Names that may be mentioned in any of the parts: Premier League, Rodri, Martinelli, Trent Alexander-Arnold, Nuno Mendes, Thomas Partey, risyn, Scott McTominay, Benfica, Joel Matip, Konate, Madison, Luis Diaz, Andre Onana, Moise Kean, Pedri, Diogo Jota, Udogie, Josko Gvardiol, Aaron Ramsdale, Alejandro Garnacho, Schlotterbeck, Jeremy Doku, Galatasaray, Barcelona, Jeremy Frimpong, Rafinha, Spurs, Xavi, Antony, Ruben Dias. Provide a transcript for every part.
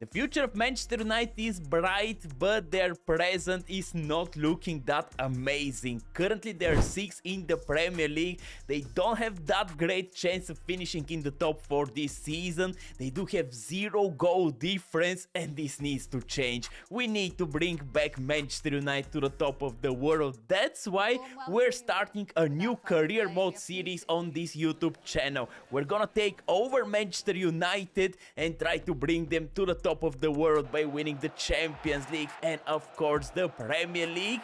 The future of Manchester United is bright, but their present is not looking that amazing. Currently they are 6th in the Premier League. They don't have that great chance of finishing in the top 4 this season. They do have 0 goal difference, and this needs to change. We need to bring back Manchester United to the top of the world. That's why we're starting a new career mode series on this YouTube channel. We're gonna take over Manchester United and try to bring them to the top of the world by winning the Champions League and of course the Premier League.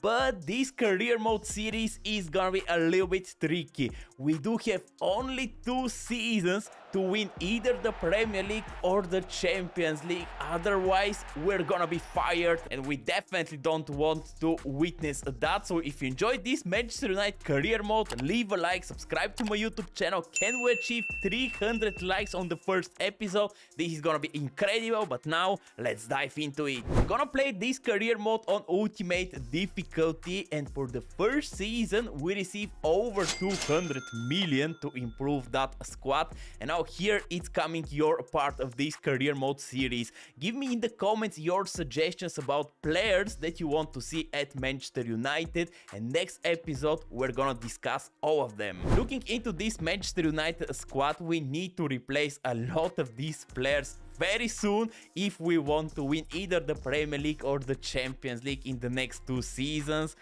But this career mode series is gonna be a little bit tricky. We do have only 2 seasons to win either the Premier League or the Champions League. Otherwise, we're gonna be fired, and we definitely don't want to witness that. So if you enjoyed this Manchester United career mode, leave a like, subscribe to my YouTube channel. Can we achieve 300 likes on the first episode? This is gonna be incredible, but now let's dive into it. We're gonna play this career mode on ultimate difficulty. And for the first season we receive over 200 million to improve that squad. And now here it's coming your part of this career mode series. Give me in the comments your suggestions about players that you want to see at Manchester United, and next episode we're gonna discuss all of them. Looking into this Manchester United squad, we need to replace a lot of these players very soon if we want to win either the Premier League or the Champions League in the next 2 seasons.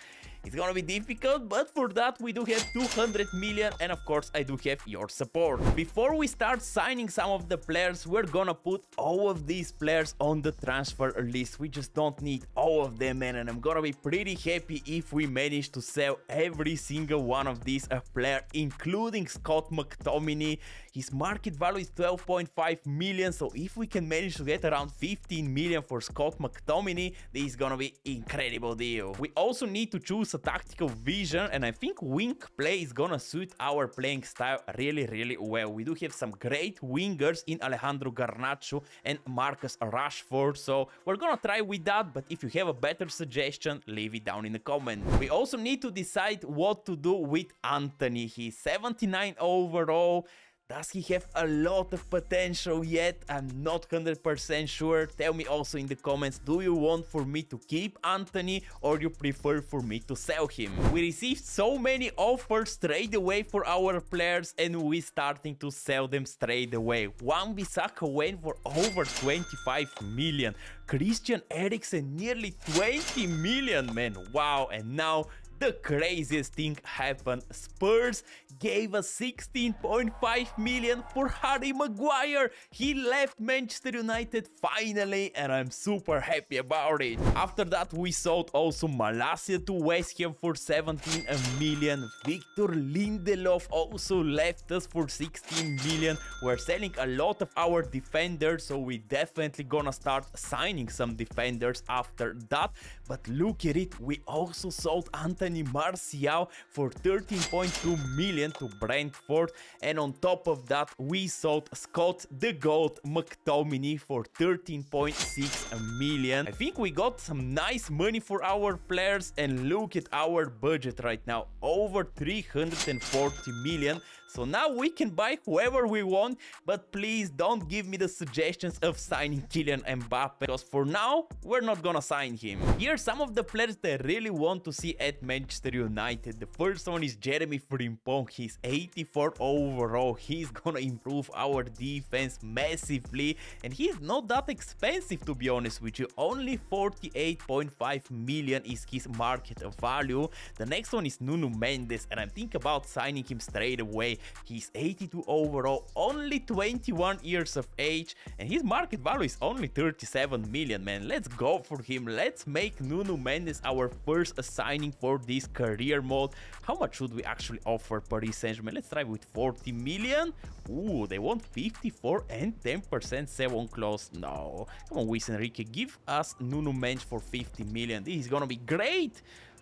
It's gonna be difficult, but for that we do have 200 million and of course I do have your support. Before we start signing some of the players, we're gonna put all of these players on the transfer list. We just don't need all of them, man, and I'm gonna be pretty happy if we manage to sell every single one of these players, including Scott McTominay. His market value is 12.5 million, so if we can manage to get around 15 million for Scott McTominay, this is gonna be incredible deal. We also need to choose a tactical vision, and I think wing play is gonna suit our playing style really well. We do have some great wingers in Alejandro Garnacho and Marcus Rashford, so we're gonna try with that, but if you have a better suggestion, leave it down in the comment. We also need to decide what to do with Antony. He's 79 overall. Does he have a lot of potential yet? I'm not 100% sure. Tell me also in the comments, do you want for me to keep Antony or you prefer for me to sell him? We received so many offers straight away for our players, and we starting to sell them straight away. Wan-Bissaka went for over 25 million. Christian Eriksen nearly 20 million, man. Wow, and now the craziest thing happened. Spurs gave us 16.5 million for Harry Maguire. He left Manchester United finally, and I'm super happy about it. After that, we sold also Malacia to West Ham for 17 million. Victor Lindelof also left us for 16 million. We're selling a lot of our defenders, so we definitely gonna start signing some defenders after that. But look at it, we also sold Antony Martial for 13.2 million to Brentford, and on top of that we sold Scott the Goat McTominay for 13.6 million. I think we got some nice money for our players, and look at our budget right now, over 340 million. So now we can buy whoever we want, but please don't give me the suggestions of signing Kylian Mbappe, because for now we're not gonna sign him. Here are some of the players that I really want to see at Manchester United. The first one is Jeremy Frimpong. He's 84 overall. He's gonna improve our defense massively, and he's not that expensive, to be honest with you. Only 48.5 million is his market value. The next one is Nuno Mendes, and I'm thinking about signing him straight away. He's 82 overall, only 21 years of age, and his market value is only 37 million, man. Let's go for him. Let's make Nuno Mendes our first signing for this career mode. How much should we actually offer Paris Saint-Germain? Let's try with 40 million. Ooh, they want 54 and 10% sell on clause. No, come on, Luis Enrique, give us Nuno Mendes for 50 million. This is gonna be great.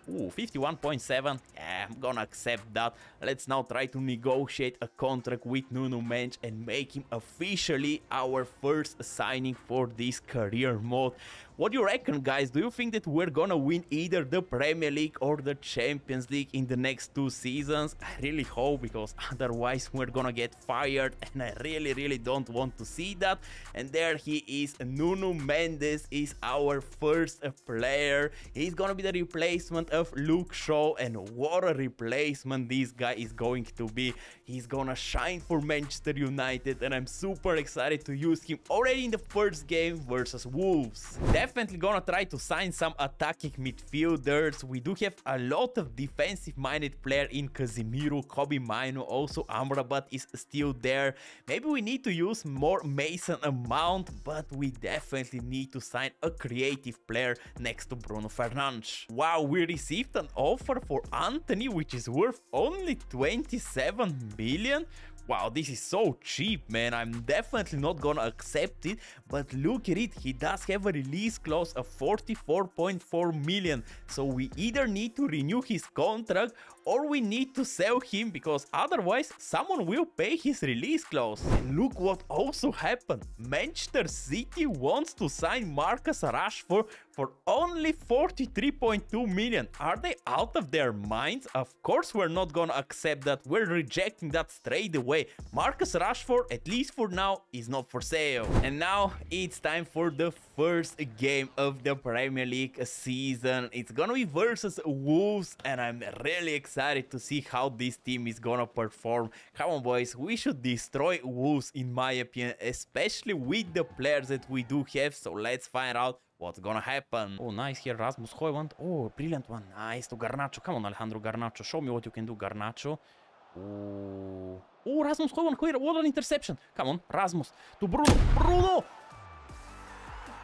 Ooh, 51.7. Yeah, I'm gonna accept that. Let's now try to negotiate a contract with Nuno Mendes and make him officially our first signing for this career mode. What do you reckon, guys? Do you think that we're gonna win either the Premier League or the Champions League in the next two seasons? I really hope, because otherwise we're gonna get fired, and I really don't want to see that. And there he is. Nuno Mendes is our first player. He's gonna be the replacement of Luke Shaw, and what a replacement this guy is going to be. He's gonna shine for Manchester United, and I'm super excited to use him already in the first game versus Wolves. Definitely gonna try to sign some attacking midfielders. We do have a lot of defensive minded player in Casemiro, Kobbie Mainoo, also Amrabat is still there. Maybe we need to use more Mason Mount, but we definitely need to sign a creative player next to Bruno Fernandes. Wow, we received an offer for Antony which is worth only 27 million. Wow, this is so cheap, man. I'm definitely not gonna accept it, but look at it. He does have a release clause of 44.4 million. So we either need to renew his contract or we need to sell him, because otherwise someone will pay his release clause. And look what also happened. Manchester City wants to sign Marcus Rashford for only 43.2 million. Are they out of their minds? Of course we're not gonna accept that. We're rejecting that straight away. Marcus Rashford, at least for now, is not for sale. And now it's time for the first game of the Premier League season. It's gonna be versus Wolves, and I'm really excited to see how this team is gonna perform. Come on, boys, we should destroy Wolves, in my opinion, especially with the players that we do have. So let's find out what's gonna happen. Oh, nice here, Rasmus Højlund. Oh, brilliant one. Nice to Garnacho. Come on, Alejandro Garnacho. Show me what you can do, Garnacho. Ooh. Oh, Rasmus Højlund here. What an interception. Come on, Rasmus. To Bruno. Bruno!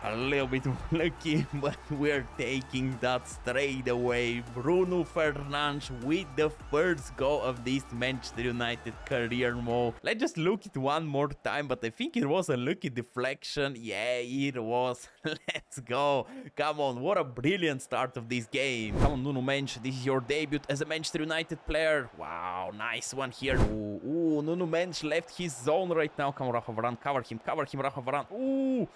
A little bit lucky, but we're taking that straight away. Bruno Fernandes with the first goal of this Manchester United career mode. Let's just look it one more time, but I think it was a lucky deflection. Yeah, it was. Let's go. Come on, what a brilliant start of this game. Come on, Nuno Mendes, this is your debut as a Manchester United player. Wow, nice one here. Ooh, ooh, Nuno Mendes left his zone right now. Come on, Rafa Varane, cover him, Rafa Varane. Ooh.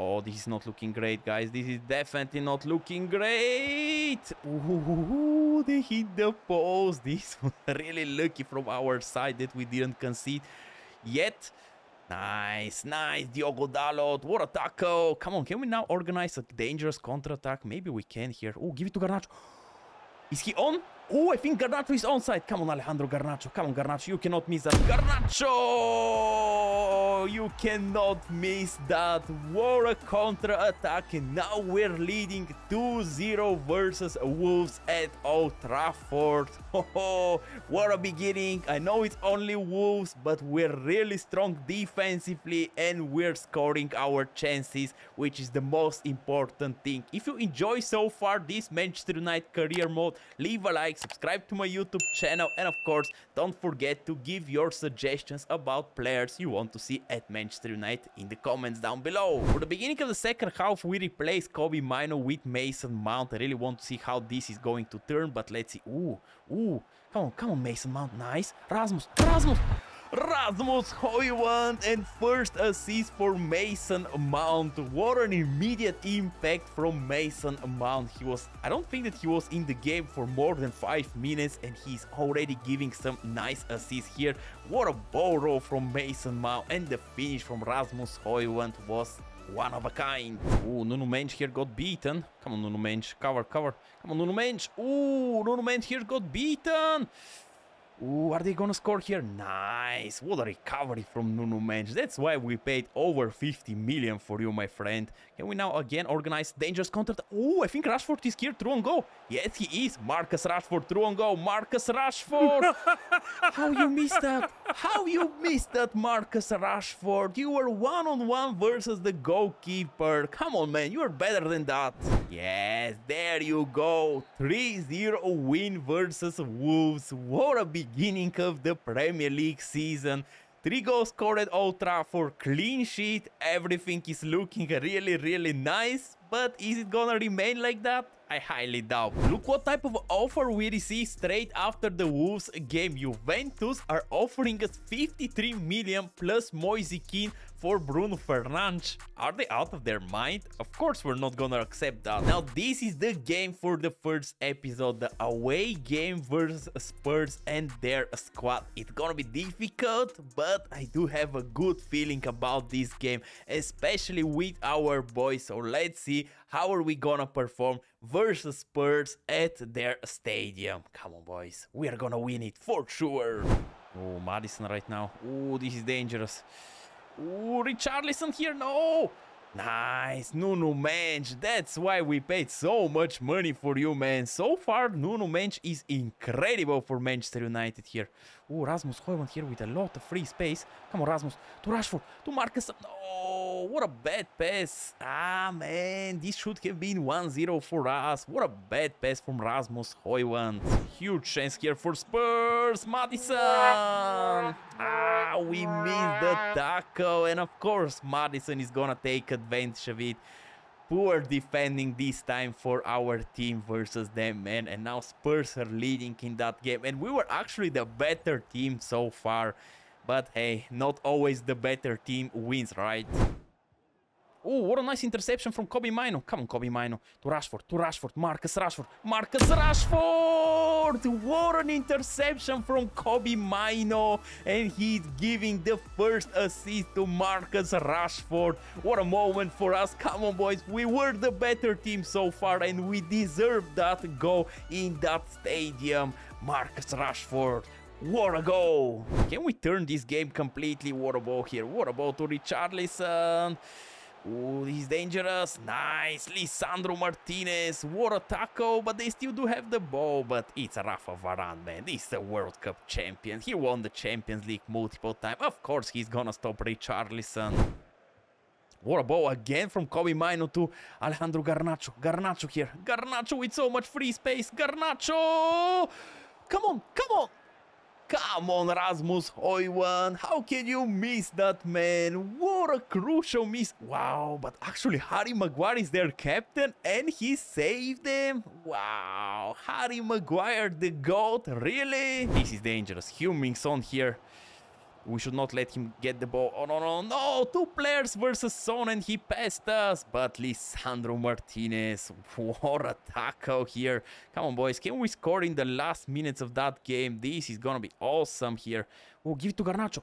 Oh, this is not looking great, guys. This is definitely not looking great. Ooh, they hit the post. This was really lucky from our side that we didn't concede yet. Nice, nice. Diogo Dalot. What a tackle. Come on, can we now organize a dangerous counter-attack? Maybe we can here. Oh, give it to Garnacho. Is he on? Oh, I think Garnacho is onside. Come on, Alejandro Garnacho. Come on, Garnacho. You cannot miss that. Garnacho! You cannot miss that. What a counter-attack. And now we're leading 2-0 versus Wolves at Old Trafford. Oh, what a beginning. I know it's only Wolves, but we're really strong defensively and we're scoring our chances, which is the most important thing. If you enjoy so far this Manchester United career mode, leave a like, subscribe to my YouTube channel, and of course don't forget to give your suggestions about players you want to see at Manchester United in the comments down below. For the beginning of the second half, we replace Kobbie Mainoo with Mason Mount. I really want to see how this is going to turn, but let's see. Ooh, ooh, come on Mason Mount. Nice. Rasmus Højlund, and first assist for Mason Mount. What an immediate impact from Mason Mount. He was, I don't think that he was in the game for more than 5 minutes, and he's already giving some nice assists here. What a ball roll from Mason Mount, and the finish from Rasmus Højlund was one of a kind. Oh, Nuno Mendes here got beaten. Come on, Nuno Mendes, cover. Come on, Nuno Mendes. Oh, Nuno Mendes here got beaten. Ooh, are they gonna score here? Nice. What a recovery from Nuno Mendes. That's why we paid over 50 million for you, my friend. Can we now again organize dangerous counter? Ooh, I think Rashford is here, through on goal. Yes, he is. Marcus Rashford, through on goal. Marcus Rashford. How you missed that? How you missed that, Marcus Rashford? You were one-on-one versus the goalkeeper. Come on, man. You are better than that. Yes, there you go. 3-0 win versus Wolves. What a beginning of the Premier League season. 3 goals scored at Old Trafford, clean sheet. Everything is looking really nice. But is it gonna remain like that? I highly doubt. Look what type of offer we receive straight after the Wolves game. Juventus are offering us 53 million plus Moise Kean for Bruno Fernandes. Are they out of their mind? Of course we're not gonna accept that. Now this is the game for the first episode, the away game versus Spurs and their squad. It's gonna be difficult, but I do have a good feeling about this game, especially with our boys. So let's see how are we gonna perform versus Spurs at their stadium. Come on boys, we are gonna win it for sure. Oh, Madison right now. Oh, this is dangerous. Ooh, Richarlison here, no! Nice, Nuno Mendes, that's why we paid so much money for you, man. So far, Nuno Mendes is incredible for Manchester United here. Ooh, Rasmus Højlund here with a lot of free space. Come on, Rasmus, to Rashford, to Marcus. Oh, what a bad pass. Ah, man, this should have been 1-0 for us. What a bad pass from Rasmus Højlund. Huge chance here for Spurs. Madison. Ah, we missed the tackle. And of course, Madison is gonna take advantage of it. Poor defending this time for our team versus them, man. And now Spurs are leading in that game. And we were actually the better team so far. But hey, not always the better team wins, right? Oh, what a nice interception from Kobbie Mainoo. Come on, Kobbie Mainoo. To Rashford, Marcus Rashford, Marcus Rashford! What an interception from Kobbie Mainoo. And he's giving the first assist to Marcus Rashford. What a moment for us. Come on, boys. We were the better team so far, and we deserve that goal in that stadium. Marcus Rashford. What a goal. Can we turn this game completely? What a ball here. What a ball to Richarlison. Oh, he's dangerous. Nice, Lisandro Martinez. What a tackle, but they still do have the ball. But it's Rafa Varane, man. He's a World Cup champion. He won the Champions League multiple times. Of course, he's gonna stop Richarlison. What a ball again from Kobbie Mainoo to Alejandro Garnacho. Garnacho here. Garnacho with so much free space. Garnacho! Come on, come on! Come on, Rasmus Højlund, how can you miss that, man? What a crucial miss. Wow, but actually Harry Maguire is their captain and he saved them. Wow, Harry Maguire, the GOAT, really? This is dangerous. Heung-min Son here. We should not let him get the ball. Oh, no, no, no. Two players versus Son and he passed us. But Lisandro Martinez, what a tackle here. Come on, boys. Can we score in the last minutes of that game? This is going to be awesome here. Oh, give it to Garnacho.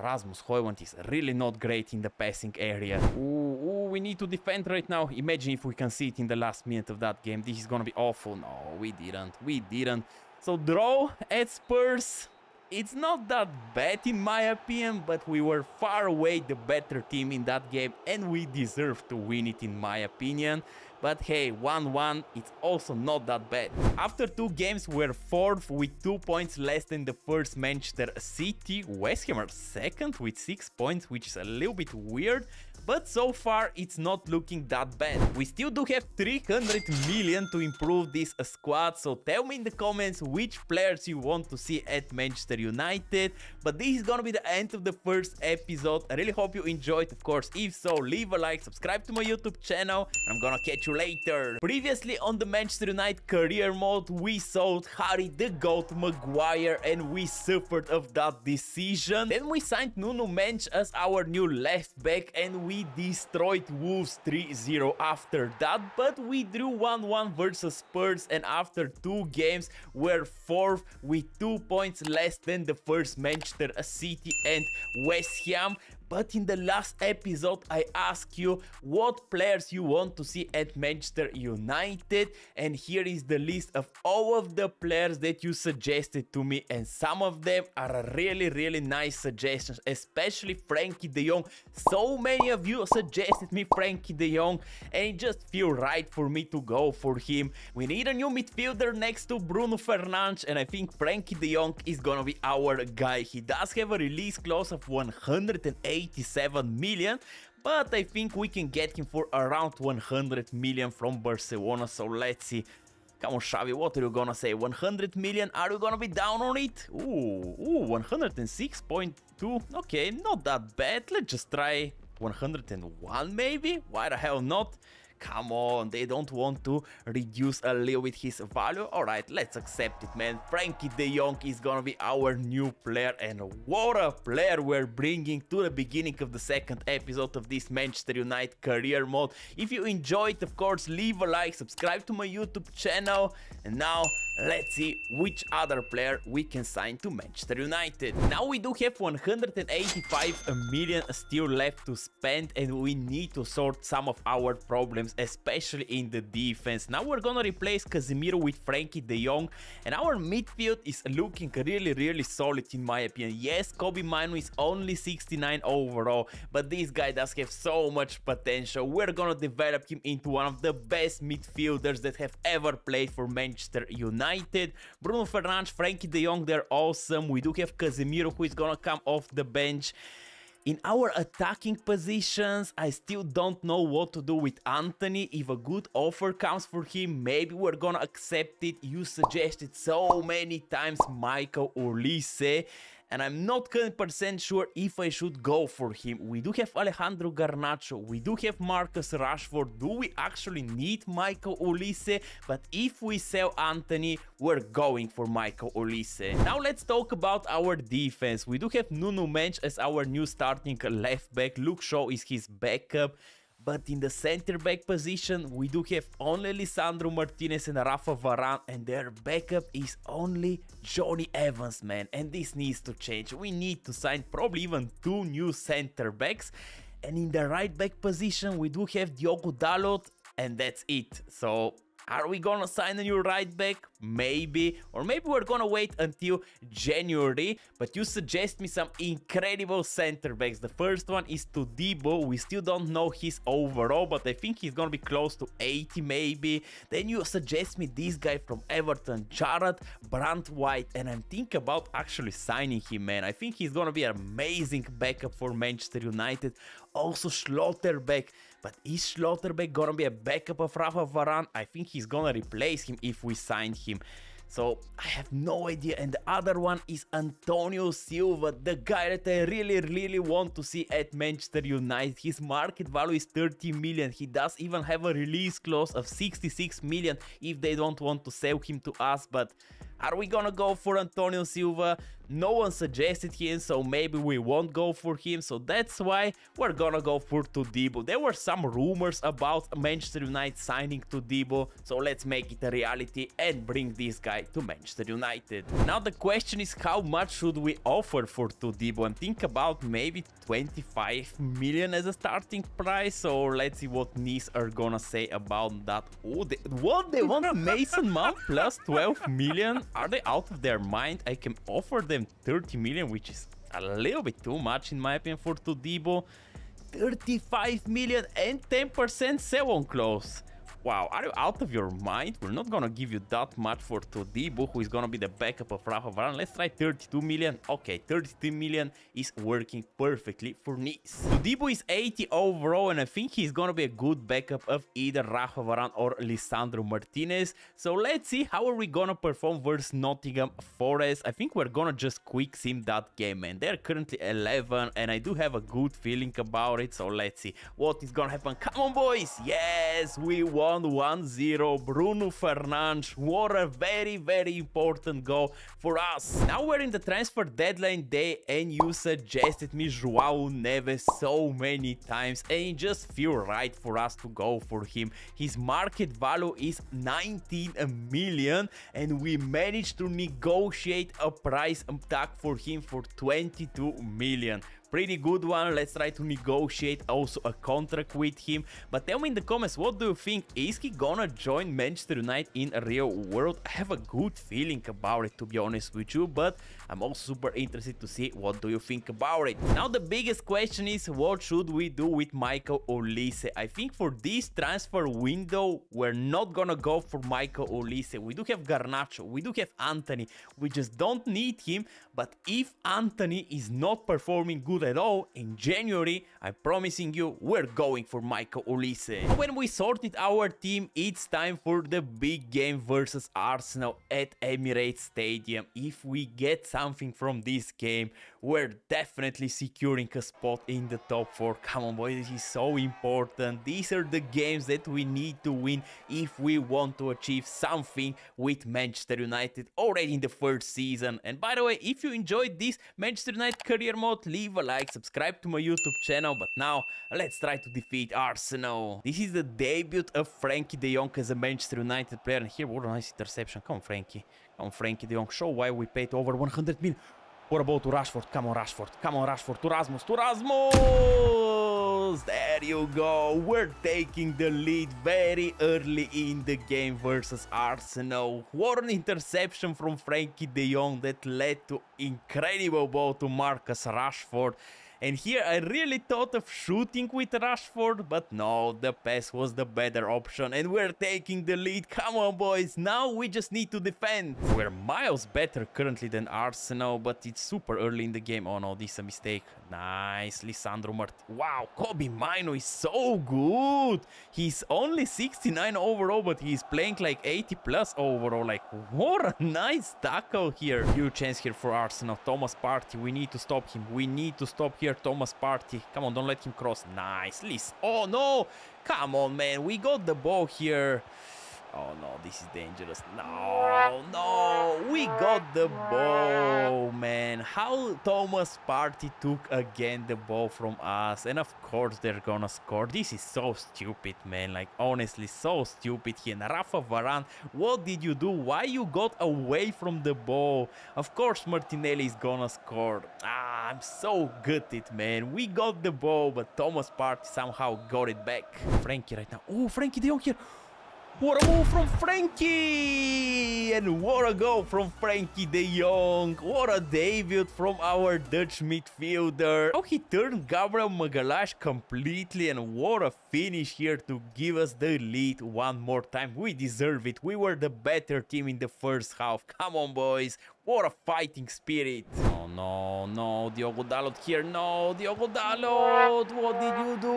Rasmus Højlund is really not great in the passing area. Ooh, we need to defend right now. Imagine if we can see it in the last minute of that game. This is going to be awful. No, we didn't. We didn't. So draw at Spurs. It's not that bad in my opinion, but we were far away the better team in that game and we deserve to win it in my opinion. But hey, 1-1, it's also not that bad. After two games, we're fourth with 2 points less than the first Manchester City. West Ham are second with 6 points, which is a little bit weird. But so far, it's not looking that bad. We still do have 300 million to improve this squad. So tell me in the comments which players you want to see at Manchester United. But this is gonna be the end of the first episode. I really hope you enjoyed, of course. If so, leave a like, subscribe to my YouTube channel, and I'm gonna catch you later. Previously on the Manchester United career mode, we sold Harry the GOAT Maguire, and we suffered of that decision. Then we signed Nuno Mendes as our new left back, and we destroyed Wolves 3-0 after that, but we drew 1-1 versus Spurs, and after two games we're fourth with 2 points less than the first Manchester City and West Ham. But in the last episode, I asked you what players you want to see at Manchester United. And here is the list of all of the players that you suggested to me. And some of them are really, really nice suggestions, especially Frenkie de Jong. So many of you suggested me Frenkie de Jong, and it just feels right for me to go for him. We need a new midfielder next to Bruno Fernandes, and I think Frenkie de Jong is going to be our guy. He does have a release clause of 187 million, but I think we can get him for around 100 million from Barcelona. So let's see. Come on, Xavi, what are you gonna say? 100 million, are you gonna be down on it? Ooh, 106.2. okay, not that bad. Let's just try 101 maybe. Why the hell not? Come on, they don't want to reduce a little bit his value. Alright, let's accept it, man. Frenkie de Jong is gonna be our new player, and what a player we're bringing to the beginning of the second episode of this Manchester United career mode. If you enjoyed, of course, leave a like, subscribe to my YouTube channel, and now let's see which other player we can sign to Manchester United. Now we do have 185 million still left to spend, and we need to sort some of our problems, especially in the defense. Now we're gonna replace Casemiro with Frenkie de Jong, and our midfield is looking really solid in my opinion. Yes, Kobbie Mainoo is only 69 overall, but this guy does have so much potential. We're gonna develop him into one of the best midfielders that have ever played for Manchester United. Bruno Fernandes, Frenkie de Jong, they're awesome. We do have Casemiro who is gonna come off the bench. In our attacking positions, I still don't know what to do with Antony. If a good offer comes for him, maybe we're gonna accept it. You suggested so many times Michael Olise, and I'm not 100% sure if I should go for him. We do have Alejandro Garnacho, we do have Marcus Rashford. Do we actually need Michael Olise? But if we sell Antony, we're going for Michael Olise. Now let's talk about our defense. We do have Nuno Mendes as our new starting left back. Luke Shaw is his backup. But in the center-back position, we do have only Lisandro Martinez and Rafa Varane, and their backup is only Johnny Evans, man. And this needs to change. We need to sign probably even two new center-backs. And in the right-back position, we do have Diogo Dalot, and that's it. So are we gonna sign a new right back? Maybe. Or maybe we're gonna wait until January. But you suggest me some incredible center backs. The first one is Todibo. We still don't know his overall, but I think he's gonna be close to 80 maybe. Then you suggest me this guy from Everton, Jarrad Brandtwhite, and I'm thinking about actually signing him, man. I think he's gonna be an amazing backup for Manchester United. Also Schlotterbeck. But is Schlotterbeck gonna be a backup of Rafa Varane? I think he's gonna replace him if we sign him. So I have no idea. And the other one is Antonio Silva, the guy that I really want to see at Manchester United. His market value is 30 million. He does even have a release clause of 66 million if they don't want to sell him to us. But are we gonna go for Antonio Silva? No one suggested him, so maybe we won't go for him. So that's why we're gonna go for Todibo. There were some rumors about Manchester United signing Todibo, so let's make it a reality and bring this guy to Manchester United. Now the question is, how much should we offer for Todibo? I'm thinking about maybe 25 million as a starting price. So let's see what Nice are gonna say about that. Oh, they want Mason Mount plus 12 million? Are they out of their mind? I can offer them 30 million, which is a little bit too much in my opinion for Todibo. 35 million and 10% sell on close. Wow, are you out of your mind? We're not gonna give you that much for Todibo, who is gonna be the backup of Rafa Varane. Let's try 32 million. Okay, 32 million is working perfectly for Nice. Todibo is 80 overall, and I think he's gonna be a good backup of either Rafa Varane or Lisandro Martinez. So let's see how are we gonna perform versus Nottingham Forest. I think we're gonna just quick sim that game, man. They're currently 11, and I do have a good feeling about it. So let's see what is gonna happen. Come on, boys! Yes, we won. 1-0. Bruno Fernandes, what a very important goal for us. Now we're in the transfer deadline day, and you suggested me João Neves so many times, and it just feels right for us to go for him. His market value is 19 million, and we managed to negotiate a price tag for him for 22 million. Pretty good one. Let's try to negotiate also a contract with him. But tell me in the comments, what do you think? Is he gonna join Manchester United in a real world? I have a good feeling about it, to be honest with you, but I'm also super interested to see what do you think about it. Now the biggest question is, what should we do with Michael Olise? I think for this transfer window, we're not gonna go for Michael Olise. We do have Garnacho, we do have Antony. We just don't need him. But if Antony is not performing good at all in January, I'm promising you we're going for Michael Olise. When we sorted our team, it's time for the big game versus Arsenal at Emirates Stadium. If we get something from this game, we're definitely securing a spot in the top 4. Come on, boys, this is so important. These are the games that we need to win if we want to achieve something with Manchester United already in the first season. And by the way, if you enjoyed this Manchester United career mode, leave a like, subscribe to my YouTube channel. But now, let's try to defeat Arsenal. This is the debut of Frenkie de Jong as a Manchester United player. And here, what a nice interception. Come on, Frenkie. Come on, Frenkie de Jong. Show why we paid over 100 million. What about to Rashford? Come on, Rashford. Come on, Rashford. To Rasmus. To Rasmus! There you go. We're taking the lead very early in the game versus Arsenal. What an interception from Frenkie de Jong that led to incredible ball to Marcus Rashford. And here I really thought of shooting with Rashford, but no, the pass was the better option and we're taking the lead. Come on, boys, now we just need to defend. We're miles better currently than Arsenal, but it's super early in the game. Oh no, this is a mistake. Nice, Lisandro Martinez. Wow, Kobbie Mainoo is so good. He's only 69 overall, but he's playing like 80 plus overall. Like, what a nice tackle here. Huge chance here for Arsenal. Thomas Partey, we need to stop him. We need to stop here. Thomas Partey. Come on, don't let him cross. Nice, Liz. Oh, no. Come on, man. We got the ball here. Oh, no, this is dangerous. No, no. We got the ball, man. How Thomas Partey took again the ball from us. And, of course, they're gonna score. This is so stupid, man. Like, honestly, so stupid here. And Rafa Varane, what did you do? Why you got away from the ball? Of course, Martinelli is gonna score. Ah, I'm so gutted, man. We got the ball, but Thomas Partey somehow got it back. Frenkie right now. Oh, Frenkie de Jong here. What a move from Frenkie! And what a goal from Frenkie de Jong! What a debut from our Dutch midfielder! Oh, he turned Gabriel Magalhaes completely, and what a finish here to give us the lead one more time. We deserve it. We were the better team in the first half. Come on, boys! What a fighting spirit! Oh no, no, Diogo Dalot here, no, Diogo Dalot! What did you do?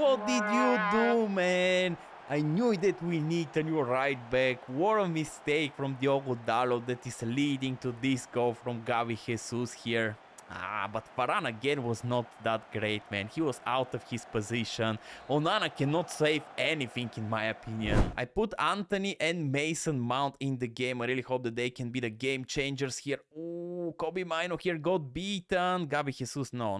What did you do, man? I knew that we need a new right back. What a mistake from Diogo Dalot that is leading to this goal from Gavi Jesus here. Ah, but Varane again was not that great, man. He was out of his position. Onana cannot save anything, in my opinion. I put Antony and Mason Mount in the game. I really hope that they can be the game changers here. Ooh, Kobbie Mainoo here got beaten. Gavi Jesus, no.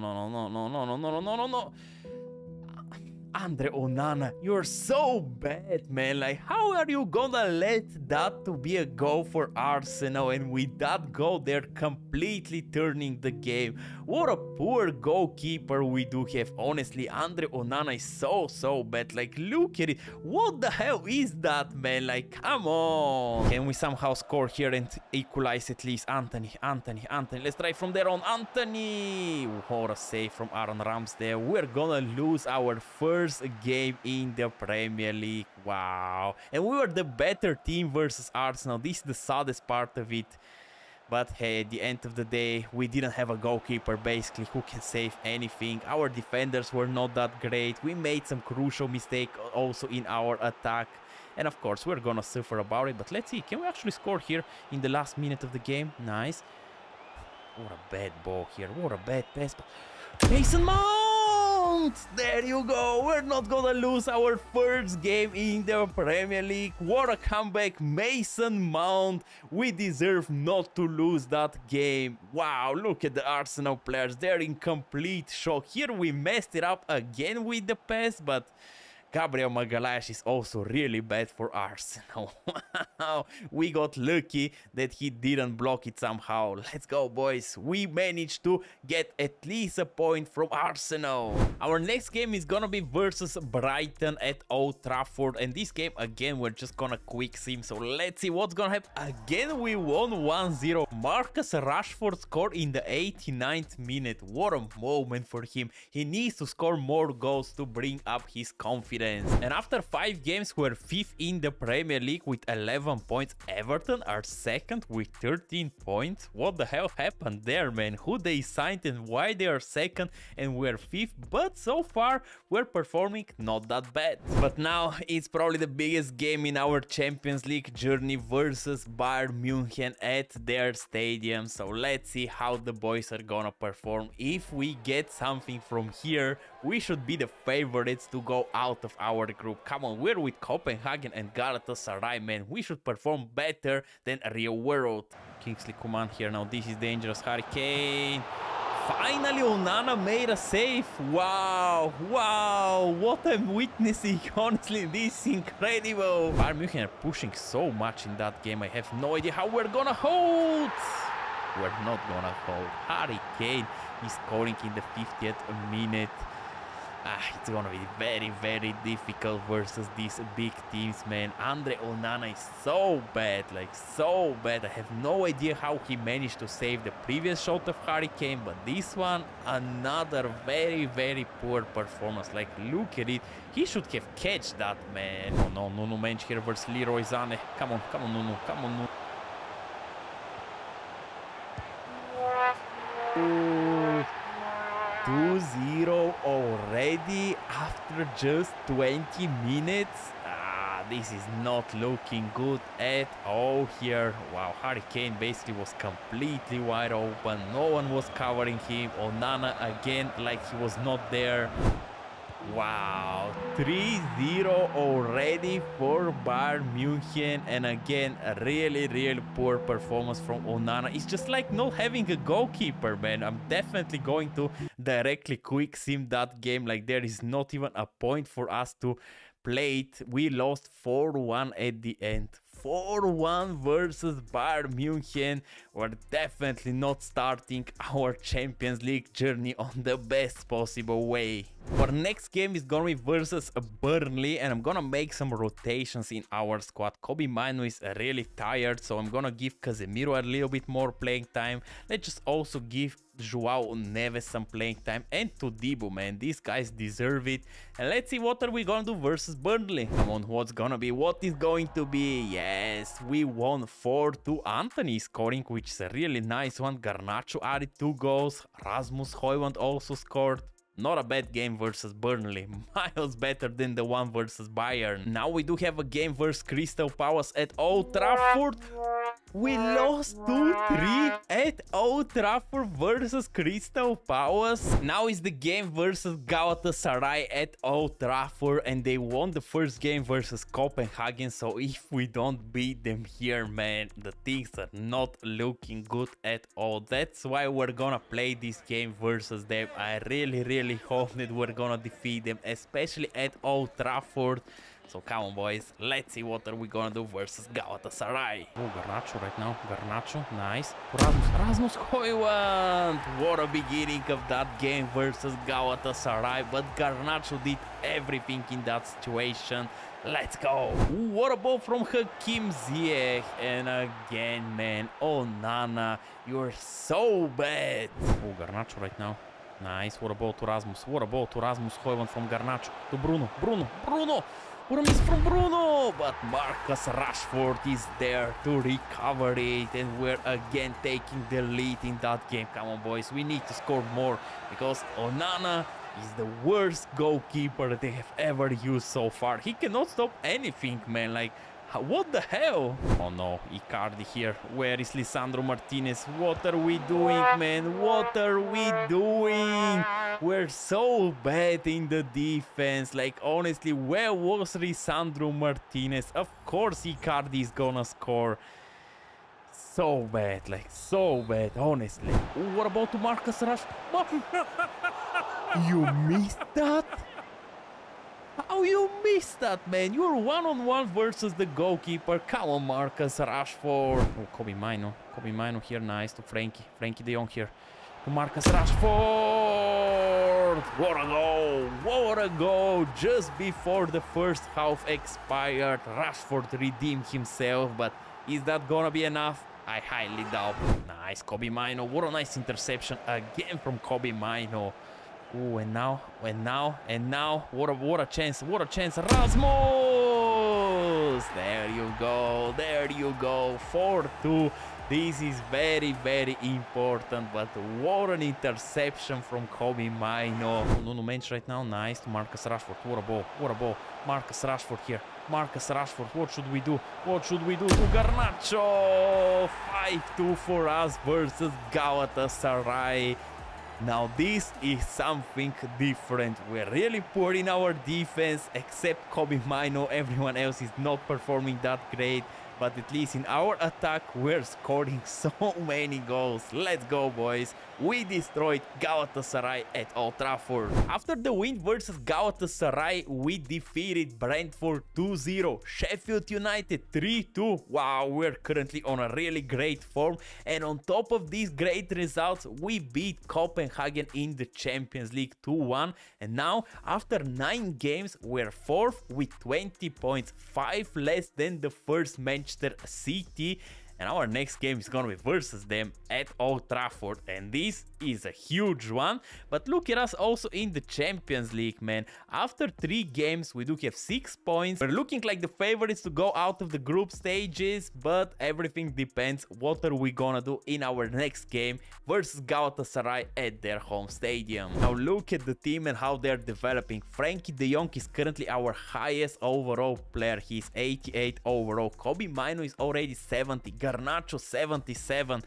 Andre Onana, you're so bad, man. Like, how are you gonna let that to be a goal for Arsenal? And with that goal, they're completely turning the game. What a poor goalkeeper we do have. Honestly, Andre Onana is so bad. Like, look at it. What the hell is that, man? Like, come on. Can we somehow score here and equalize at least? Antony. Let's try from there on. Antony. What a save from Aaron Ramsdale. We're gonna lose our first game in the Premier League. Wow. And we were the better team versus Arsenal. This is the saddest part of it. But hey, at the end of the day, we didn't have a goalkeeper, basically, who can save anything. Our defenders were not that great. We made some crucial mistake also in our attack. And of course, we're gonna suffer about it. But let's see, can we actually score here in the last minute of the game? Nice. What a bad ball here. What a bad pass. Mason Mount! There you go. We're not gonna lose our first game in the Premier League. What a comeback, Mason Mount. We deserve not to lose that game. Wow, look at the Arsenal players. They're in complete shock. Here we messed it up again with the pass, but Gabriel Magalhaes is also really bad for Arsenal. Wow, we got lucky that he didn't block it somehow. Let's go, boys. We managed to get at least a point from Arsenal. Our next game is gonna be versus Brighton at Old Trafford. And this game, again, we're just gonna quick sim. So let's see what's gonna happen. Again, we won 1-0. Marcus Rashford scored in the 89th minute. What a moment for him. He needs to score more goals to bring up his confidence. confidence. And after 5 games, we're 5th in the Premier League with 11 points. Everton are 2nd with 13 points. What the hell happened there, man? Who they signed and why they are 2nd and we're 5th? But so far, we're performing not that bad. But now, it's probably the biggest game in our Champions League journey versus Bayern Munich at their stadium. So let's see how the boys are gonna perform. If we get something from here, we should be the favorites to go out of our group. Come on, we're with Copenhagen and Galatasaray, man. We should perform better than Real World. Kingsley Coman here now. This is dangerous. Harry Kane. Finally, Onana made a save. Wow, wow, what I'm witnessing. Honestly, this is incredible. Bayern Munich are pushing so much in that game. I have no idea how we're gonna hold. We're not gonna hold. Harry Kane is scoring in the 50th minute. It's gonna be very, very difficult versus these big teams, man. Andre Onana is so bad, like so bad. I have no idea how he managed to save the previous shot of Harry Kane, but this one, another very, very poor performance. Like, look at it. He should have catched that, man. Oh no, Nuno Mendes here versus Leroy Sané. Come on, come on, Nuno, come on, Nuno. Ooh. 2-0 already after just 20 minutes. This is not looking good at all here. Wow, Harry Kane basically was completely wide open. No one was covering him. Onana again like he was not there. Wow, 3-0 already for Bayern Munich, and again a really, really poor performance from Onana. It's just like not having a goalkeeper, man. I'm definitely going to directly quick sim that game. Like, there is not even a point for us to play it. We lost 4-1 at the end. 4-1 versus Bayern Munich. We're definitely not starting our Champions League journey on the best possible way. Our next game is gonna be versus Burnley, and I'm gonna make some rotations in our squad. Kobbie Mainoo is really tired, so I'm gonna give Casemiro a little bit more playing time. Let's just also give João Neves some playing time, and Todibo, man. These guys deserve it. And let's see what are we gonna do versus Burnley. Come on, what's gonna be? What is going to be? Yes, we won 4-2. Antony scoring, which is a really nice one. Garnacho added 2 goals. Rasmus Højlund also scored. Not a bad game versus Burnley. Miles better than the one versus Bayern. Now we do have a game versus Crystal Palace at Old Trafford. We lost 2-3 at Old Trafford versus Crystal Palace. Now is the game versus Galatasaray at Old Trafford, and they won the first game versus Copenhagen. So if we don't beat them here, man, the things are not looking good at all. That's why we're gonna play this game versus them. I really, really hope that we're gonna defeat them, especially at Old Trafford. So come on, boys, let's see what are we gonna do versus Galatasaray. Oh, Garnacho right now. Garnacho, nice. Rasmus Højlund. What a beginning of that game versus Galatasaray. But Garnacho did everything in that situation. Let's go. Ooh, what a ball from Hakim Ziyech. And again, man. Oh, Nana, you're so bad. Oh, Garnacho right now. Nice. What a ball to Rasmus. What a ball to Rasmus Højlund from Garnacho. To Bruno. Bruno. Bruno. What a miss from Bruno, but Marcus Rashford is there to recover it, and we're again taking the lead in that game. Come on, boys, we need to score more, because Onana is the worst goalkeeper that they have ever used so far. He cannot stop anything, man, like, what the hell? Oh no, Icardi here. Where is Lisandro Martinez? What are we doing, man? What are we doing? We're so bad in the defense. Like, honestly, where was Lisandro Martinez? Of course Icardi is gonna score. So bad, like, so bad, honestly. Ooh, what about to Marcus Rashford? You missed that? How you missed that, man? You're one-on-one versus the goalkeeper. Come on, Marcus Rashford. Oh, Kobbie Mainoo. Kobbie Mainoo here. Nice to Frenkie. Frenkie de Jong here. To Marcus Rashford. What a goal. What a goal. Just before the first half expired, Rashford redeemed himself. But is that gonna be enough? I highly doubt. Nice, Kobbie Mainoo. What a nice interception again from Kobbie Mainoo. Ooh, and now, what a chance, Rasmus! There you go, 4-2. This is very, very important, but what an interception from Kobbie Mainoo. Nuno Mendes right now, nice to Marcus Rashford. What a ball. Marcus Rashford here. What should we do? To Garnacho! 5-2 for us versus Galatasaray. Now this is something different. We're really poor in our defense, except Kobbie Mainoo. Everyone else is not performing that great, but at least in our attack we're scoring so many goals. Let's go, boys. We destroyed Galatasaray at Old Trafford. After the win versus Galatasaray, we defeated Brentford 2-0, Sheffield United 3-2. Wow, we're currently on a really great form, and on top of these great results, we beat Copenhagen in the Champions League 2-1, and now after 9 games we're 4th with 20 points, 5 less than the first Manchester City. And our next game is gonna be versus them at Old Trafford, and this is a huge one. But look at us also in the Champions League, man. After 3 games we do have 6 points. We're looking like the favorites to go out of the group stages, but everything depends what are we gonna do in our next game versus Galatasaray at their home stadium. Now look at the team and how they're developing. Frenkie de Jong is currently our highest overall player. He's 88 overall. Kobbie Mainoo is already 70. Garnacho 77.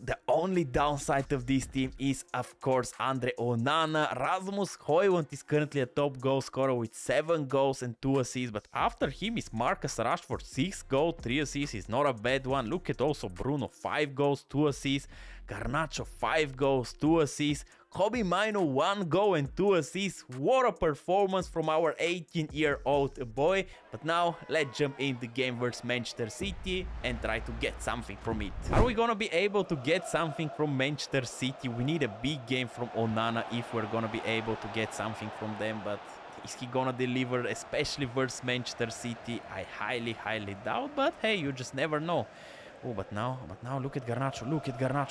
The only downside of this team is, of course, Andre Onana. Rasmus Højlund is currently a top goal scorer with 7 goals and 2 assists, but after him is Marcus Rashford, 6 goals, 3 assists, is not a bad one. Look at also Bruno, 5 goals, 2 assists, Garnacho, 5 goals, 2 assists, Kobbie Mainoo, 1 goal and 2 assists. What a performance from our 18-year-old boy. But now, let's jump in the game versus Manchester City and try to get something from it. Are we gonna be able to get something from Manchester City? We need a big game from Onana if we're gonna be able to get something from them, but is he gonna deliver, especially versus Manchester City? I highly doubt, but hey, you just never know. Oh, but now look at Garnacho,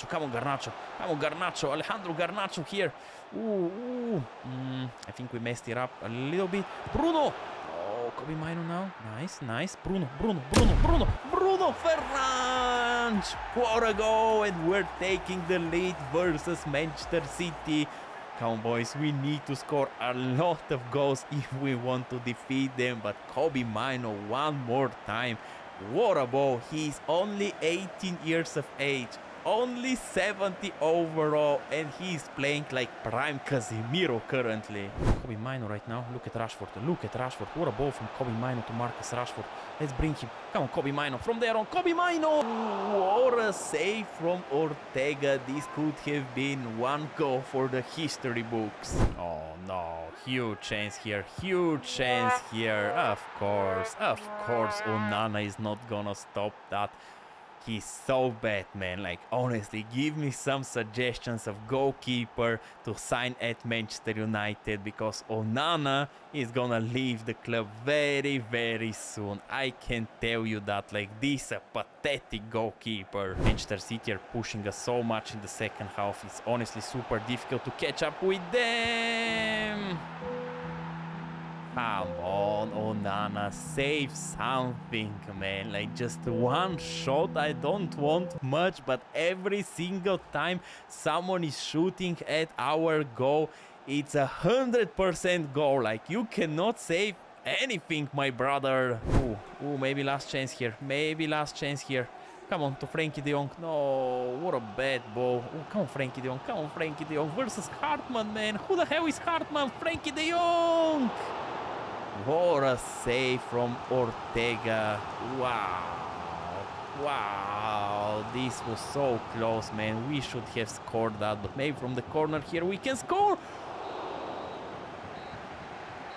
come on Garnacho, Alejandro Garnacho here. I think we messed it up a little bit. Bruno, oh, Kobbie Mainoo now, nice, Bruno Fernandes, what a goal, and we're taking the lead versus Manchester City. Come on, boys, we need to score a lot of goals if we want to defeat them, but Kobbie Mainoo one more time. What a ball. He's only 18 years of age, only 70 overall, and he's playing like prime Casemiro currently. Kobbie Mainoo right now, look at Rashford, what a ball from Kobbie Mainoo to Marcus Rashford. Let's bring him, come on Kobbie Mainoo, from there on, Kobbie Mainoo! What a save from Ortega. This could have been one goal for the history books. Oh no, huge chance here, of course, Onana is not gonna stop that. He's so bad, man. Like, honestly, give me some suggestions of goalkeeper to sign at Manchester United, because Onana is gonna leave the club very, very soon. I can tell you that. Like, this is a pathetic goalkeeper. Manchester City are pushing us so much in the second half. It's honestly super difficult to catch up with them. Come on, Onana, save something, man. Like, just one shot. I don't want much, but every single time someone is shooting at our goal, it's 100% goal. Like, you cannot save anything, my brother. Ooh, maybe last chance here. Come on to Frenkie de Jong. No, what a bad ball. Oh, come on Frenkie de Jong versus Hartman, man. Who the hell is Hartman? Frenkie de Jong. What a save from Ortega. Wow, this was so close, man. We should have scored that, but maybe from the corner here we can score.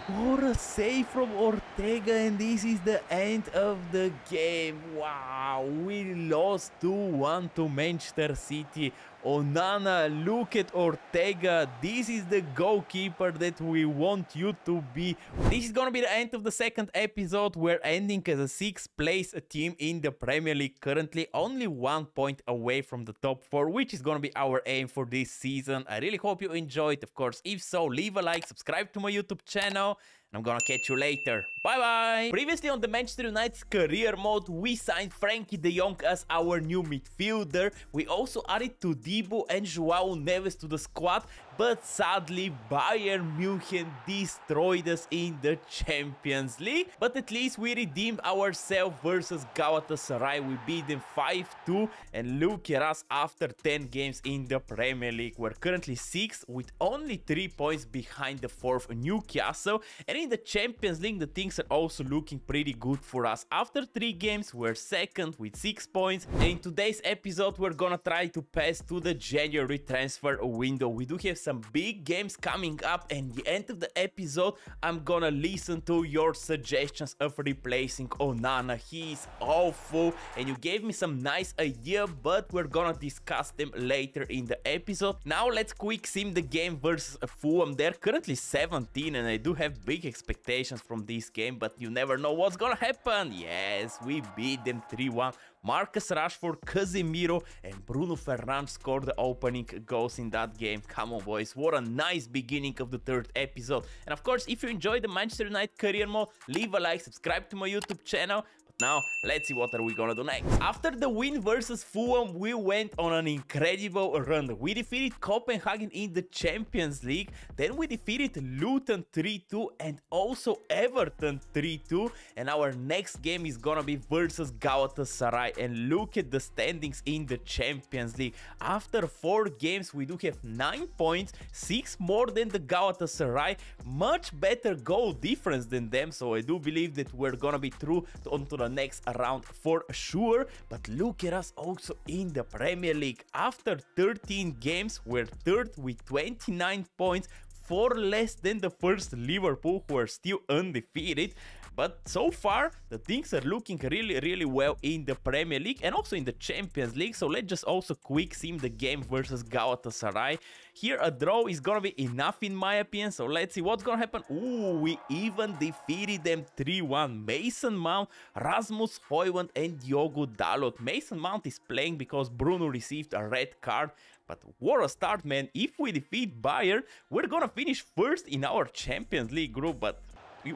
What a save from Ortega, and this is the end of the game. Wow, we lost 2-1 to Manchester City. Onana, look at Ortega. This is the goalkeeper that we want you to be. This is gonna be the end of the second episode. We're ending as a 6th place team in the Premier League, currently only 1 point away from the top 4, which is gonna be our aim for this season. I really hope you enjoyed. Of course, if so, leave a like, subscribe to my YouTube channel, and I'm gonna catch you later. Bye-bye! Previously on the Manchester United's career mode, we signed Frenkie de Jong as our new midfielder. We also added Todibo and João Neves to the squad, but sadly Bayern Munich destroyed us in the Champions League. But at least we redeemed ourselves versus Galatasaray. We beat them 5-2 and look at us after 10 games in the Premier League. We're currently 6th with only 3 points behind the 4th Newcastle, and in the Champions League the things are also looking pretty good for us. After 3 games we're 2nd with 6 points, and in today's episode we're gonna try to pass to the January transfer window. We do have some big games coming up, and at the end of the episode I'm gonna listen to your suggestions of replacing Onana. He is awful and you gave me some nice idea, but we're gonna discuss them later in the episode. Now let's quick sim the game versus Fulham. They're currently 17 and I do have big expectations from this game, but you never know what's gonna happen. Yes, we beat them 3-1. Marcus Rashford, Casemiro and Bruno Fernandes scored the opening goals in that game. Come on boys, what a nice beginning of the 3rd episode. And of course, if you enjoyed the Manchester United career mode, leave a like, subscribe to my YouTube channel. But now, let's see what are we gonna do next. After the win versus Fulham, we went on an incredible run. We defeated Copenhagen in the Champions League, then we defeated Luton 3-2 and also Everton 3-2, and our next game is gonna be versus Galatasaray. And look at the standings in the Champions League. After 4 games we do have 9 points, 6 more than the Galatasaray, much better goal difference than them, so I do believe that we're gonna be through onto the next round for sure. But look at us also in the Premier League. After 13 games we're 3rd with 29 points, 4 less than the first Liverpool, who are still undefeated. But so far, the things are looking really, really well in the Premier League and also in the Champions League. So let's just also quick sim the game versus Galatasaray. Here, a draw is gonna be enough in my opinion. So let's see what's gonna happen. Ooh, we even defeated them 3-1. Mason Mount, Rasmus Højlund and Diogo Dalot. Mason Mount is playing because Bruno received a red card. But what a start, man. If we defeat Bayern, we're gonna finish 1st in our Champions League group. But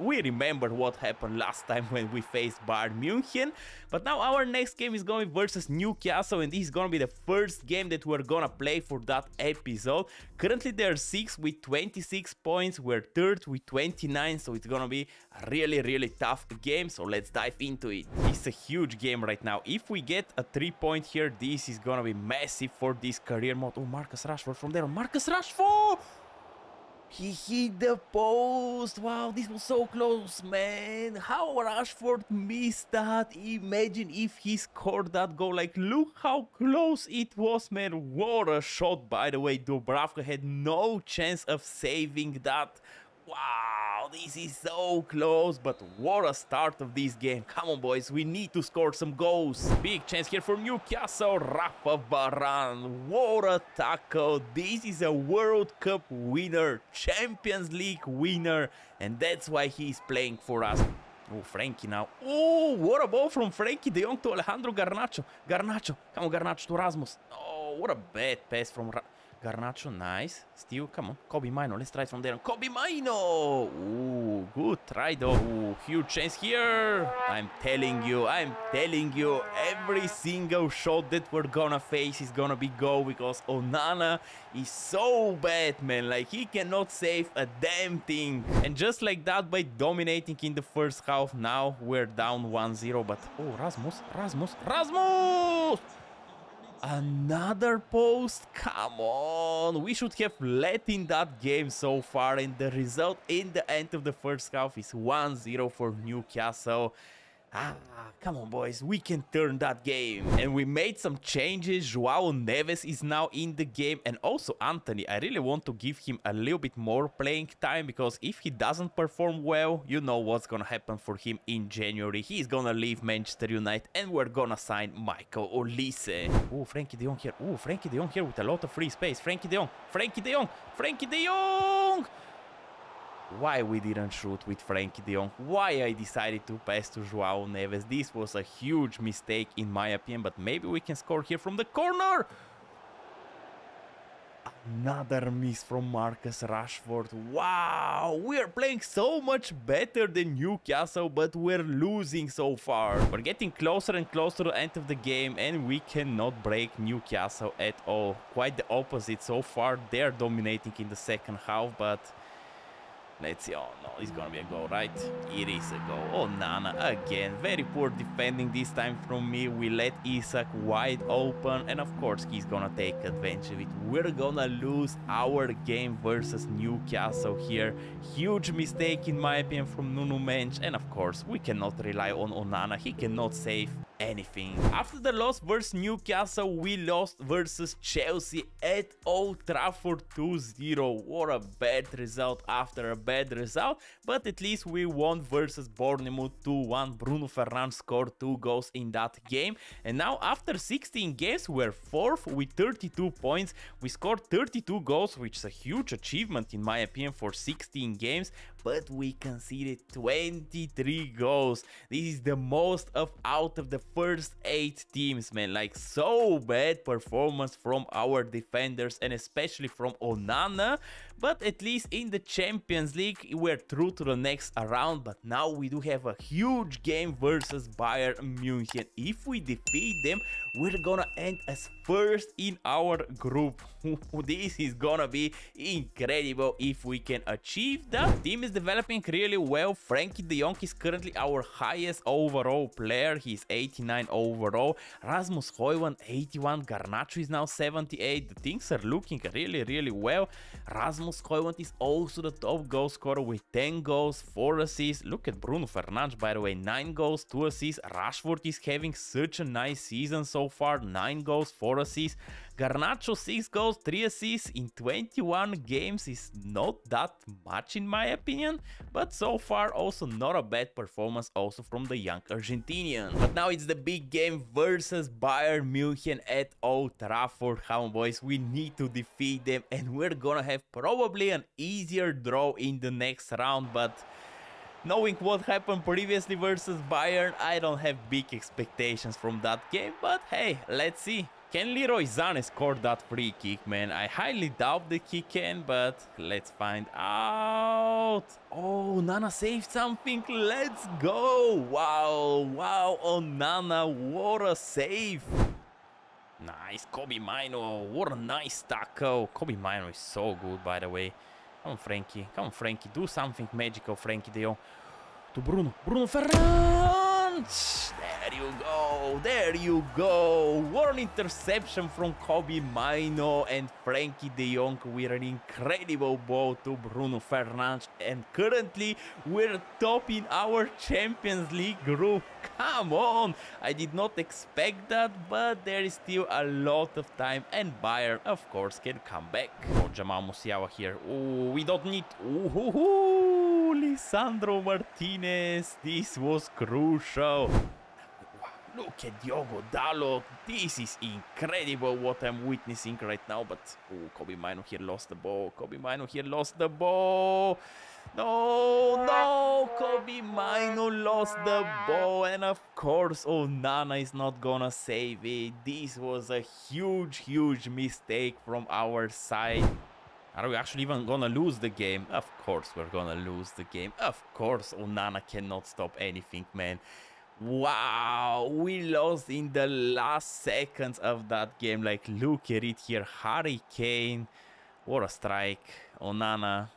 we remember what happened last time when we faced Bayern Munich. But now our next game is going versus Newcastle, and this is going to be the 1st game that we're going to play for that episode. Currently they're 6th with 26 points, we're 3rd with 29, so it's going to be a really, really tough game, so let's dive into it. It's a huge game right now. If we get a 3-point here, this is going to be massive for this career mode. Oh, Marcus Rashford from there, Marcus Rashford! He hit the post. Wow, this was so close, man. How Rashford missed that. Imagine if he scored that goal. Like, look how close it was, man. What a shot, by the way. Dubravka had no chance of saving that. Wow, this is so close, but what a start of this game. Come on, boys, we need to score some goals. Big chance here for Newcastle, Rafa Varane. What a tackle. This is a World Cup winner, Champions League winner, and that's why he's playing for us. Oh, Frenkie now. Oh, what a ball from Frenkie de Jong to Alejandro Garnacho. Garnacho, come on, Garnacho to Rasmus. Oh, what a bad pass from Garnacho, nice. Still, come on. Kobbie Mainoo, let's try it from there. Kobbie Mainoo! Ooh, good try though. Ooh, huge chance here. I'm telling you, every single shot that we're gonna face is gonna be goal because Onana is so bad, man. Like, he cannot save a damn thing. And just like that, by dominating in the 1st half, now we're down 1-0. But, oh, Rasmus! Another post. Come on, we should have let in that game so far, and the result in the end of the 1st half is 1-0 for Newcastle. Come on, boys, we can turn that game. And we made some changes. João Neves is now in the game, and also Antony. I really want to give him a little bit more playing time, because if he doesn't perform well, you know what's gonna happen for him in January. He's gonna leave Manchester United and we're gonna sign Michael Olise. Oh, Frenkie de Jong here. Oh, Frenkie de Jong here with a lot of free space. Frenkie de Jong, Frenkie de Jong, Frenkie de Jong! Why we didn't shoot with Frenkie de Jong, why I decided to pass to João Neves. This was a huge mistake in my opinion, but maybe we can score here from the corner. Another miss from Marcus Rashford. Wow, we are playing so much better than Newcastle, but we're losing so far. We're getting closer and closer to the end of the game, and we cannot break Newcastle at all. Quite the opposite so far. They're dominating in the second half, but... let's see. Oh, no, it's gonna be a goal, right? It is a goal. Oh, Nana, again. Very poor defending this time from me. We let Isak wide open, and of course, he's gonna take advantage of it. We're gonna lose our game versus Newcastle here. Huge mistake, in my opinion, from Nuno Mendes, and of course, we cannot rely on Onana. He cannot save anything. After the loss versus Newcastle, we lost versus Chelsea at Old Trafford 2-0. What a bad result after a bad result, but at least we won versus Bournemouth 2-1. Bruno Fernandes scored 2 goals in that game, and now after 16 games we're 4th with 32 points. We scored 32 goals, which is a huge achievement in my opinion for 16 games, but we conceded 23 goals. This is the most out of the first 8 teams, man. Like, so bad performance from our defenders, and especially from Onana, but at least in the Champions League we're through to the next round. But now we do have a huge game versus Bayern Munich. If we defeat them, we're gonna end as first in our group. This is gonna be incredible if we can achieve that. The team is developing really well. Frenkie de Jong is currently our highest overall player. He's 89 overall. Rasmus Højlund 81. Garnacho is now 78. The things are looking really well. Rasmus Højlund is also the top goal scorer with 10 goals, 4 assists. Look at Bruno Fernandes, by the way, 9 goals, 2 assists. Rashford is having such a nice season so far, 9 goals, 4 assists. Garnacho 6 goals, 3 assists in 21 games is not that much in my opinion, but so far also not a bad performance also from the young Argentinian. But now it's the big game versus Bayern Munich at Old Trafford. Come on, boys, we need to defeat them, and we're gonna have probably an easier draw in the next round, but knowing what happened previously versus Bayern, I don't have big expectations from that game, but hey, let's see. Can Leroy Sané score that free kick, man? I highly doubt that he can, but let's find out. Oh, Nana saved something. Let's go. Wow. Oh, Nana, what a save. Nice. Kobbie Mainoo. What a nice tackle. Kobbie Mainoo is so good, by the way. Come on, Frenkie. Come on, Frenkie. Do something magical, Frenkie de Jong. To Bruno. Bruno Fernandes. There you go, there you go. What an interception from Kobbie Mainoo and Frenkie de Jong with an incredible ball to Bruno Fernandes. And currently, we're top in our Champions League group. Come on, I did not expect that, but there is still a lot of time, and Bayern, of course, can come back. Oh, Jamal Musiala here. Oh, we don't need... Ooh, hoo, hoo. Lisandro Martinez. This was crucial. Look at Diogo Dalot. This is incredible what I'm witnessing right now, but... oh, Kobbie Mainoo here lost the ball. Kobbie Mainoo here lost the ball. No, Kobbie Mainoo lost the ball, and of course Onana is not gonna save it. This was a huge mistake from our side. Are we actually even gonna lose the game? Of course we're gonna lose the game. Of course Onana cannot stop anything, man. Wow, we lost in the last seconds of that game. Like, look at it here. Harry Kane, what a strike. Onana,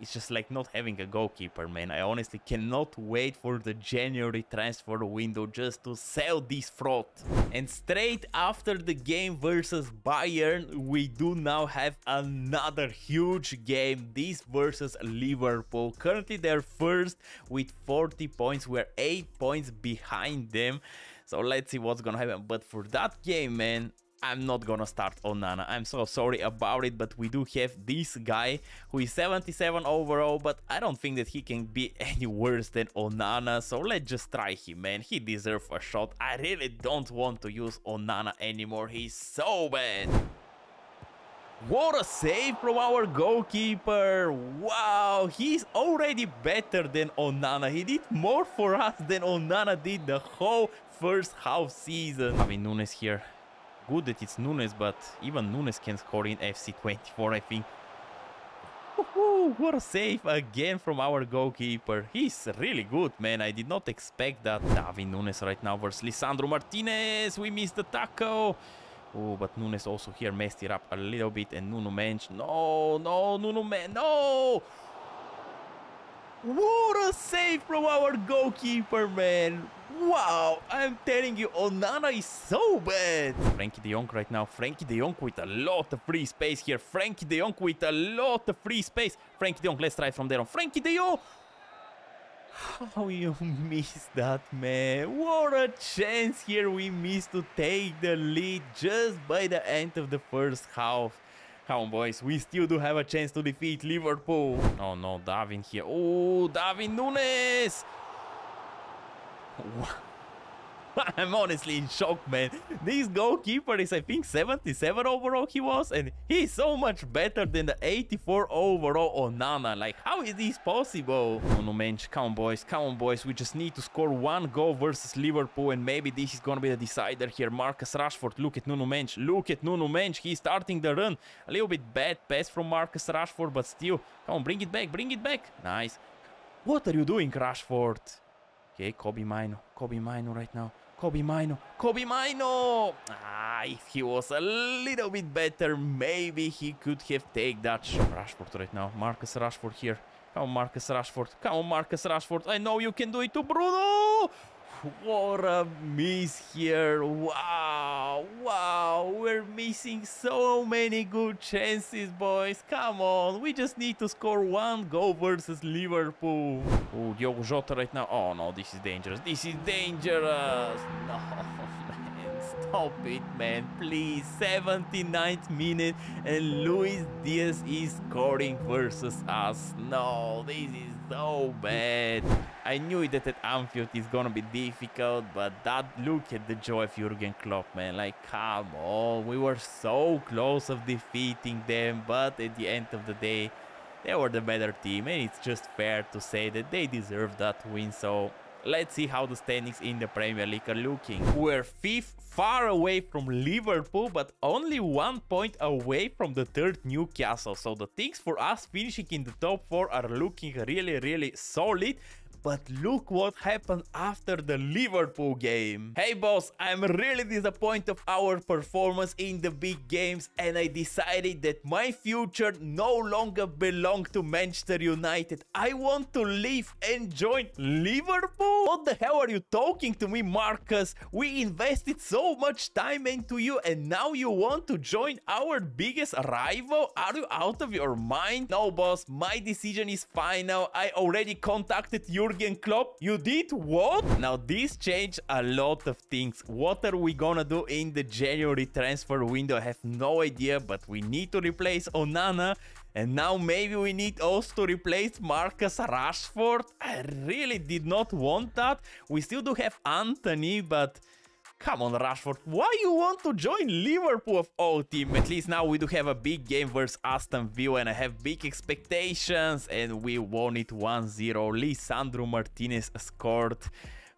It's just like not having a goalkeeper, man. I honestly cannot wait for the January transfer window just to sell this fraud. And straight after the game versus Bayern, we do now have another huge game, this versus Liverpool. Currently they're first with 40 points, we're 8 points behind them. So let's see what's gonna happen. But for that game, man, I'm not gonna start Onana. I'm so sorry about it, but we do have this guy who is 77 overall, but I don't think that he can be any worse than Onana, so let's just try him, man. He deserves a shot. I really don't want to use Onana anymore. He's so bad. What a save from our goalkeeper. Wow, he's already better than Onana. He did more for us than Onana did the whole first half season. I mean, Nunes here. Good that it's Nunes, but even Nunes can score in FC24, I think. Woohoo, what a save again from our goalkeeper. He's really good, man. I did not expect that. David Nunes right now versus Lisandro Martinez. We missed the tackle. Oh, but Nunes also here messed it up a little bit. And Nuno Mendes. No, Nuno Mendes. No! What a save from our goalkeeper, man. Wow, I'm telling you, Onana is so bad. Frenkie de Jong right now. Frenkie de Jong with a lot of free space here. Frenkie de Jong with a lot of free space. Frenkie de Jong, let's try from there on. Frenkie de Jong! How you missed that, man. What a chance here we missed to take the lead just by the end of the first half. Come on, boys, we still do have a chance to defeat Liverpool. Oh no, Darwin here. Oh, Darwin Nunes! I'm honestly in shock, man. This goalkeeper is, I think, 77 overall he was, and he's so much better than the 84 overall Onana. Like, how is this possible? Nuno Mendes, come on boys, we just need to score one goal versus Liverpool, and maybe this is gonna be the decider here. Marcus Rashford, look at Nuno Mendes, he's starting the run. A little bit bad pass from Marcus Rashford, but still, come on, bring it back. Nice. What are you doing, Rashford? Okay, Kobbie Mainoo right now. Kobbie Mainoo! Ah, if he was a little bit better, maybe he could have taken that shot. Rashford right now. Marcus Rashford here. Come on, Marcus Rashford. I know you can do it to Bruno! What a miss here. Wow. We're missing so many good chances, boys. Come on. We just need to score one goal versus Liverpool. Oh, Diogo Jota right now. Oh, no. This is dangerous. No, man. Stop it, man. Please. 79th minute and Luis Diaz is scoring versus us. No, this is so bad. I knew that at Anfield is gonna be difficult, but that look at the joy of Jurgen Klopp, man. Like, come on, we were so close of defeating them, but at the end of the day, they were the better team, and it's just fair to say that they deserve that win. So let's see how the standings in the Premier League are looking. We're fifth, far away from Liverpool, but only 1 point away from the third Newcastle. So the things for us finishing in the top four are looking really, really solid. But look what happened after the Liverpool game. Hey boss, I'm really disappointed of our performance in the big games, and I decided that my future no longer belonged to Manchester United. I want to leave and join Liverpool? What the hell are you talking to me, Marcus? We invested so much time into you, and now you want to join our biggest rival? Are you out of your mind? No boss, my decision is final. I already contacted you, Jurgen Klopp. You did what? Now this changed a lot of things. What are we gonna do in the January transfer window? I have no idea, but we need to replace Onana. And now maybe we need also to replace Marcus Rashford. I really did not want that. We still do have Antony, but come on, Rashford, why you want to join Liverpool of all team? At least now we do have a big game versus Aston Villa, and I have big expectations, and we won it 1-0. Lisandro Martinez scored.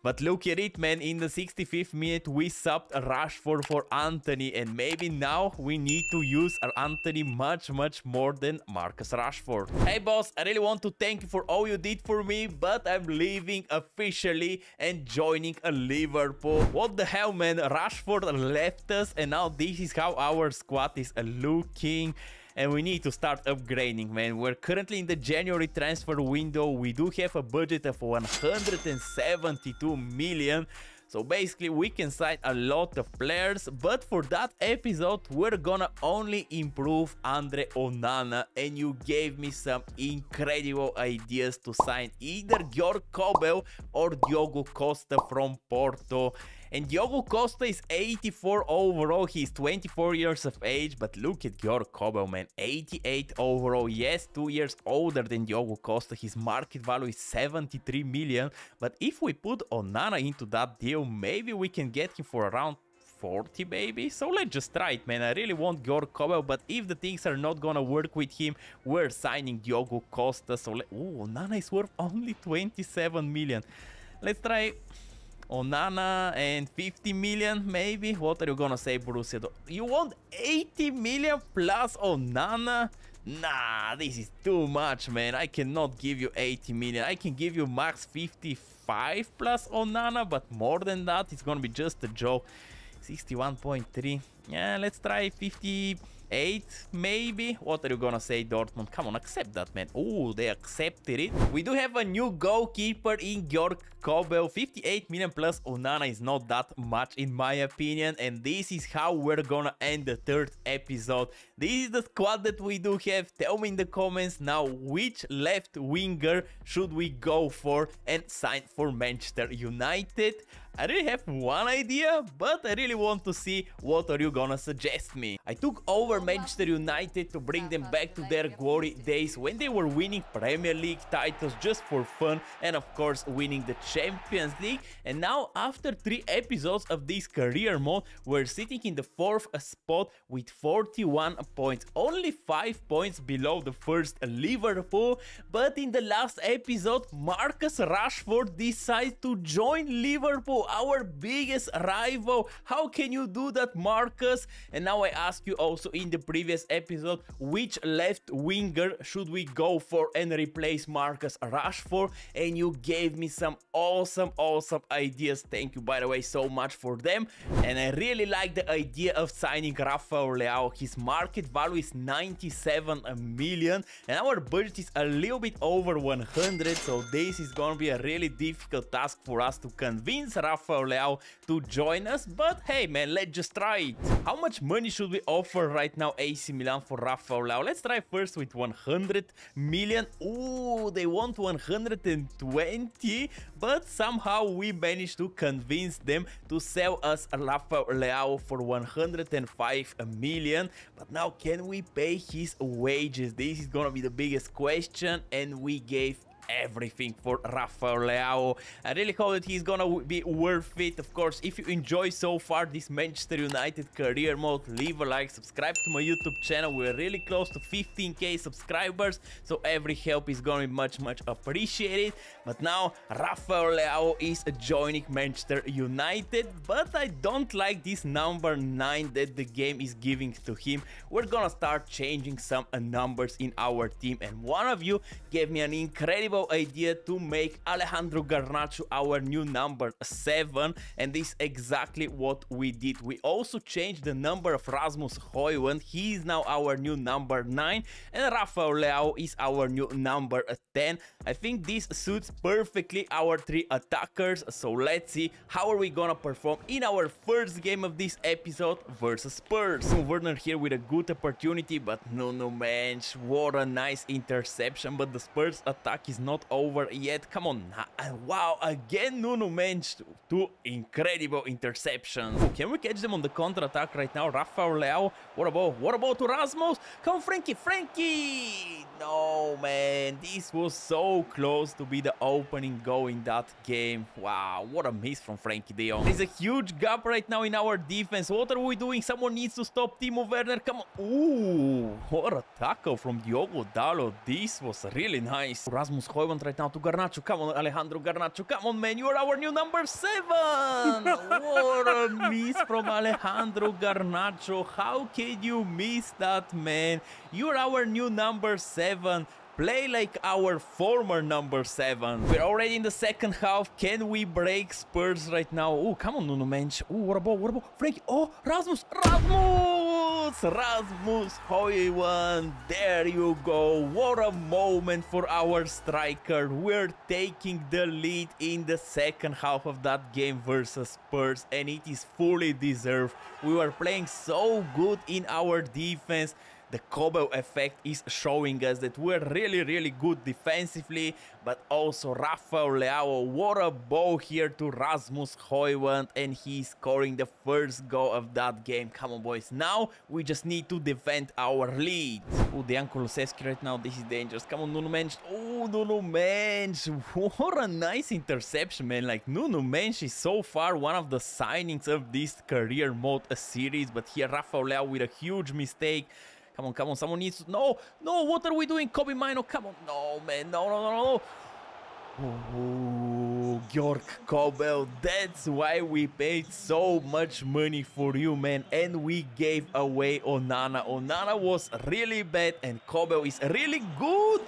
But look at it, man, in the 65th minute, we subbed Rashford for Antony, and maybe now we need to use Antony much more than Marcus Rashford. Hey boss, I really want to thank you for all you did for me, but I'm leaving officially and joining Liverpool. What the hell, man, Rashford left us, and now this is how our squad is looking. and we need to start upgrading, man. We're currently in the January transfer window. We do have a budget of 172 million. So basically we can sign a lot of players, but for that episode we're gonna only improve Andre Onana, and you gave me some incredible ideas to sign either Georg Kobel or Diogo Costa from Porto. And Diogo Costa is 84 overall, he's 24 years of age, but look at Georg Kobel, man, 88 overall, yes, 2 years older than Diogo Costa, his market value is 73 million, but if we put Onana into that deal, maybe we can get him for around 40 baby. So let's just try it, man. I really want Georg Kobel, but if the things are not gonna work with him, we're signing Diogo Costa. So ooh, Onana is worth only 27 million. Let's try Onana and 50 million maybe. What are you gonna say, Borussia? You want 80 million plus Onana? Nah, this is too much, man. I cannot give you 80 million. I can give you max 55 plus Onana, but more than that, it's gonna be just a joke. 61.3. Yeah, let's try 58 maybe. What are you gonna say, Dortmund? Come on, accept that, man. Oh, they accepted it. We do have a new goalkeeper in Georg Kobel. 58 million plus Onana is not that much in my opinion, and this is how we're gonna end the third episode. This is the squad that we do have. Tell me in the comments now which left winger should we go for and sign for Manchester United. I really have one idea, but I really want to see what are you gonna suggest me. I took over Manchester United to bring them back to their glory days when they were winning Premier League titles just for fun, and of course winning the Champions League. And now after 3 episodes of this career mode, we're sitting in the 4th spot with 41 points, only 5 points below the first Liverpool. But in the last episode, Marcus Rashford decides to join Liverpool, our biggest rival. How can you do that, Marcus? And now I ask you also in the previous episode, which left winger should we go for and replace Marcus Rashford? And you gave me some awesome ideas. Thank you, by the way, so much for them. And I really like the idea of signing Rafael Leao. His market value is 97 million and our budget is a little bit over 100, so this is gonna be a really difficult task for us to convince Rafael Leao to join us. But hey, man, let's just try it. How much money should we offer right now AC Milan for Rafael Leao? Let's try first with 100 million. Ooh, they want 120, but somehow we managed to convince them to sell us Rafael Leao for 105 million. But now, can we pay his wages? This is gonna be the biggest question, and we gave everything for Rafael Leao. I really hope that he's gonna be worth it. Of course, if you enjoy so far this Manchester United career mode, leave a like, subscribe to my YouTube channel. We're really close to 15k subscribers, so every help is gonna be much appreciated. But now Rafael Leao is joining Manchester United, but I don't like this number 9 that the game is giving to him. We're gonna start changing some numbers in our team, and one of you gave me an incredible idea to make Alejandro Garnacho our new number 7, and this is exactly what we did. We also changed the number of Rasmus Højlund. He is now our new number 9, and Rafael Leao is our new number 10. I think this suits perfectly our 3 attackers, so let's see how are we gonna perform in our first game of this episode versus Spurs. Werner here with a good opportunity, but Nuno Mendes, what a nice interception. But the Spurs attack is not over yet. Come on. Wow, again Nuno Mendes, 2 incredible interceptions. Oh, can we catch them on the counter-attack right now? Rafael Leao, what about to Rasmus? Come on, Frenkie. No, man, this was so close to be the opening goal in that game. Wow, what a miss from Frenkie de Jong. There's a huge gap right now in our defense. What are we doing? Someone needs to stop Timo Werner. Come on. Ooh, what a tackle from Diogo Dalot. This was really nice. Rasmus Højlund right now to Garnacho. Come on, Alejandro Garnacho. Come on, man. You are our new number 7. What a miss from Alejandro Garnacho. How can you miss that, man? You are our new number 7. Play like our former number 7. We're already in the second half. Can we break Spurs right now? Oh, come on, Nuno Mendes. Oh, what about Frankie? Oh, Rasmus. goals, Rasmus Højlund, there you go, what a moment for our striker. We're taking the lead in the second half of that game versus Spurs, and it is fully deserved. We were playing so good in our defense. The Kobbie effect is showing us that we're really good defensively, but also Rafael Leao, what a ball here to Rasmus Højlund, and he's scoring the first goal of that game. Come on, boys, now we just need to defend our lead. Oh, Dejan Kulusevski right now, this is dangerous. Come on, Nuno Mendes. Oh, Nuno Mendes, what a nice interception, man. Like, Nuno Mendes is so far one of the signings of this career mode series, but here Rafael Leao with a huge mistake. Come on, come on, someone needs to... No, no, what are we doing? Kobbie Mainoo, come on. No, man, no. Ooh, Georg Kobel, that's why we paid so much money for you, man. And we gave away Onana. Onana was really bad and Kobel is really good.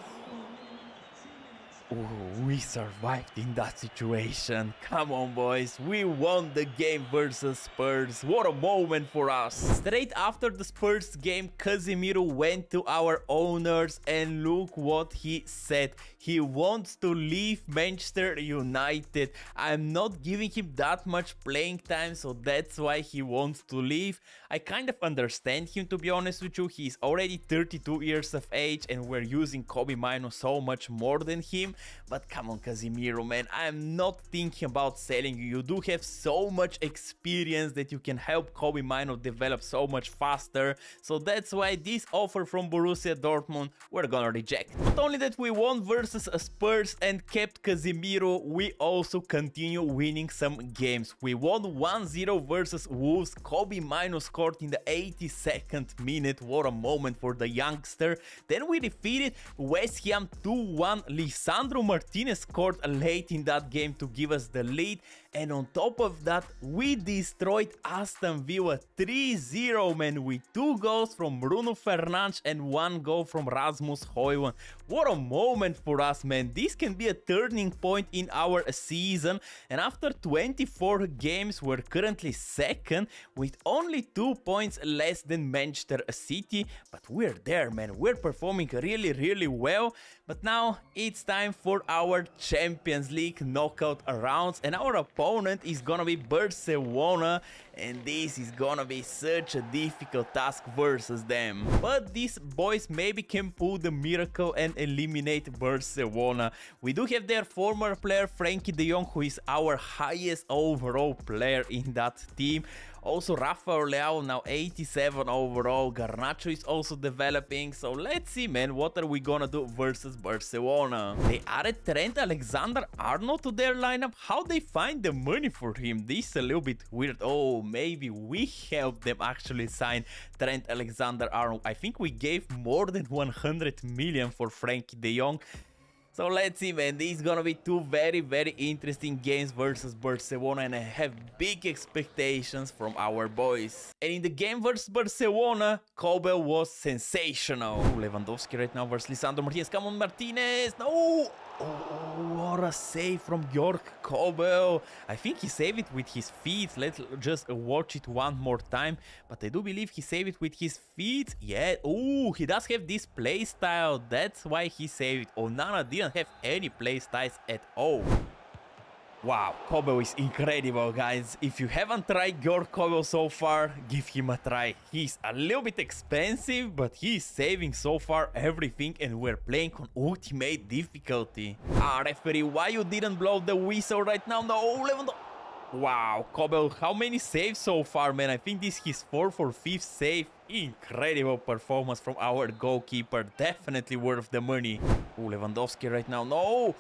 Ooh, we survived in that situation. Come on, boys, we won the game versus Spurs. What a moment for us. Straight after the Spurs game, Casemiro went to our owners and look what he said. He wants to leave Manchester United. I'm not giving him that much playing time, so that's why he wants to leave. I kind of understand him, to be honest with you. He's already 32 years of age and we're using Kobbie Mainoo so much more than him. But come on, Casemiro, man, I'm not thinking about selling you. You do have so much experience that you can help Kobbie Mainoo develop so much faster. So that's why this offer from Borussia Dortmund, we're gonna reject. Not only that we won versus Spurs and kept Casemiro, we also continue winning some games. We won 1-0 versus Wolves. Kobbie Mainoo scored in the 82nd minute. What a moment for the youngster. Then we defeated West Ham 2-1. Lisandro Martinez scored late in that game to give us the lead, and on top of that we destroyed Aston Villa 3-0, man, with 2 goals from Bruno Fernandes and 1 goal from Rasmus Højlund. What a moment for us, man. This can be a turning point in our season, and after 24 games we're currently second with only 2 points less than Manchester City, but we're there, man. We're performing really well, but now it's time for our Champions League knockout rounds, and our opponent is gonna be Barcelona, and this is gonna be such a difficult task versus them. But these boys maybe can pull the miracle and eliminate Barcelona. We do have their former player Frenkie de Jong, who is our highest overall player in that team. Also Rafael Leao, now 87 overall. Garnacho is also developing, so let's see, man, what are we gonna do versus Barcelona. They added Trent Alexander-Arnold to their lineup. How they find the money for him? This is a little bit weird. Oh, maybe we helped them actually sign Trent Alexander-Arnold. I think we gave more than 100 million for Frenkie de Jong. So let's see, man, these gonna be two very interesting games versus Barcelona, and I have big expectations from our boys. And in the game versus Barcelona, Kobbie was sensational. Ooh, Lewandowski right now versus Lisandro Martinez. Come on, Martinez, no! Oh, what a save from Georg Kobbie. I think he saved it with his feet. Let's just watch it one more time. But I do believe he saved it with his feet. Yeah. Oh, he does have this play style. That's why he saved it. Onana didn't have any play styles at all. Wow, Kobbie is incredible, guys. If you haven't tried Georg Kobbie so far, give him a try. He's a little bit expensive, but he's saving so far everything, and we're playing on ultimate difficulty. Ah, referee, why you didn't blow the whistle right now? No, Lewandowski. Wow, Kobbie, how many saves so far, man? I think this is his 4th or 5th save. Incredible performance from our goalkeeper. Definitely worth the money. Ooh, Lewandowski right now. No!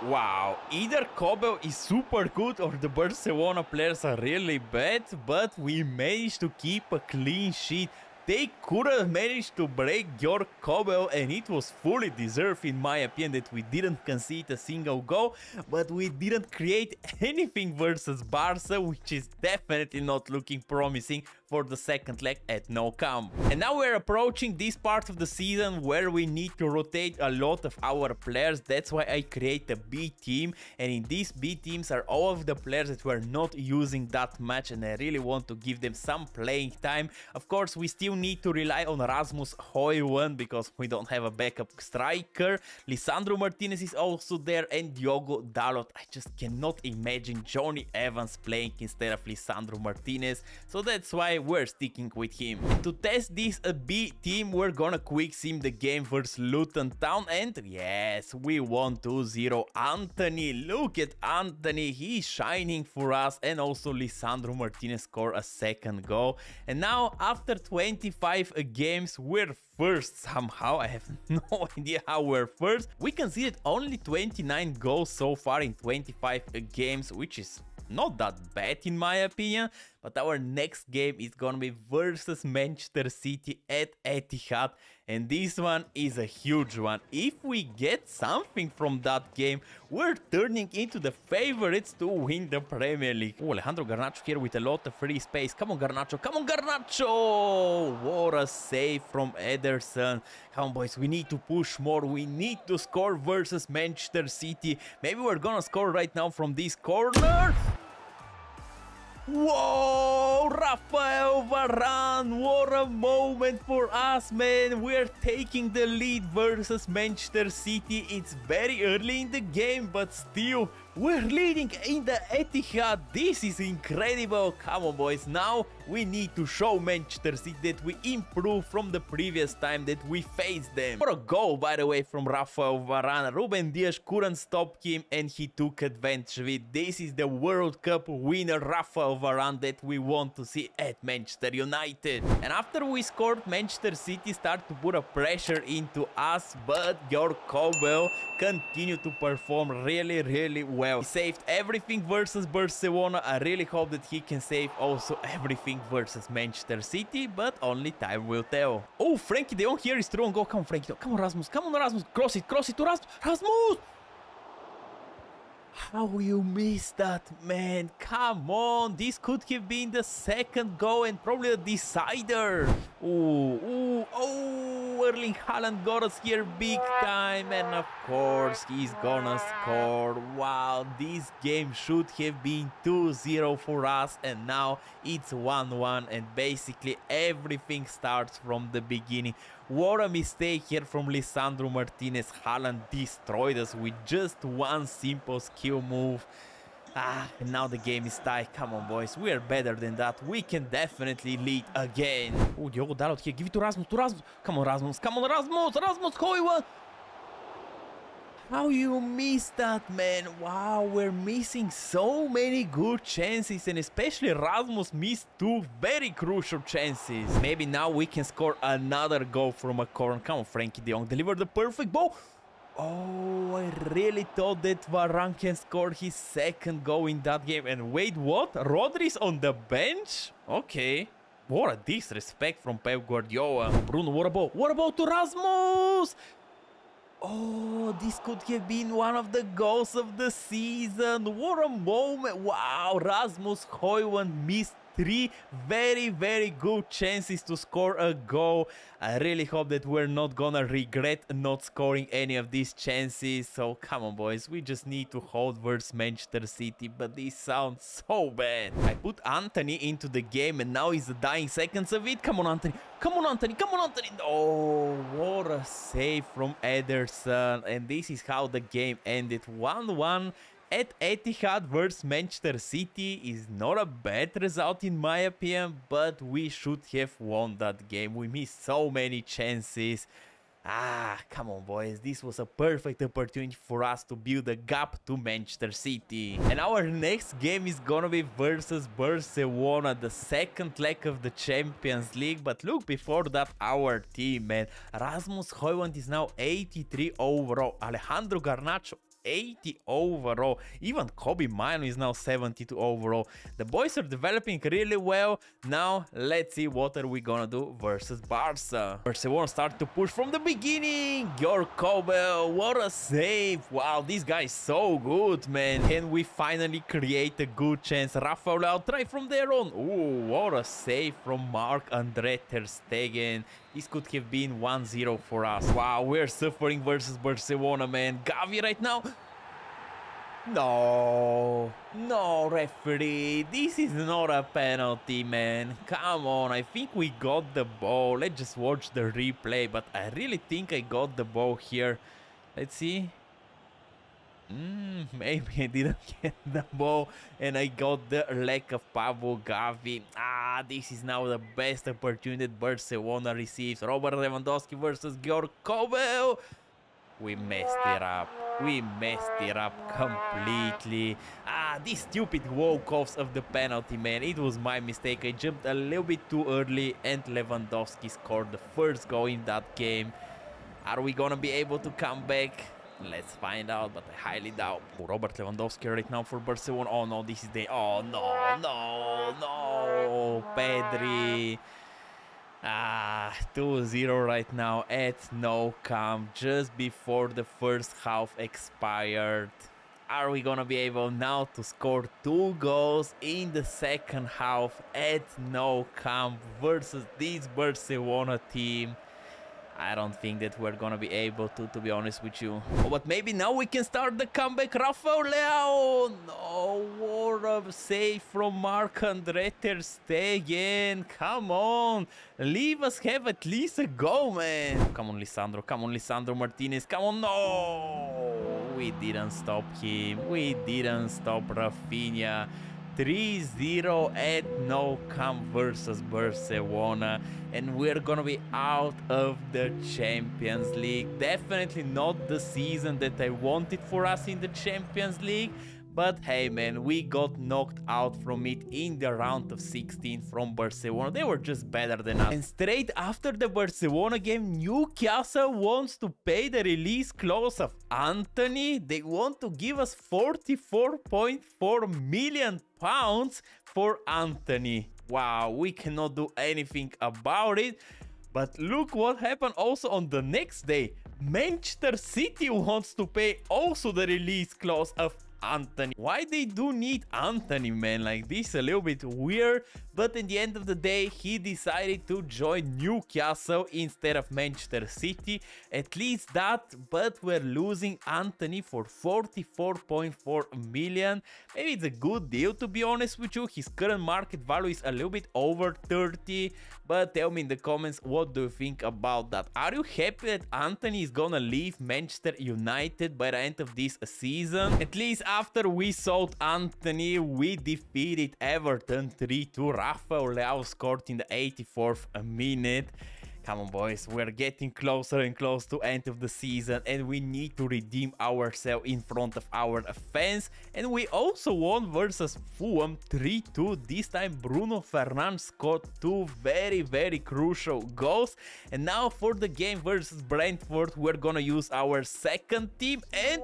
Wow, either Kobbie is super good or the Barcelona players are really bad, but we managed to keep a clean sheet. They couldn't manage to break Georg Kobbie, and it was fully deserved in my opinion that we didn't concede a single goal, but we didn't create anything versus Barca, which is definitely not looking promising for the second leg at Nou Camp. And now we're approaching this part of the season where we need to rotate a lot of our players. That's why I create a B team, and in these B teams are all of the players that were not using that much, and I really want to give them some playing time. Of course, we still need to rely on Rasmus Højlund because we don't have a backup striker. Lisandro Martinez is also there, and Diogo Dalot. I just cannot imagine Johnny Evans playing instead of Lisandro Martinez, so that's why we're sticking with him. To test this B team, we're gonna quick sim the game versus Luton Town, and yes, we won 2-0. Antony, look at Antony, he's shining for us, and also Lisandro Martinez scored a second goal. And now after 25 games, we're first somehow. I have no idea how we're first. We conceded only 29 goals so far in 25 games, which is not that bad in my opinion. But our next game is gonna be versus Manchester City at Etihad, and this one is a huge one. If we get something from that game, we're turning into the favorites to win the Premier League. Oh, Alejandro Garnacho here with a lot of free space. Come on, Garnacho, come on, Garnacho! What a save from Ederson. Come on, boys, we need to push more. We need to score versus Manchester City. Maybe we're gonna score right now from this corner. Whoa, Rafael Varane, what a moment for us, man. We're taking the lead versus Manchester City. It's very early in the game, but still, we're leading in the Etihad. This is incredible. Come on, boys, now we need to show Manchester City that we improve from the previous time that we faced them. What a goal, by the way, from Rafael Varane. Ruben Dias couldn't stop him, and he took advantage of it. This is the World Cup winner, Rafael Varane, that we want to see at Manchester United. And after we scored, Manchester City start to put a pressure into us, but Georg Kobel continued to perform really well. He saved everything versus Barcelona. I really hope that he can save also everything versus Manchester City, but only time will tell. Oh, Frenkie de Jong here is through and go. Come on, Frenkie de Jong. Come on, Rasmus. Come on, Rasmus. Cross it to Rasmus. Rasmus! How you miss that, man? Come on, this could have been the second goal and probably a decider. Oh, Erling Haaland got us here big time, and of course he's gonna score. Wow, this game should have been 2-0 for us, and now it's 1-1, and basically everything starts from the beginning. What a mistake here from Lisandro Martinez. Haaland destroyed us with just one simple skill move. And now the game is tied. Come on, boys, we are better than that. We can definitely lead again. Oh, Diogo Dalot here. Give it to Rasmus, Come on, Rasmus, Rasmus Højlund. How you miss that, man? Wow, we're missing so many good chances, and especially Rasmus missed two very crucial chances. Maybe now we can score another goal from a corner. Come on, Frenkie de Jong, deliver the perfect ball. Oh, I really thought that Varane can score his second goal in that game. And wait, what? Rodri's on the bench? Okay. What a disrespect from Pep Guardiola. Bruno, what about to Rasmus? Oh, this could have been one of the goals of the season. What a moment. Wow, Rasmus Højlund missed three very good chances to score a goal. I really hope that we're not gonna regret not scoring any of these chances. So come on, boys, we just need to hold versus Manchester City, but this sounds so bad. I put Antony into the game, and now is the dying seconds of it. Come on, Antony, come on Antony. Oh, what a save from Ederson, and this is how the game ended. 1-1 at Etihad versus Manchester City is not a bad result in my opinion, but we should have won that game. We missed so many chances. Come on, boys, this was a perfect opportunity for us to build a gap to Manchester City. And our next game is gonna be versus Barcelona, the second leg of the Champions League. But look before that, our team, man. Rasmus Højlund is now 83 overall. Alejandro Garnacho 80 overall. Even Kobbie Mainoo is now 72 overall. The boys are developing really well. Now let's see what are we gonna do versus Barca. Barcelona start to push from the beginning. Your Kobbie, what a save. Wow, this guy is so good, man. Can we finally create a good chance? Rafael, I'll try from there on. Ooh, what a save from Marc-Andre ter Stegen. This could have been 1-0 for us. Wow, we're suffering versus Barcelona, man. Gavi right now. No, no, referee. This is not a penalty, man. Come on, I think we got the ball. Let's just watch the replay, but I really think I got the ball here. Let's see. Maybe I didn't get the ball and I got the lack of Pablo Gavi. Ah, this is now the best opportunity Barcelona receives. Robert Lewandowski versus Georg Kobbie. We messed it up. We messed it up completely. Ah, these stupid walk-offs of the penalty, man. It was my mistake. I jumped a little bit too early and Lewandowski scored the first goal in that game. Are we gonna be able to come back? Let's find out, but I highly doubt. Robert Lewandowski right now for Barcelona. Oh no, this is the... Oh no, no, no, Pedri. Ah, 2-0 right now at No Camp just before the first half expired. Are we gonna be able now to score 2 goals in the second half at No Camp versus this Barcelona team? I don't think that we're gonna be able to be honest with you. Oh, but maybe now we can start the comeback. Rafael Leao! No, what a save from Marc-Andre ter Stegen. Come on! Leave us have at least a goal, man! Come on, Lisandro. Come on, Lisandro Martinez. Come on, no! We didn't stop him. We didn't stop Rafinha. 3-0 at No Camp versus Barcelona, and we're gonna be out of the Champions League. Definitely not the season that I wanted for us in the Champions League, but hey man, we got knocked out from it in the round of 16 from Barcelona. They were just better than us. And straight after the Barcelona game, Newcastle wants to pay the release clause of Antony. They want to give us £44.4 million for Antony. Wow, we cannot do anything about it. But look what happened also on the next day. Manchester City wants to pay also the release clause of Antony. Why they do need Antony, man? Like, this is a little bit weird, but in the end of the day he decided to join Newcastle instead of Manchester City, at least that. But we're losing Antony for 44.4 million. Maybe it's a good deal, to be honest with you. His current market value is a little bit over 30, but tell me in the comments, what do you think about that? Are you happy that Antony is gonna leave Manchester United by the end of this season? At least after we sold Antony, we defeated Everton 3-2. Rafael Leao scored in the 84th minute. Come on, boys, we're getting closer and close to end of the season, and we need to redeem ourselves in front of our fans. And we also won versus Fulham 3-2. This time Bruno Fernandes scored 2 very, very crucial goals. And now for the game versus Brentford, we're gonna use our second team, and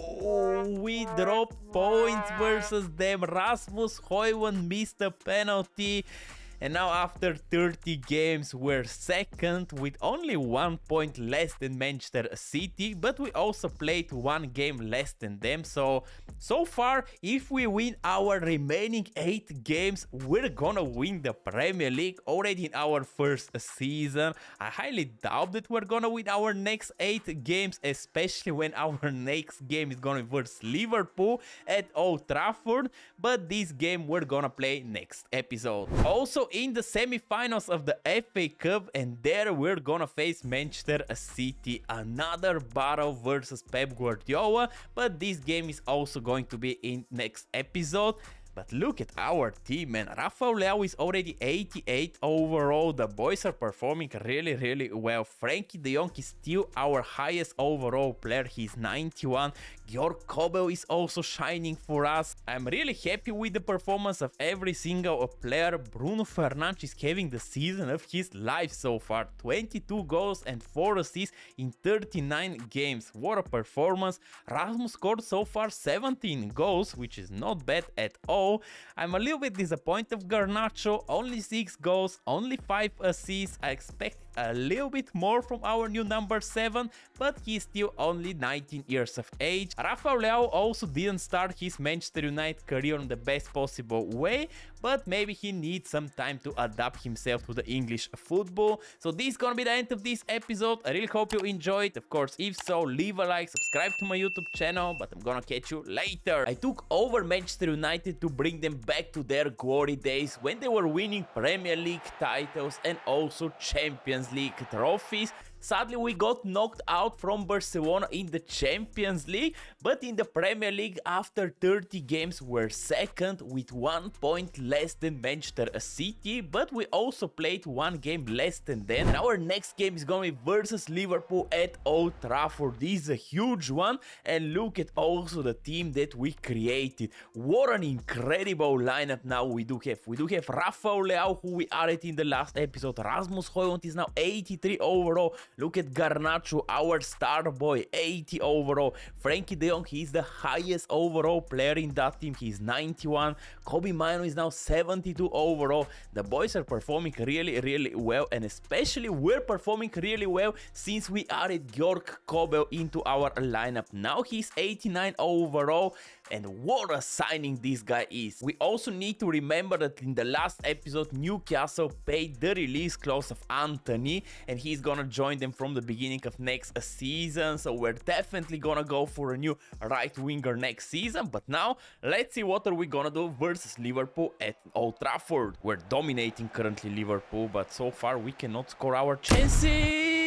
oh, we drop points versus them. Rasmus Højlund missed a penalty. And now after 30 games, we're second with only 1 point less than Manchester City, but we also played 1 game less than them. So far, if we win our remaining 8 games, we're gonna win the Premier League already in our first season. I highly doubt that we're gonna win our next 8 games, especially when our next game is gonna be versus Liverpool at Old Trafford. But this game we're gonna play next episode. Also, in the semi-finals of the FA Cup, and there we're gonna face Manchester City, another battle versus Pep Guardiola, but this game is also going to be in next episode. But look at our team, man. Rafael Leao is already 88 overall. The boys are performing really, really well. Frenkie de Jong is still our highest overall player. He's 91. Georg Kobel is also shining for us. I'm really happy with the performance of every single player. Bruno Fernandes is having the season of his life so far. 22 goals and 4 assists in 39 games. What a performance. Rasmus scored so far 17 goals, which is not bad at all. I'm a little bit disappointed of Garnacho. Only 6 goals, only 5 assists. I expect a little bit more from our new number 7, but he's still only 19 years of age. Rafa Varane also didn't start his Manchester United career in the best possible way, but maybe he needs some time to adapt himself to the English football. So this is gonna be the end of this episode. I really hope you enjoyed. Of course, if so, leave a like, subscribe to my YouTube channel, but I'm gonna catch you later. I took over Manchester United to bring them back to their glory days when they were winning Premier League titles and also Champions League trophies. Sadly, we got knocked out from Barcelona in the Champions League, but in the Premier League, after 30 games, we're second with 1 point less than Manchester City, but we also played 1 game less than them. And our next game is going to be versus Liverpool at Old Trafford. This is a huge one, and look at also the team that we created. What an incredible lineup now we do have. We do have Rafa Leao, who we added in the last episode. Rasmus Højlund is now 83 overall. Look at Garnacho, our star boy, 80 overall. Frenkie de Jong, he's the highest overall player in that team. He's 91. Kobbie Mainoo is now 72 overall. The boys are performing really, really well, and especially we're performing really well since we added Georg Kobel into our lineup. Now he's 89 overall, and what a signing this guy is. We also need to remember that in the last episode, Newcastle paid the release clause of Antony, and he's gonna join them from the beginning of next season. So we're definitely gonna go for a new right winger next season. But now let's see what are we gonna do versus Liverpool at Old Trafford. We're dominating currently Liverpool, but so far we cannot score our chances.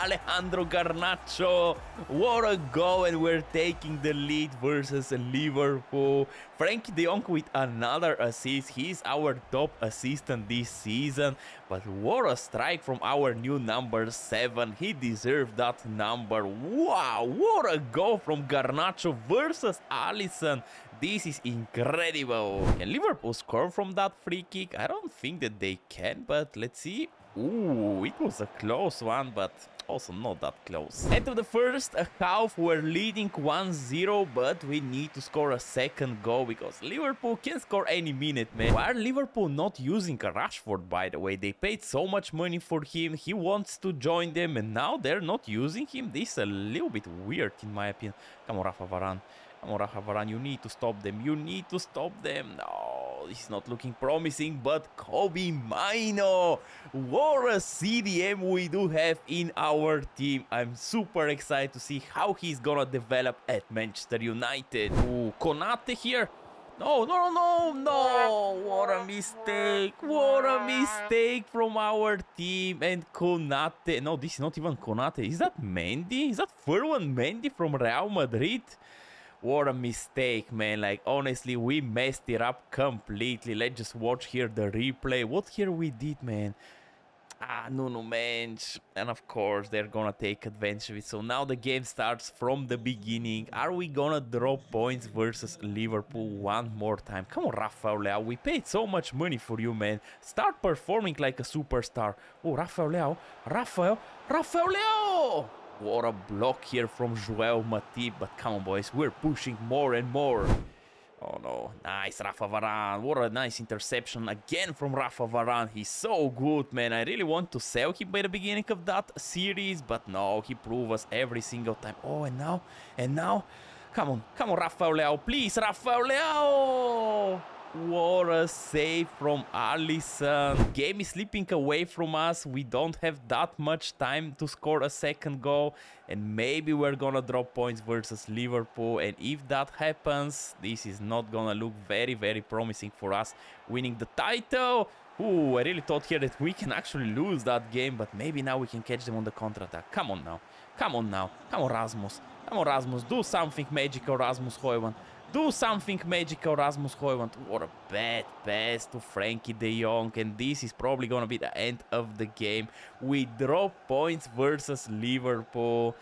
Alejandro Garnacho, what a goal, and we're taking the lead versus Liverpool. Frenkie de Jong with another assist. He's our top assistant this season, but what a strike from our new number 7. He deserved that number. Wow, what a goal from Garnacho versus Alisson. This is incredible. Can Liverpool score from that free kick? I don't think that they can, but let's see. Ooh, it was a close one, but also not that close. End of the first half, we're leading 1-0, but we need to score a second goal because Liverpool can score any minute, man. Why are Liverpool not using Rashford, by the way? They paid so much money for him. He wants to join them, and now they're not using him. This is a little bit weird, in my opinion. Come on, Rafa Varane. Come on, Rafa Varane. You need to stop them. You need to stop them. No. It's not looking promising, but Kobbie Mainoo, what a CDM we do have in our team. I'm super excited to see how he's gonna develop at Manchester United. Ooh, Konate here. No, no, no, no, what a mistake, what a mistake from our team. And Konate, no, this is not even Konate. Is that Mendy? Is that Ferland Mendy from Real Madrid? What a mistake, man. Like, honestly, we messed it up completely. Let's just watch here the replay. What here we did, man. Ah, Nuno Mendes. And of course, they're gonna take advantage of it. So now the game starts from the beginning. Are we gonna drop points versus Liverpool one more time? Come on, Rafa Leao. We paid so much money for you, man. Start performing like a superstar. Oh, Rafa Leao. Rafael Leao. What a block here from Joel Matip, but come on, boys, we're pushing more and more. Oh no, nice Rafa Varane, what a nice interception again from Rafa Varane. He's so good, man. I really want to sell him by the beginning of that series, but no, he proved us every single time. Oh, and now, come on Rafael Leao, please, Rafael Leao! What a save from Alisson. Game is slipping away from us. We don't have that much time to score a second goal. And maybe we're gonna drop points versus Liverpool. And if that happens, this is not gonna look very, very promising for us winning the title. Ooh, I really thought here that we can actually lose that game. But maybe now we can catch them on the counter-attack. Come on now. Come on now. Come on, Rasmus. Come on, Rasmus. Do something magical, Rasmus Højlund. Do something magical, Rasmus Højlund. What a bad pass to Frenkie de Jong. And this is probably going to be the end of the game. We drop points versus Liverpool.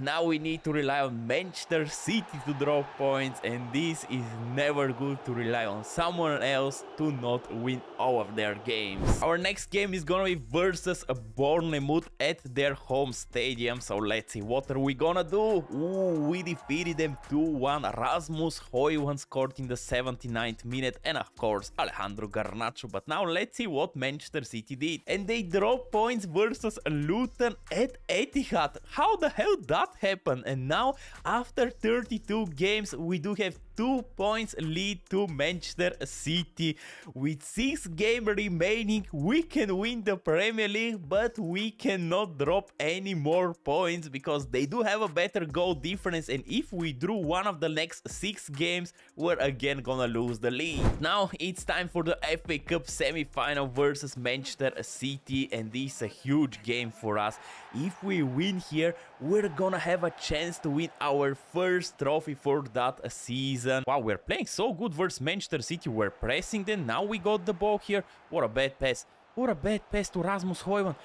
Now we need to rely on Manchester City to drop points, and this is never good to rely on someone else to not win all of their games. Our next game is gonna be versus Bournemouth at their home stadium, so let's see what are we gonna do. Ooh, we defeated them 2-1, Rasmus Højlund scored in the 79th minute and of course Alejandro Garnacho, but now let's see what Manchester City did. And they drop points versus Luton at Etihad. How the hell that happened? And now after 32 games we do have 2 points lead to Manchester City. With 6 games remaining we can win the Premier League, but we cannot drop any more points because they do have a better goal difference, and if we drew one of the next 6 games we're again gonna lose the league. Now it's time for the FA Cup semi-final versus Manchester City, and this is a huge game for us. If we win here we're gonna have a chance to win our first trophy for that season. Wow, we're playing so good versus Manchester City. We're pressing them. Now we got the ball here. What a bad pass. What a bad pass to Rasmus Højlund.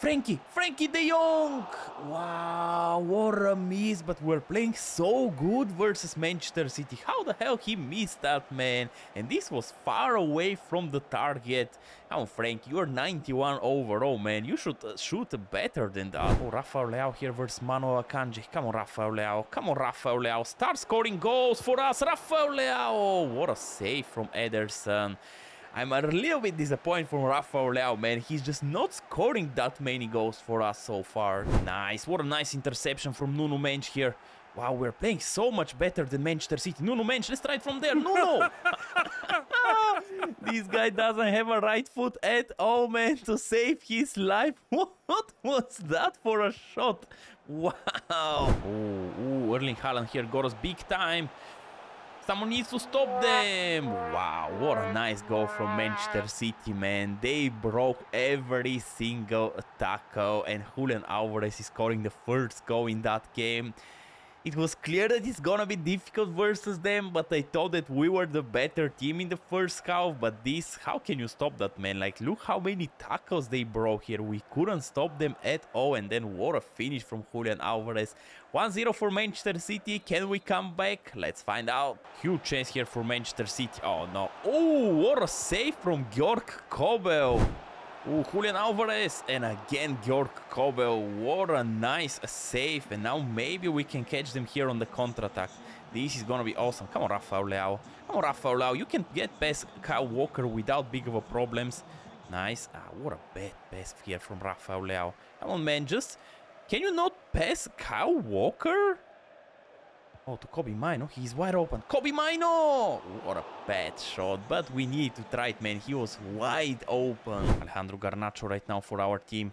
Frenkie de Jong! Wow, what a miss, but we're playing so good versus Manchester City. How the hell he missed that, man? And this was far away from the target. Come on, Frenkie, you're 91 overall, man. You should shoot better than that. Oh, Rafael Leao here versus Manuel Akanji. Come on, Rafael Leao. Come on, Rafael Leao. Start scoring goals for us, Rafael Leao! What a save from Ederson. I'm a little bit disappointed from Rafael Leao, man. He's just not scoring that many goals for us so far. Nice. What a nice interception from Nuno Mendes here. Wow, we're playing so much better than Manchester City. Nuno Mendes, let's try it from there. Nuno! This guy doesn't have a right foot at all, man, to save his life. What was that for a shot? Wow. Ooh, Erling Haaland here got us big time. Someone needs to stop them. Wow, what a nice goal from Manchester City, man. They broke every single tackle, and Julian Alvarez is scoring the first goal in that game. It was clear that it's gonna be difficult versus them, but I thought that we were the better team in the first half. But this, how can you stop that, man? Like, look how many tackles they broke here. We couldn't stop them at all, and then what a finish from Julian Alvarez. 1-0 for Manchester City. Can we come back? Let's find out. Huge chance here for Manchester City. Oh, no. Oh, what a save from Georg Kobel. Ooh, Julian Alvarez, and again Georg Kobel. What a nice save, and now maybe we can catch them here on the counter-attack. This is gonna be awesome. Come on, Rafael Leao. Come on, Rafael Leao. You can get past Kyle Walker without big of a problems. Nice. Ah, what a bad pass here from Rafael Leao. Come on, man, just... Can you not pass Kyle Walker? Oh, to Kobbie Mainoo. He's wide open. Kobbie Mainoo! What a bad shot, but we need to try it, man. He was wide open. Alejandro Garnacho right now for our team.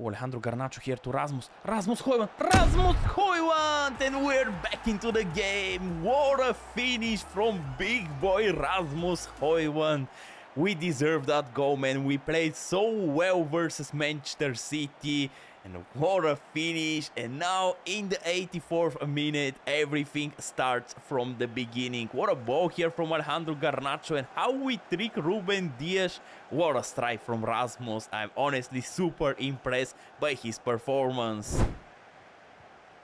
Oh, Alejandro Garnacho here to Rasmus. Rasmus Højlund. Rasmus Højlund! And we're back into the game. What a finish from big boy Rasmus Højlund. We deserve that goal, man. We played so well versus Manchester City. And what a finish. And now in the 84th minute, everything starts from the beginning. What a ball here from Alejandro Garnacho, and how we trick Ruben Dias. What a strike from Rasmus. I'm honestly super impressed by his performance.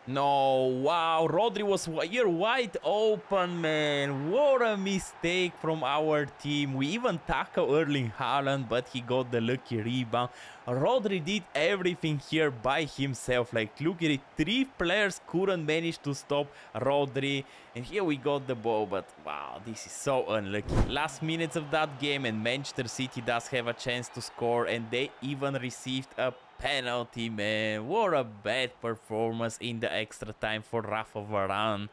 No, wow, Rodri was here wide open, man. What a mistake from our team. We even tackled Erling Haaland, but he got the lucky rebound. Rodri did everything here by himself. Like, look at it, 3 players couldn't manage to stop Rodri. And here we got the ball, but wow, this is so unlucky. Last minutes of that game, and Manchester City does have a chance to score, and they even received a penalty, man. What a bad performance in the extra time for Rafa Varane.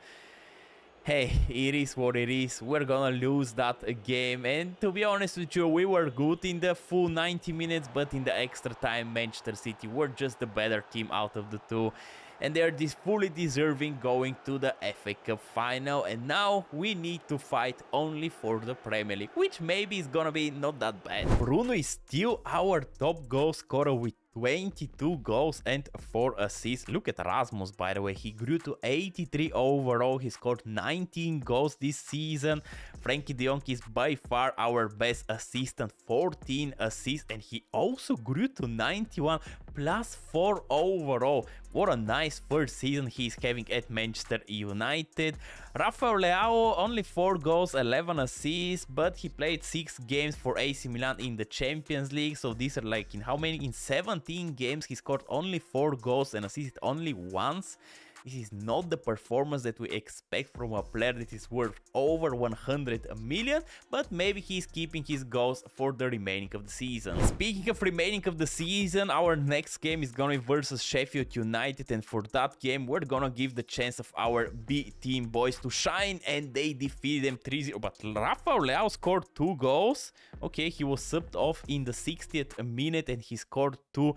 Hey, it is what it is. We're gonna lose that game. And to be honest with you, we were good in the full 90 minutes, but in the extra time, Manchester City were just the better team out of the two. And they're fully deserving going to the FA Cup final. And now we need to fight only for the Premier League, which maybe is gonna be not that bad. Bruno is still our top goal scorer with 22 goals and 4 assists. Look at Rasmus, by the way. He grew to 83 overall. He scored 19 goals this season. Frenkie de Jong is by far our best assistant, 14 assists. And he also grew to 91 +4 overall. What a nice first season he's having at Manchester United. Rafael Leao, only 4 goals, 11 assists, but he played 6 games for AC Milan in the Champions League. So these are like in how many? In 17 games he scored only 4 goals and assisted only once. This is not the performance that we expect from a player that is worth over 100 million, but maybe he's keeping his goals for the remaining of the season. Speaking of remaining of the season, our next game is gonna be versus Sheffield United, and for that game we're gonna give the chance of our B team boys to shine, and they defeated them 3-0, but Rafael Leao scored 2 goals. Okay, he was subbed off in the 60th minute and he scored 2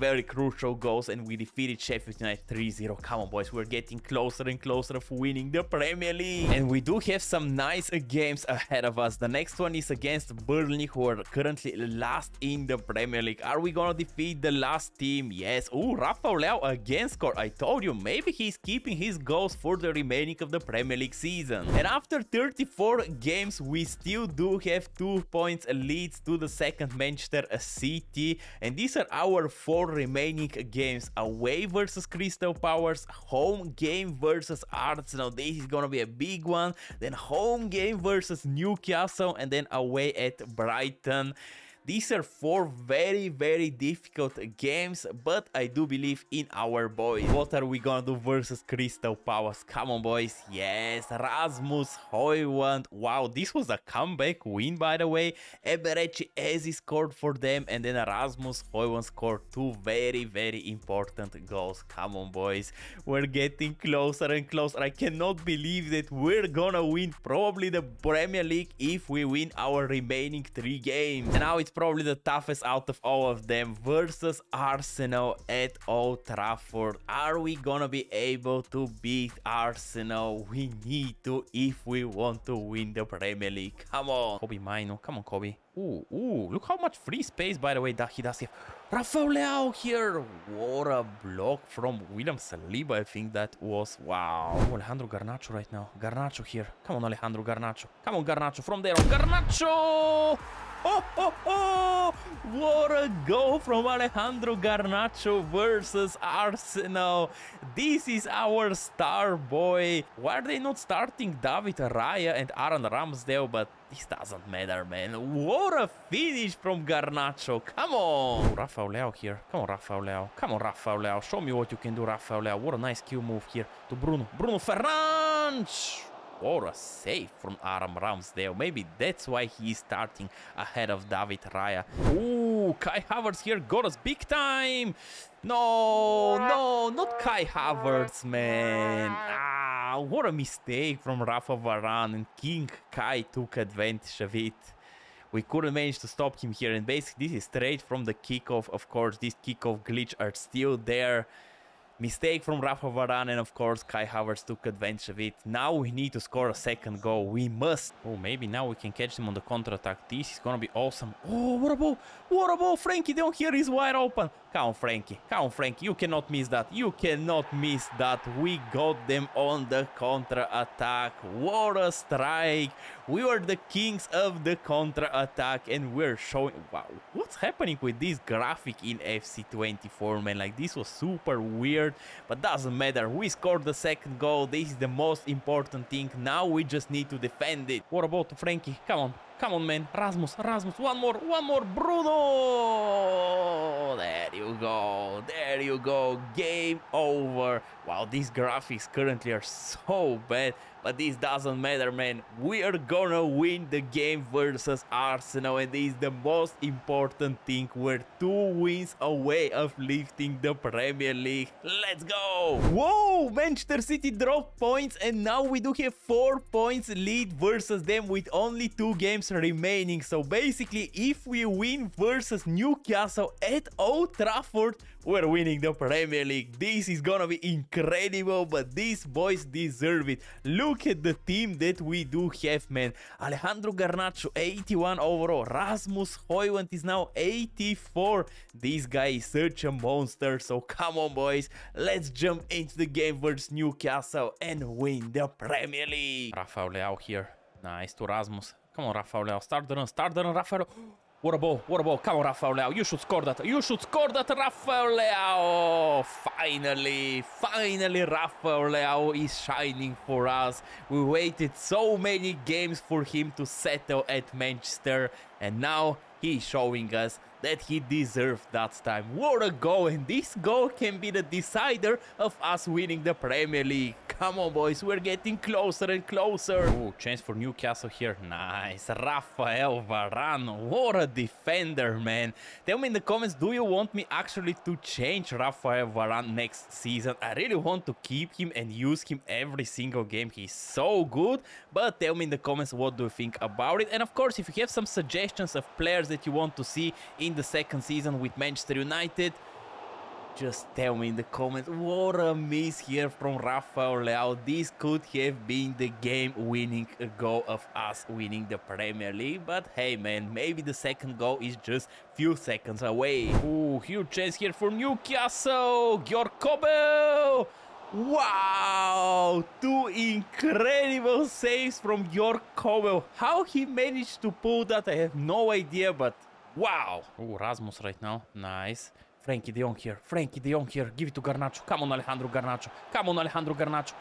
very crucial goals, and we defeated Sheffield United 3-0. Come on, boys, we're getting closer and closer of winning the Premier League. And we do have some nice games ahead of us. The next one is against Burnley, who are currently last in the Premier League. Are we gonna defeat the last team? Yes. Oh, Rafael Leao again scored. I told you, maybe he's keeping his goals for the remaining of the Premier League season. And after 34 games, we still do have 2 points leads to the second, Manchester City, and these are our 4 remaining games: away versus Crystal Palace, home game versus Arsenal, this is gonna be a big one, then home game versus Newcastle, and then away at Brighton. These are 4 very difficult games, but I do believe in our boys. What are we gonna do versus Crystal Palace? Come on, boys. Yes, Rasmus Højlund. Wow, this was a comeback win, by the way. Eberechi Eze scored for them, and then Rasmus Højlund scored 2 very important goals. Come on, boys. We're getting closer and closer. I cannot believe that we're gonna win probably the Premier League if we win our remaining 3 games. And now it's probably the toughest out of all of them, versus Arsenal at Old Trafford. Are we gonna be able to beat Arsenal? We need to if we want to win the Premier League. Come on, Kobbie Mainoo. Come on, Kobbie. Ooh, look how much free space, by the way, that he does have. Rafael Leao here. What a block from William Saliba, I think that was. Wow. Oh, Alejandro Garnacho right now. Garnacho here. Come on, Alejandro Garnacho. Come on, Garnacho. From there on. Garnacho! Oh, oh, oh! What a goal from Alejandro Garnacho versus Arsenal. This is our star boy. Why are they not starting David Raya and Aaron Ramsdale? But this doesn't matter, man. What a finish from Garnacho. Come on. Oh, Rafael Leao here. Come on, Rafael Leao. Come on, Rafael Leao. Show me what you can do, Rafael Leao. What a nice kill move here to Bruno. Bruno Fernandes. Or a save from Aaron Ramsdale. Maybe that's why he's starting ahead of David Raya. Ooh, Kai Havertz here got us big time. No, not Kai Havertz, man. Ah, what a mistake from Rafa Varane, and King Kai took advantage of it. We couldn't manage to stop him here, and basically this is straight from the kickoff. Of course, this kickoff glitch are still there. Mistake from Rafa Varane, and of course Kai Havertz took advantage of it. Now we need to score a second goal. We must. Oh, maybe now we can catch them on the counter-attack. This is gonna be awesome. Oh, what a ball! What a ball! Frenkie de Jong here is wide open. Come on, Frenkie. Come on, Frenkie. You cannot miss that. You cannot miss that. We got them on the counter-attack. What a strike. We were the kings of the counter-attack, and we're showing... Wow, what's happening with this graphic in FC24, man? Like, this was super weird. But doesn't matter, we scored the second goal. This is the most important thing. Now we just need to defend it. What about Frenkie? Come on, come on, man. Rasmus, one more. Bruno! There you go. Game over. Wow, these graphics currently are so bad. But this doesn't matter, man. We are gonna win the game versus Arsenal, and this is the most important thing. We're 2 wins away of lifting the Premier League. Let's go! Whoa! Manchester City dropped points, and now we do have 4 points lead versus them with only 2 games remaining. So basically, if we win versus Newcastle at Old Trafford, we're winning the Premier League. This is gonna be incredible, but these boys deserve it. Look at the team that we do have, man. Alejandro Garnacho, 81 overall. Rasmus Højlund is now 84. This guy is such a monster. So come on, boys. Let's jump into the game versus Newcastle and win the Premier League. Rafael Leao here. Nice to Rasmus. Come on, Rafael Leao. Start the run, Rafael. What a ball, what a ball. Come on, Rafael Leao. You should score that. You should score that, Rafael Leao. Finally, finally, Rafael Leao is shining for us. We waited so many games for him to settle at Manchester, and now he's showing us that he deserved that time. What a goal, and this goal can be the decider of us winning the Premier League. Come on, boys, we're getting closer and closer. Oh, chance for Newcastle here. Nice. Rafael Varane. What a defender, man. Tell me in the comments, do you want me actually to change Rafael Varane next season? I really want to keep him and use him every single game. He's so good. But tell me in the comments, what do you think about it? And of course, if you have some suggestions of players that you want to see in the second season with Manchester United, just tell me in the comments. What a miss here from Rafael Leao. This could have been the game-winning goal of us winning the Premier League. But hey, man, maybe the second goal is just a few seconds away. Ooh, huge chance here for Newcastle. Georg Kobel. Wow, two incredible saves from Georg Kobel. How he managed to pull that, I have no idea, but wow. Ooh, Rasmus right now. Nice. Frenkie de Jong here. Frenkie de Jong here. Give it to Garnacho. Come on, Alejandro Garnacho. Come on, Alejandro Garnacho.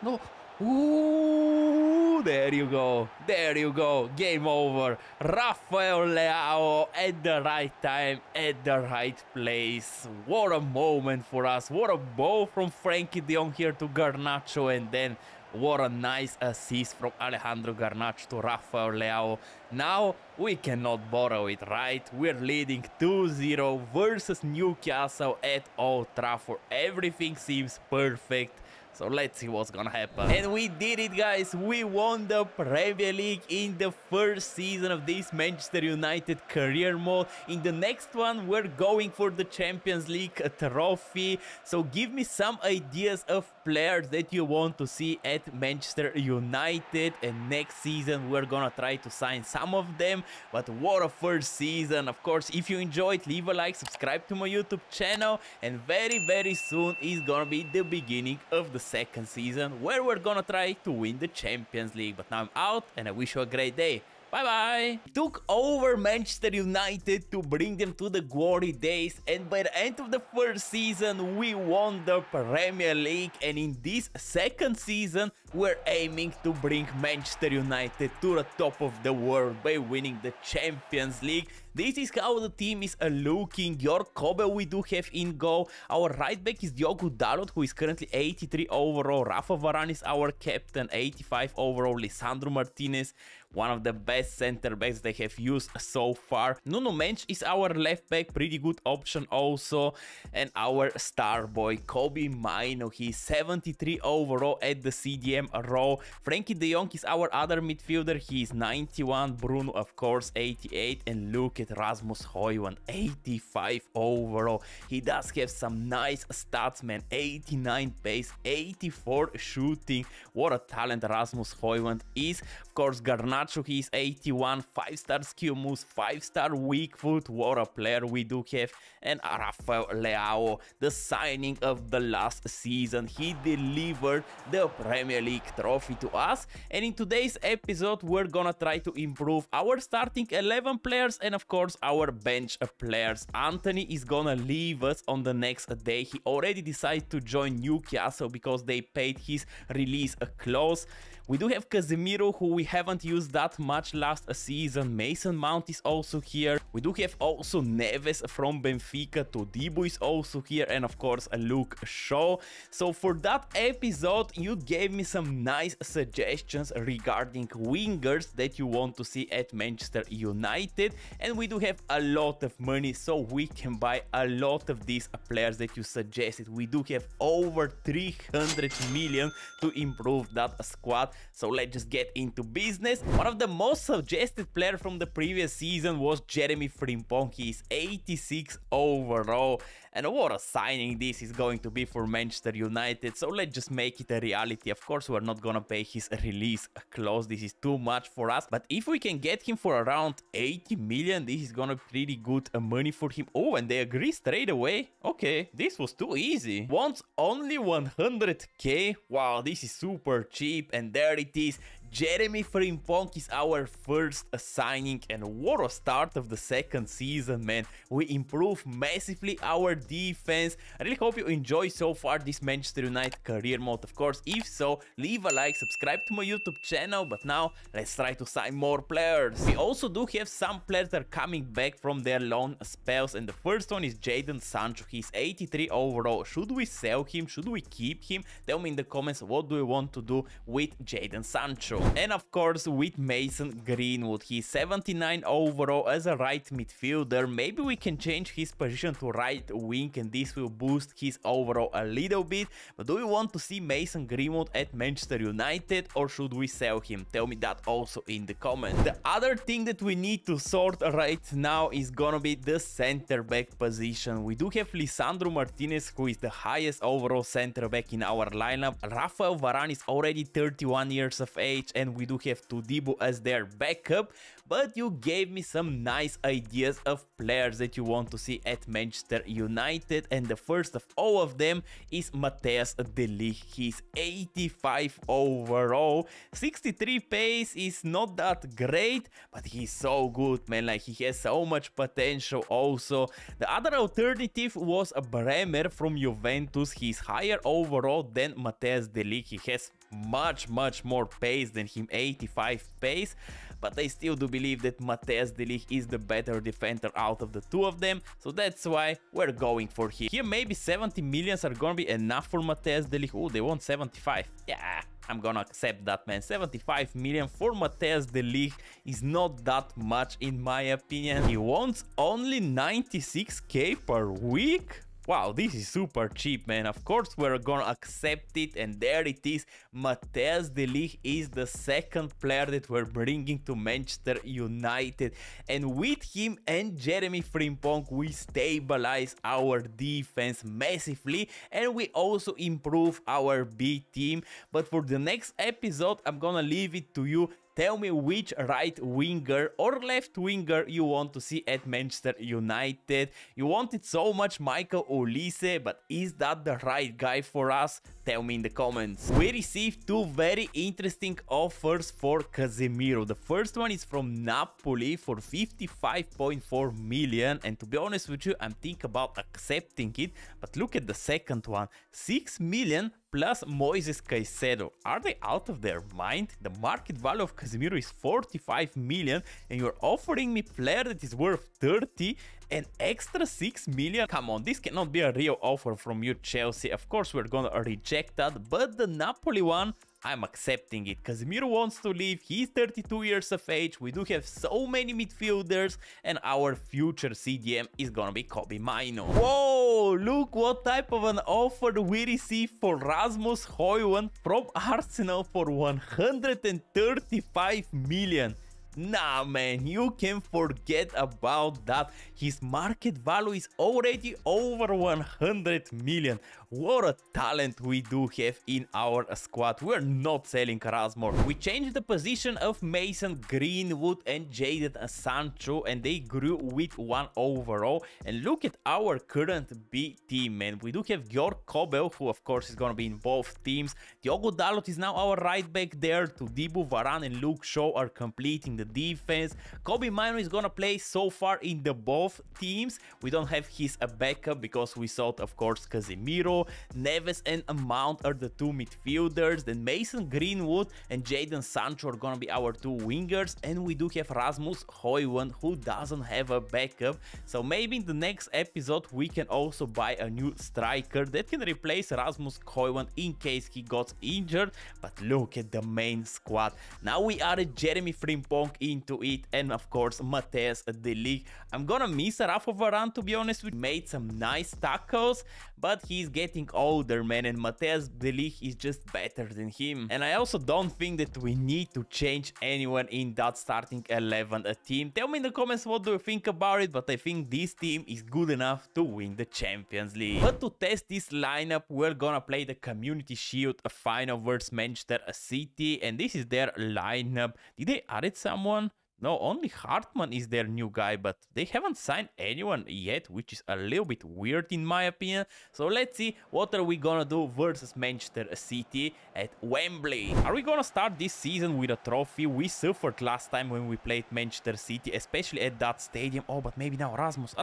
No. Ooh, there you go. There you go. Game over. Rafael Leao at the right time, at the right place. What a moment for us. What a ball from Frenkie de Jong here to Garnacho, and then what a nice assist from Alejandro Garnacho to Rafael Leao. Now we cannot borrow it, right? We're leading 2-0 versus Newcastle at Old Trafford. Everything seems perfect. So let's see what's gonna happen. And we did it, guys. We won the Premier League in the first season of this Manchester United career mode. In the next one, we're going for the Champions League trophy. So give me some ideas of players that you want to see at Manchester United. And next season, we're gonna try to sign some of them. But what a first season. Of course, if you enjoyed, leave a like, subscribe to my YouTube channel. And very, very soon is gonna be the beginning of the second season, where we're gonna try to win the Champions League. But now I'm out, and I wish you a great day. Bye-bye. Took over Manchester United to bring them to the glory days, and by the end of the first season, we won the Premier League, and in this second season, we're aiming to bring Manchester United to the top of the world by winning the Champions League. This is how the team is looking. Georg Kobel we do have in goal. Our right back is Diogo Dalot, who is currently 83 overall. Rafa Varane is our captain, 85 overall. Lisandro Martinez, one of the best center backs they have used so far. Nuno Mendes is our left back, pretty good option also. And our star boy, Kobbie Mainoo, he's 73 overall at the CDM role. Frenkie de Jong is our other midfielder, he's 91. Bruno, of course, 88. And look at Rasmus Højlund, 85 overall. He does have some nice stats, man. 89 pace, 84 shooting. What a talent Rasmus Højlund is. Of course, Garnacho, he is 81, 5-star skill moves, 5-star weak foot. What a player we do have. And Rafael Leao, the signing of the last season. He delivered the Premier League trophy to us. And in today's episode, we're gonna try to improve our starting 11 players and of course our bench players. Antony is gonna leave us on the next day. He already decided to join Newcastle because they paid his release clause. We do have Casemiro, who we haven't used that much last season. Mason Mount is also here. We do have also Neves from Benfica. Todibo is also here. And of course, Luke Shaw. So for that episode, you gave me some nice suggestions regarding wingers that you want to see at Manchester United. And we do have a lot of money, so we can buy a lot of these players that you suggested. We do have over 300 million to improve that squad. So let's just get into business. One of the most suggested players from the previous season was Jeremy Frimpong. He is 86 overall. And what a signing this is going to be for Manchester United. So let's just make it a reality. Of course, we're not going to pay his release clause. This is too much for us. But if we can get him for around 80 million, this is going to be pretty good money for him. Oh, and they agree straight away. Okay, this was too easy. Wants only 100k. Wow, this is super cheap. And there it is. Jeremy Frimpong is our first signing, and what a start of the second season, man. We improve massively our defense. I really hope you enjoy so far this Manchester United career mode. Of course, if so, leave a like, subscribe to my YouTube channel. But now let's try to sign more players. We also do have some players that are coming back from their loan spells, and the first one is Jadon Sancho. He's 83 overall. Should we sell him? Should we keep him? Tell me in the comments, what do you want to do with Jadon Sancho? And of course with Mason Greenwood, he's 79 overall as a right midfielder. Maybe we can change his position to right wing, and this will boost his overall a little bit. But do we want to see Mason Greenwood at Manchester United, or should we sell him? Tell me that also in the comments. The other thing that we need to sort right now is gonna be the center back position. We do have Lisandro Martinez, who is the highest overall center back in our lineup. Rafael Varane is already 31 years of age, and we do have Todibo as their backup. But you gave me some nice ideas of players that you want to see at Manchester United, and the first of all of them is Matthijs de Ligt. He's 85 overall, 63 pace is not that great, but he's so good, man. Like, he has so much potential. Also, the other alternative was a Bremer from Juventus. He's higher overall than Matthijs de Ligt. He has much more pace than him, 85 pace, but I still do believe that Matthijs de Ligt is the better defender out of the two of them, so that's why we're going for him. Here maybe 70 millions are gonna be enough for Matthijs de Ligt. Oh, they want 75. Yeah, I'm gonna accept that, man. 75 million for Matthijs de Ligt is not that much in my opinion. He wants only 96k per week. Wow, this is super cheap, man. Of course, we're gonna accept it, and there it is. Matthijs de Ligt is the second player that we're bringing to Manchester United. And with him and Jeremy Frimpong, we stabilize our defense massively, and we also improve our B team. But for the next episode, I'm gonna leave it to you. Tell me which right winger or left winger you want to see at Manchester United. You wanted so much Michael Olise, but is that the right guy for us? Tell me in the comments. We received two very interesting offers for Casemiro. The first one is from Napoli for 55.4 million. And to be honest with you, I'm thinking about accepting it. But look at the second one, 6 million. Plus Moises Caicedo. Are they out of their mind? The market value of Casemiro is 45 million, and you're offering me player that is worth 30 and extra 6 million? Come on, this cannot be a real offer from you, Chelsea. Of course, we're gonna reject that, but the Napoli one, I'm accepting it. Casemiro wants to leave, he's 32 years of age, we do have so many midfielders, and our future CDM is gonna be Kobbie Mainoo. Whoa, look what type of an offer we received for Rasmus Højlund from Arsenal for 135 million. Nah, man, you can forget about that. His market value is already over 100 million. What a talent we do have in our squad. We're not selling Rasmus. We changed the position of Mason Greenwood and Jadon Sancho, and they grew with 1 overall. And look at our current B team, man. We do have Georg Kobel, who of course is going to be in both teams. Diogo Dalot is now our right back there. Todibo, Varane and Luke Shaw are completing the defense. Kobbie Mainoo is gonna play so far in the both teams. We don't have his backup because we sold, of course, Casemiro. Neves and Mount are the two midfielders. Then Mason Greenwood and Jadon Sancho are gonna be our two wingers, and we do have Rasmus Højlund, who doesn't have a backup. So maybe in the next episode we can also buy a new striker that can replace Rasmus Højlund in case he got injured. But look at the main squad. Now we added Jeremy Frimpong into it, and of course Matthijs de Ligt. I'm gonna miss Rafa Varane, to be honest. We made some nice tackles, but he's getting older, man, and Matthijs de Ligt is just better than him. And I also don't think that we need to change anyone in that starting 11 team. Tell me in the comments what do you think about it, but I think this team is good enough to win the Champions League. But to test this lineup, we're gonna play the Community Shield final versus Manchester City, and this is their lineup. Did they add it? Someone No, only Hartmann is their new guy, but they haven't signed anyone yet, which is a little bit weird in my opinion. So let's see what are we gonna do versus Manchester City at Wembley. Are we gonna start this season with a trophy? We suffered last time when we played Manchester City, especially at that stadium. Oh, but maybe now Rasmus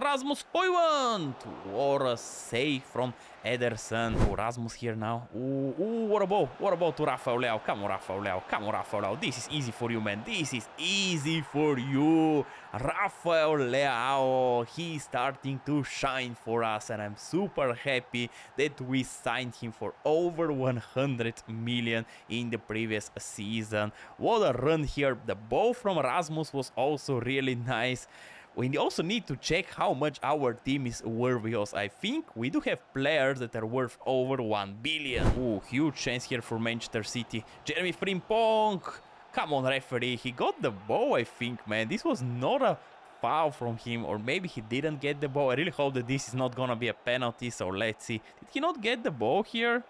Højlund! What a save from Ederson. Oh, Rasmus here now. Ooh, what a ball to Rafael Leao. Come on, Rafael Leao. This is easy for you, man. This is easy for you. Rafael Leao, he's starting to shine for us, and I'm super happy that we signed him for over 100 million in the previous season. What a run here. The ball from Rasmus was also really nice. We also need to check how much our team is worth, because I think we do have players that are worth over 1 billion. Ooh, huge chance here for Manchester City. Jeremy Frimpong. Come on, referee. He got the ball, I think, man. This was not a foul from him, or maybe he didn't get the ball. I really hope that this is not going to be a penalty, so let's see. Did he not get the ball here?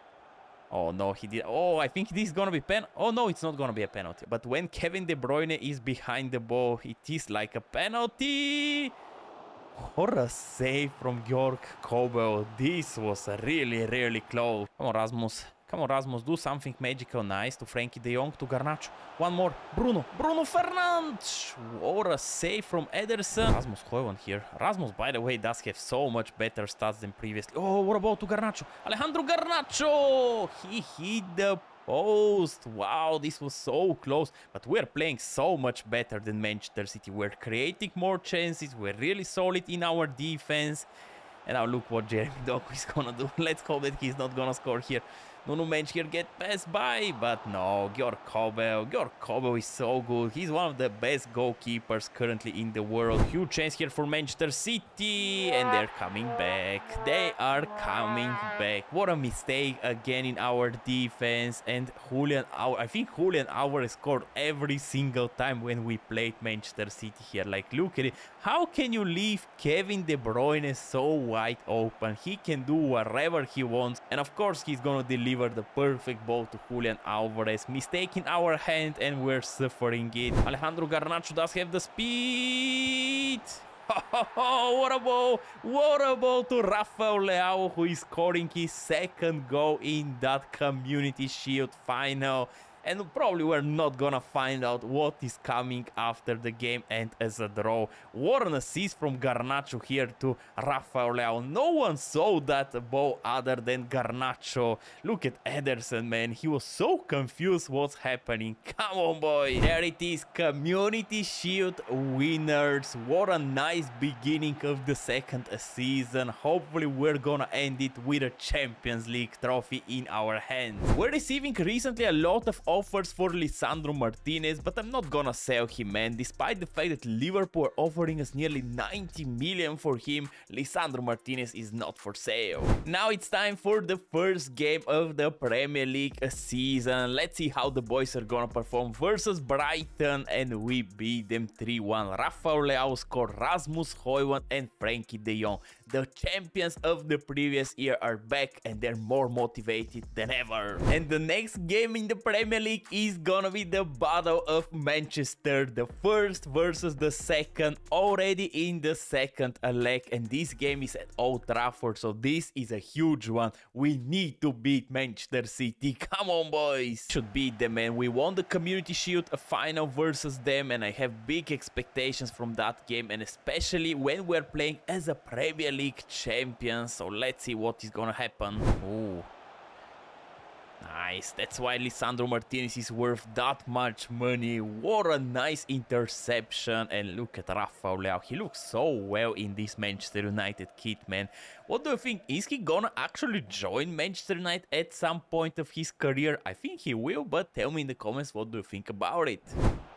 Oh, no, he did. Oh, I think this is going to be pen. Oh, no, it's not going to be a penalty. But when Kevin De Bruyne is behind the ball, it is like a penalty. What a save from Georg Kobel. This was really, really close. Come on, Rasmus. Come on, Rasmus. Do something magical. Nice to Frenkie de Jong, to Garnacho. One more. Bruno Fernandes. What a save from Ederson. Rasmus Højlund here. Rasmus, by the way, does have so much better stats than previously. Oh, what about to Garnacho? Alejandro Garnacho. He hit the post. Wow, this was so close, but we're playing so much better than Manchester City. We're creating more chances. We're really solid in our defense. And now look what Jeremy Doku is gonna do. Let's hope that he's not gonna score here. Nuno Mendes here get passed by, but no, Georg Kobel. Georg Kobel is so good. He's one of the best goalkeepers currently in the world. Huge chance here for Manchester City, and they're coming back. They are coming back. What a mistake again in our defense. And Julian Auer, I think Julian Auer scored every single time when we played Manchester City here. Like, look at it. How can you leave Kevin De Bruyne so wide open? He can do whatever he wants, and of course he's gonna deliver the perfect ball to Julian Alvarez. Mistake in our hand, and we're suffering it. Alejandro Garnacho does have the speed. What a ball to Rafael Leao, who is scoring his second goal in that Community Shield final. And probably we're not gonna find out what is coming after the game and as a draw. What an assist from Garnacho here to Rafael Leao. No one saw that ball other than Garnacho. Look at Ederson, man. He was so confused what's happening. Come on, boy. There it is. Community Shield winners. What a nice beginning of the second season. Hopefully we're gonna end it with a Champions League trophy in our hands. We're receiving recently a lot of offers for Lisandro Martinez, but I'm not gonna sell him, man. Despite the fact that Liverpool are offering us nearly 90 million for him, Lisandro Martinez is not for sale. Now it's time for the first game of the Premier League season. Let's see how the boys are gonna perform versus Brighton, and we beat them 3-1. Rafael Leao scored, Rasmus Højlund and Frenkie de Jong. The champions of the previous year are back, and they're more motivated than ever. And the next game in the Premier League is gonna be the Battle of Manchester, the first versus the second, already in the second leg, and this game is at Old Trafford, so this is a huge one. We need to beat Manchester City. Come on, boys. Should beat them, man. We won the Community Shield final versus them, and I have big expectations from that game, and especially when we're playing as a Premier League champion. So let's see what is gonna happen. Ooh. Nice. That's why Lisandro Martinez is worth that much money. What a nice interception. And look at Rafael Leao. He looks so well in this Manchester United kit, man. What do you think? Is he gonna actually join Manchester United at some point of his career? I think he will, but tell me in the comments what do you think about it.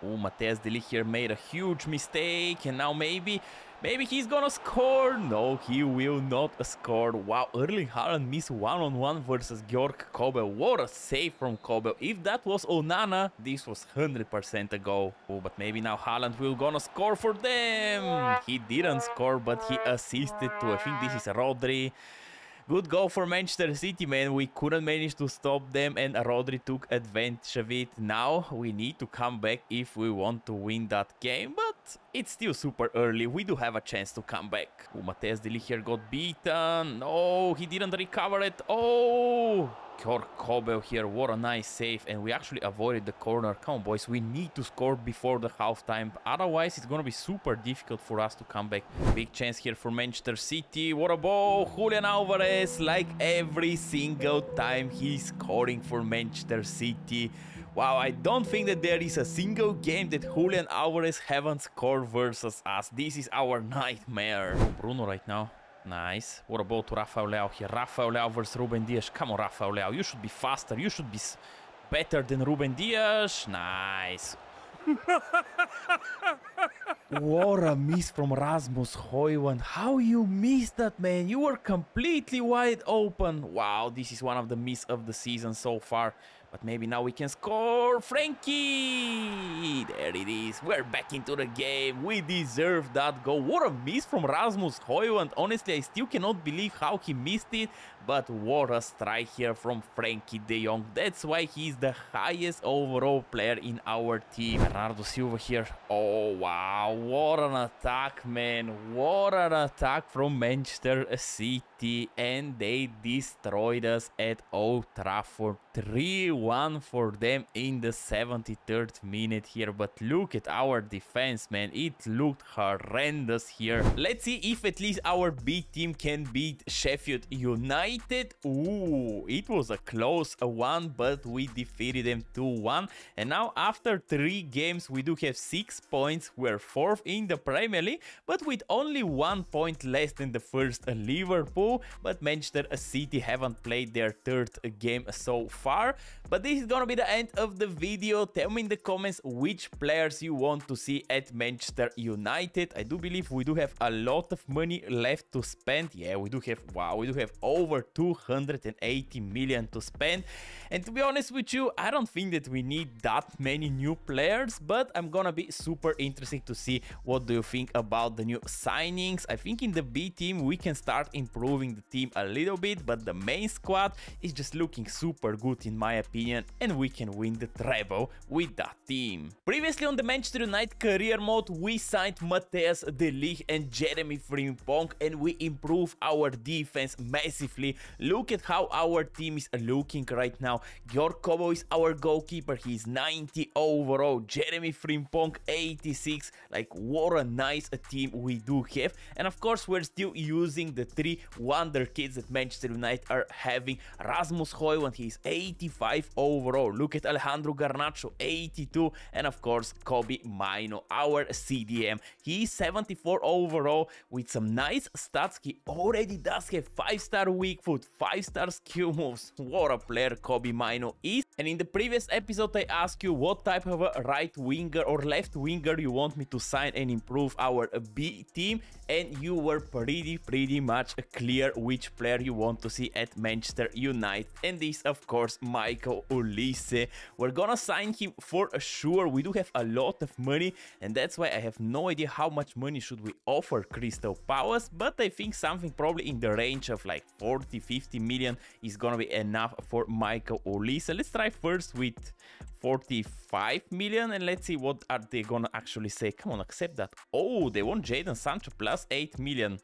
Oh, Matheus De Ligt here made a huge mistake, and now maybe he's gonna score. No, he will not score. Wow, Erling Haaland missed one-on-one versus Georg Kobel. What a save from Kobel. If that was Onana, this was 100% a goal. Oh, but maybe now Haaland will gonna score for them. He didn't score, but he assisted to, I think this is Rodri. Good goal for Manchester City, man. We couldn't manage to stop them and Rodri took advantage of it. Now we need to come back if we want to win that game, but it's still super early. We do have a chance to come back. Oh, Matheus de Ligt here got beaten. No, he didn't recover it. Oh, Kurt Kobel here. What a nice save. And we actually avoided the corner. Come on, boys. We need to score before the halftime. Otherwise, it's going to be super difficult for us to come back. Big chance here for Manchester City. What a ball. Julian Alvarez. Like every single time he's scoring for Manchester City. Wow, I don't think that there is a single game that Julian Alvarez haven't scored versus us. This is our nightmare. Oh, Bruno right now. Nice. What a ball to Rafael Leao here. Rafael Leao versus Ruben Dias. Come on, Rafael Leao. You should be faster. You should be better than Ruben Dias. Nice. What a miss from Rasmus Højlund. How you missed that, man? You were completely wide open. Wow, this is one of the misses of the season so far. But maybe now we can score. Frenkie! There it is. We're back into the game. We deserve that goal. What a miss from Rasmus Højlund. Honestly, I still cannot believe how he missed it. But what a strike here from Frenkie de Jong. That's why he's the highest overall player in our team. Bernardo Silva here. Oh, wow. What an attack, man. What an attack from Manchester City. And they destroyed us at Old Trafford. 3-1 for them in the 73rd minute here. But look at our defense, man. It looked horrendous here. Let's see if at least our B team can beat Sheffield United. Ooh, it was a close one, but we defeated them 2-1. And now after 3 games, we do have 6 points. We're 4th in the Premier League, but with only 1 point less than the first Liverpool. But Manchester City haven't played their 3rd game so far. But this is gonna be the end of the video. Tell me in the comments which players you want to see at Manchester United. I do believe we do have a lot of money left to spend. Yeah, we do have, wow, we do have over 280 million to spend. And to be honest with you, I don't think that we need that many new players, but I'm gonna be super interested to see what do you think about the new signings. I think in the B team we can start improving the team a little bit, but the main squad is just looking super good in my opinion, and we can win the treble with that team. Previously on the Manchester United career mode, we signed Matheus de Ligt and Jeremy Frimpong, and we improve our defense massively. Look at how our team is looking right now. Georg Kobel is our goalkeeper. He's 90 overall. Jeremy Frimpong 86. Like, what a nice team we do have. And of course, we're still using the 3 wonder kids that Manchester United are having. Rasmus Højlund, he's 85 overall. Look at Alejandro Garnacho, 82. And of course, Kobbie Mainoo, our CDM. He's 74 overall with some nice stats. He already does have 5-star weak foot, 5-star skill moves. What a player Kobbie Mainoo is. And in the previous episode, I asked you what type of a right winger or left winger you want me to sign and improve our B team. And you were pretty much clear which player you want to see at Manchester United. And this, of course, Michael Olise. We're gonna sign him for sure. We do have a lot of money, and that's why I have no idea how much money should we offer Crystal Palace. But I think something probably in the range of like 40-50 million is gonna be enough for Michael Olise. Let's try first with 45 million and let's see what are they gonna actually say. Come on, accept that. Oh, they want Jadon Sancho plus 8 million.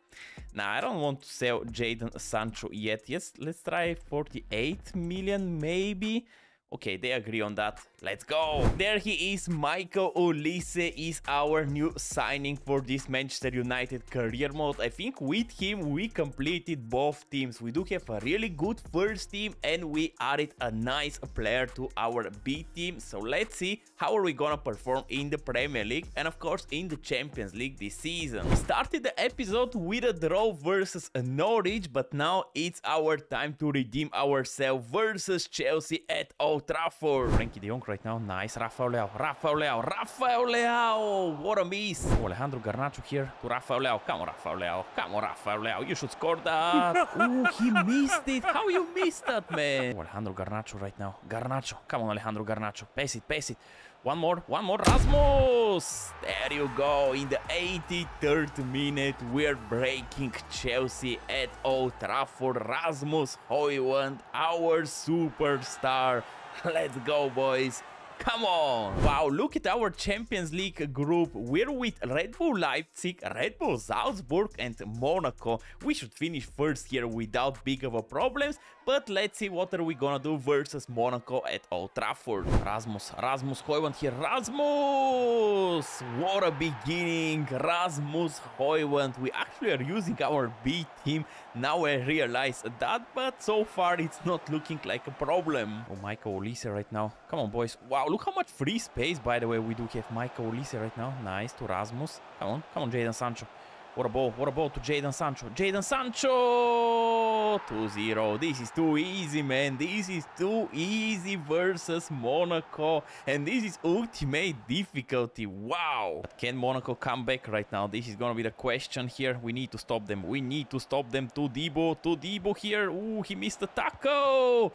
Nah, I don't want to sell Jadon Sancho yet. Yes, let's try 48 million maybe. Okay, they agree on that. Let's go. There he is. Michael Olise is our new signing for this Manchester United career mode. I think with him, we completed both teams. We do have a really good first team and we added a nice player to our B team. So let's see how are we gonna perform in the Premier League and of course in the Champions League this season. We started the episode with a draw versus Norwich, but now it's our time to redeem ourselves versus Chelsea at Old Trafford. Frenkie de Jong right now. Nice. Rafael Leao. Rafael Leao. Rafael Leao. What a miss. Oh, Alejandro Garnacho here to Rafael Leao. Come on, Rafael Leao. Come on, Rafael Leao. You should score that. Oh, he missed it. How you missed that, man? Oh, Alejandro Garnacho right now. Garnacho. Come on, Alejandro Garnacho. Pass it. One more, Rasmus! There you go, in the 83rd minute, we're breaking Chelsea at Old Trafford. Rasmus Højlund, our superstar. Let's go, boys. Come on! Wow, look at our Champions League group. We're with Red Bull Leipzig, Red Bull Salzburg and Monaco. We should finish first here without big of a problems, but let's see what are we gonna do versus Monaco at Old Trafford. Rasmus Højlund here. Rasmus! What a beginning! Rasmus Højlund. We actually are using our B team. Now I realize that, but so far it's not looking like a problem. Oh, Michael Olise right now. Come on, boys. Wow. Look how much free space, by the way, we do have. Michael Olise right now. Nice to Rasmus. Come on, Jadon Sancho. What a ball to Jadon Sancho. Jadon Sancho! 2-0. This is too easy, man. This is too easy versus Monaco. And this is ultimate difficulty. Wow. But can Monaco come back right now? This is going to be the question here. We need to stop them. Todibo here. Ooh, he missed the tackle.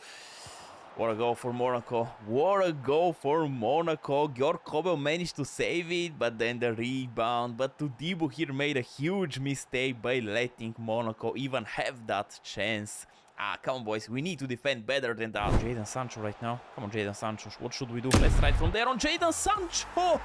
What a goal for Monaco. What a goal for Monaco. Georg Kobel managed to save it, but then the rebound. But Todibo here made a huge mistake by letting Monaco even have that chance. Ah, come on, boys. We need to defend better than that. Jadon Sancho right now. Come on, Jadon Sancho. What should we do? Let's try from there on Jadon Sancho. What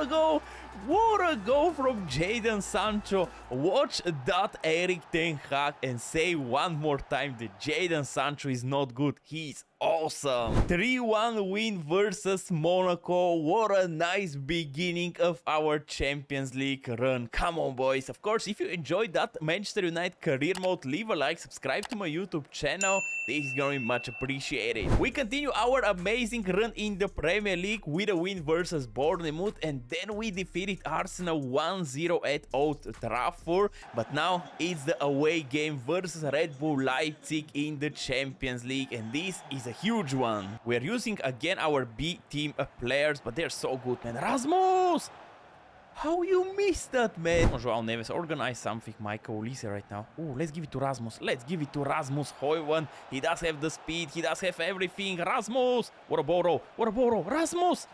a goal. What a goal from Jadon Sancho. Watch that, Erik ten Hag, and say one more time that Jadon Sancho is not good. He's awesome. 3-1 win versus Monaco. What a nice beginning of our Champions League run. Come on, boys. Of course, if you enjoyed that Manchester United career mode, leave a like, subscribe to my YouTube channel. This is going to be much appreciated. We continue our amazing run in the Premier League with a win versus Bournemouth, and then we defeated Arsenal 1-0 at Old Trafford. But now it's the away game versus Red Bull Leipzig in the Champions League, and this is a huge one. We're using again our B team of players, but they're so good, man. Rasmus! How you missed that, man? João Neves, organize something. Michael Olise right now. Oh, let's give it to Rasmus. Let's give it to Rasmus Højlund. He does have the speed. He does have everything. Rasmus! What a ball roll. Rasmus!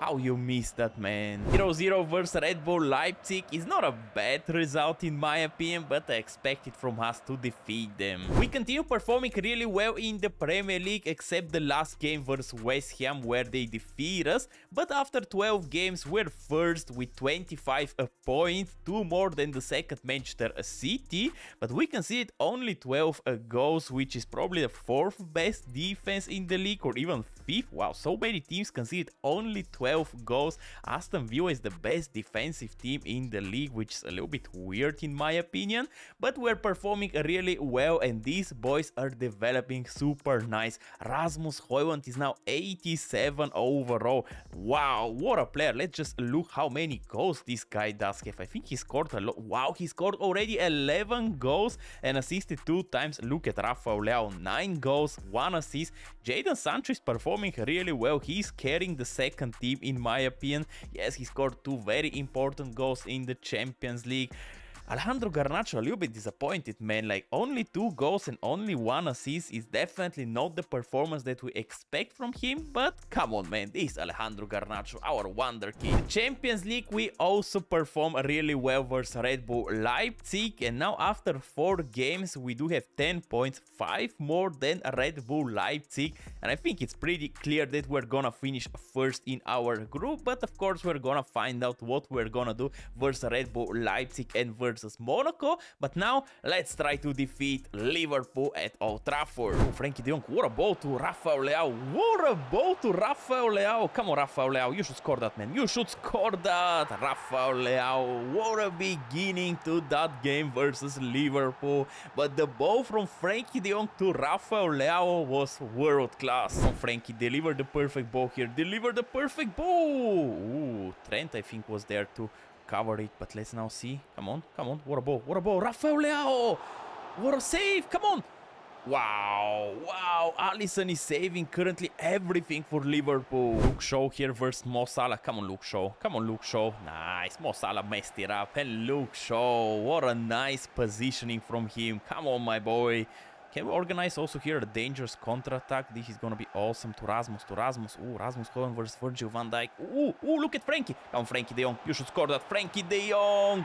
How you missed that, man? 0-0 versus Red Bull Leipzig is not a bad result in my opinion, but I expected from us to defeat them. We continue performing really well in the Premier League, except the last game versus West Ham where they defeat us. But after 12 games, we're first with 25 points, 2 more than the second Manchester City. But we conceded only 12 goals, which is probably the 4th best defense in the league, or even 5th. Wow, so many teams conceded only 12 goals. Aston Villa is the best defensive team in the league, which is a little bit weird in my opinion, but we're performing really well and these boys are developing super nice. Rasmus Højlund is now 87 overall. Wow, what a player. Let's just look how many goals this guy does have. I think he scored a lot. Wow, he scored already 11 goals and assisted 2 times. Look at Rafael Leão, 9 goals, 1 assist. Jadon Sancho is performing really well. He's carrying the second team in my opinion. Yes, he scored 2 very important goals in the Champions League. Alejandro Garnacho, a little bit disappointed, man. Like, only 2 goals and only 1 assist is definitely not the performance that we expect from him. But come on, man, this is Alejandro Garnacho, our wonder kid. Champions League, we also perform really well versus Red Bull Leipzig. And now after 4 games, we do have 10 points, 5 more than Red Bull Leipzig. And I think it's pretty clear that we're gonna finish first in our group. But of course, we're gonna find out what we're gonna do versus Red Bull Leipzig and versus Monaco. But now let's try to defeat Liverpool at Old Trafford. Oh, Frenkie de Jong, what a ball to Rafael Leão. What a ball to Rafael Leão. Come on, Rafael Leão, you should score that, man. You should score that, Rafael Leão. What a beginning to that game versus Liverpool. But the ball from Frenkie de Jong to Rafael Leão was world class. Oh, Frenkie delivered the perfect ball here. Delivered the perfect ball. Ooh, Trent I think was there too. Cover it, but let's now see. Come on. What a ball. Rafael Leão. What a save. Come on. Wow. Alisson is saving currently everything for Liverpool. Luke Shaw here versus Mo Salah. Come on, Luke Shaw. Nice. Mo Salah messed it up. And Luke Shaw. What a nice positioning from him. Come on, my boy. Can we organize also here a dangerous counter-attack? This is going to be awesome. To Rasmus, to Rasmus. Ooh, Rasmus Højlund versus Virgil van Dijk. Ooh, ooh, look at Frenkie. Come, Frenkie de Jong. You should score that. Frenkie de Jong.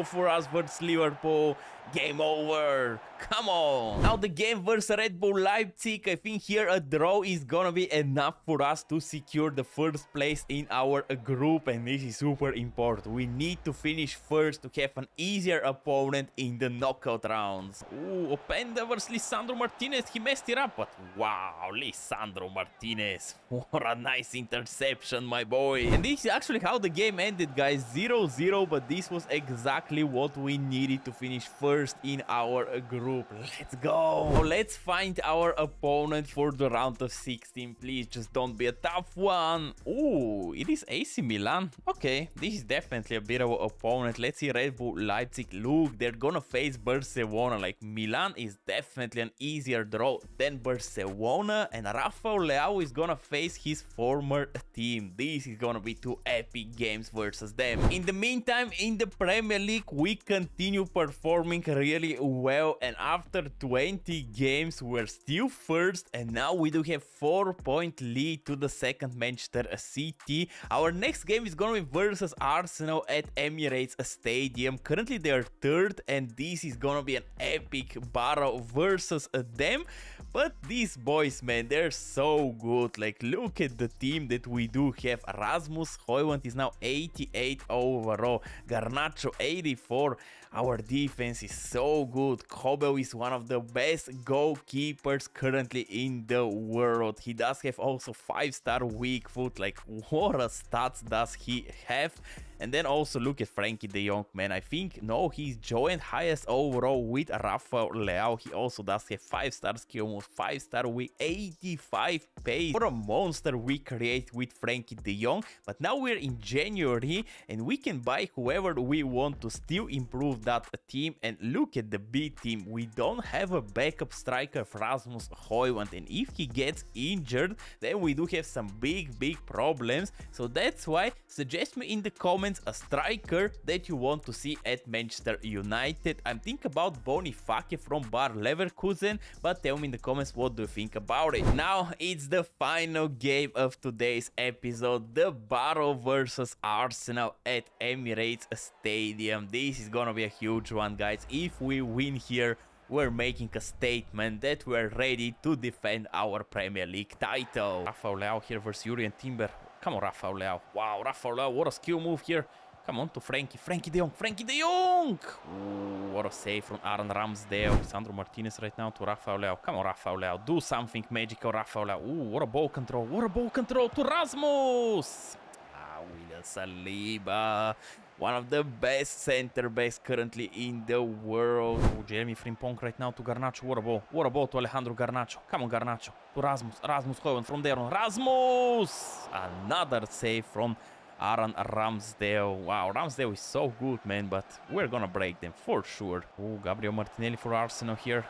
2-0 for us versus Liverpool. Game over. Come on. Now the game versus Red Bull Leipzig. I think here a draw is going to be enough for us to secure the first place in our group. And this is super important. We need to finish first to have an easier opponent in the knockout rounds. Ooh, Openda versus Lisandro Martinez. He messed it up. But wow, Lisandro Martinez. What a nice interception, my boy. And this is actually how the game ended, guys. 0-0. But this was exactly what we needed to finish first in our group. Let's go. So let's find our opponent for the round of 16. Please just don't be a tough one. Ooh, it is AC Milan. Okay, this is definitely a bit of an opponent. Let's see Red Bull Leipzig. Look, they're gonna face Barcelona. Like, Milan is definitely an easier draw than Barcelona, and Rafa Leao is gonna face his former team. This is gonna be two epic games versus them. In the meantime, in the Premier League, we continue performing really well, and after 20 games we're still first, and now we do have 4-point lead to the second, Manchester City. Our next game is gonna be versus Arsenal at Emirates Stadium. Currently they are third, and this is gonna be an epic battle versus them. But these boys, man, they're so good. Like, look at the team that we do have. Rasmus Højlund is now 88 overall, Garnacho 84. Our defense is so good. Kobbie is one of the best goalkeepers currently in the world. He does have also 5-star weak foot. Like, what a stats does he have? And then also look at Frenkie de Jong, man. I think, no, he's joint highest overall with Rafa Leao. He also does have 5-star skill, 5-star weak, 85 pace. What a monster we create with Frenkie de Jong. But now we're in January, and we can buy whoever we want to still improve that team. And look at the B team. We don't have a backup striker for Rasmus Højlund, and if he gets injured, then we do have some big problems. So that's why suggest me in the comments a striker that you want to see at Manchester United. I'm thinking about Boniface from Bayer Leverkusen, but tell me in the comments what do you think about it. Now it's the final game of today's episode, the battle versus Arsenal at Emirates Stadium. This is gonna be a huge one, guys. If we win here, we're making a statement that we're ready to defend our Premier League title. Rafa Leao here versus Jurriën Timber. Come on, Rafa Leao. Wow, Rafa Leao, what a skill move here. Come on to Frenkie. Frenkie de Jong. Frenkie de Jong. Ooh, what a save from Aaron Ramsdale. Sandro Martinez right now to Rafa Leao. Come on, Rafa Leao. Do something magical, Rafa Leao. Ooh, what a ball control. What a ball control to Rasmus. Ah, William Saliba. One of the best center backs currently in the world. Oh, Jeremy Frimpong right now to Garnacho. What a ball. What a ball to Alejandro Garnacho. Come on, Garnacho. To Rasmus. Rasmus Højlund from there on. Rasmus! Another save from Aaron Ramsdale. Wow, Ramsdale is so good, man. But we're gonna break them for sure. Oh, Gabriel Martinelli for Arsenal here.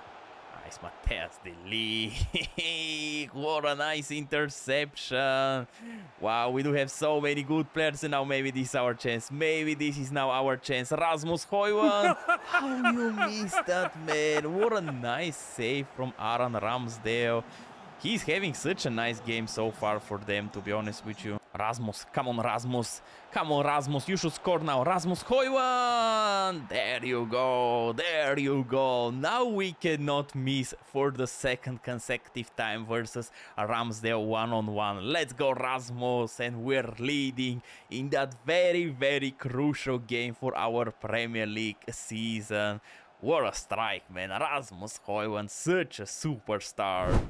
Nice, Matheus de Ligt. What a nice interception. Wow, we do have so many good players, and now maybe this is our chance. Maybe this is now our chance. Rasmus Højlund. How you missed that, man. What a nice save from Aaron Ramsdale. He's having such a nice game so far for them, to be honest with you. Rasmus, come on, Rasmus. Come on, Rasmus, you should score now. Rasmus Højlund. There you go. There you go. Now we cannot miss for the second consecutive time versus Ramsdale one-on-one. Let's go, Rasmus. And we're leading in that very crucial game for our Premier League season. What a strike, man. Rasmus Højlund, such a superstar.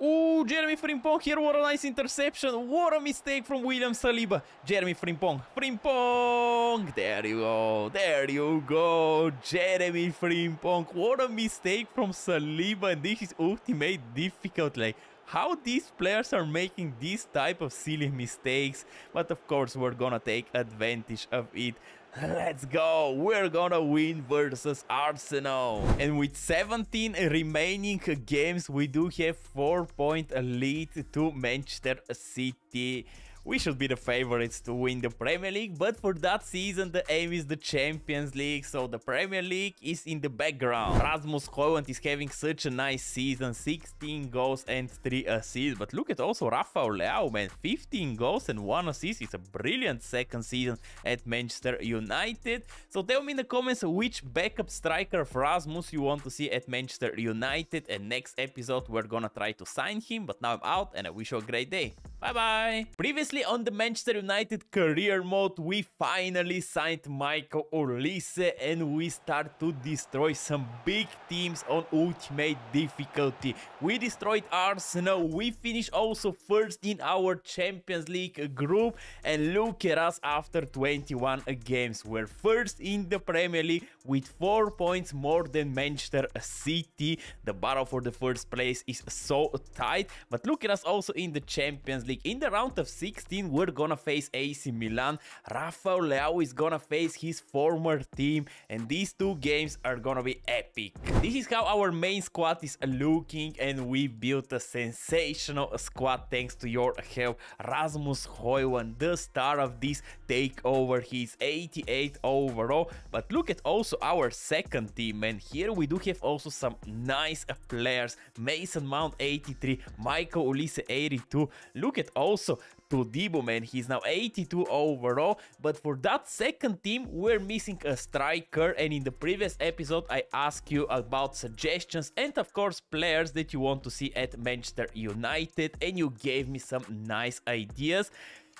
Ooh, Jeremy Frimpong here, what a nice interception. What a mistake from William Saliba. Jeremy Frimpong, Frimpong. There you go, there you go. Jeremy Frimpong, what a mistake from Saliba. And this is ultimate difficult, like how these players are making these type of silly mistakes. But of course, we're gonna take advantage of it. Let's go. We're gonna win versus Arsenal. And with 17 remaining games, we do have 4-point lead to Manchester City. we should be the favorites to win the Premier League, but for that season the aim is the Champions League, so the Premier League is in the background. Rasmus Højlund is having such a nice season, 16 goals and 3 assists, but look at also Rafa Leao, man, 15 goals and 1 assist, it's a brilliant second season at Manchester United. So tell me in the comments which backup striker of Rasmus you want to see at Manchester United, and next episode we're gonna try to sign him, but now I'm out and I wish you a great day. Bye bye! Previously on the Manchester United career mode, we finally signed Michael Olise and we start to destroy some big teams on ultimate difficulty. We destroyed Arsenal, we finished also first in our Champions League group, and look at us after 21 games. We're first in the Premier League with 4 points more than Manchester City. The battle for the first place is so tight, but look at us also in the Champions League. In the round of 16 we're gonna face AC Milan. Rafael Leao is gonna face his former team, and these 2 games are gonna be epic. This is how our main squad is looking, and we built a sensational squad thanks to your help. Rasmus Højlund, the star of this takeover, he's 88 overall, but look at also our second team, and here we do have also some nice players. Mason Mount 83, Michael Olise 82, look at also Todibo, man, he's now 82 overall, but for that second team we're missing a striker, and in the previous episode I asked you about suggestions and of course players that you want to see at Manchester United, and you gave me some nice ideas.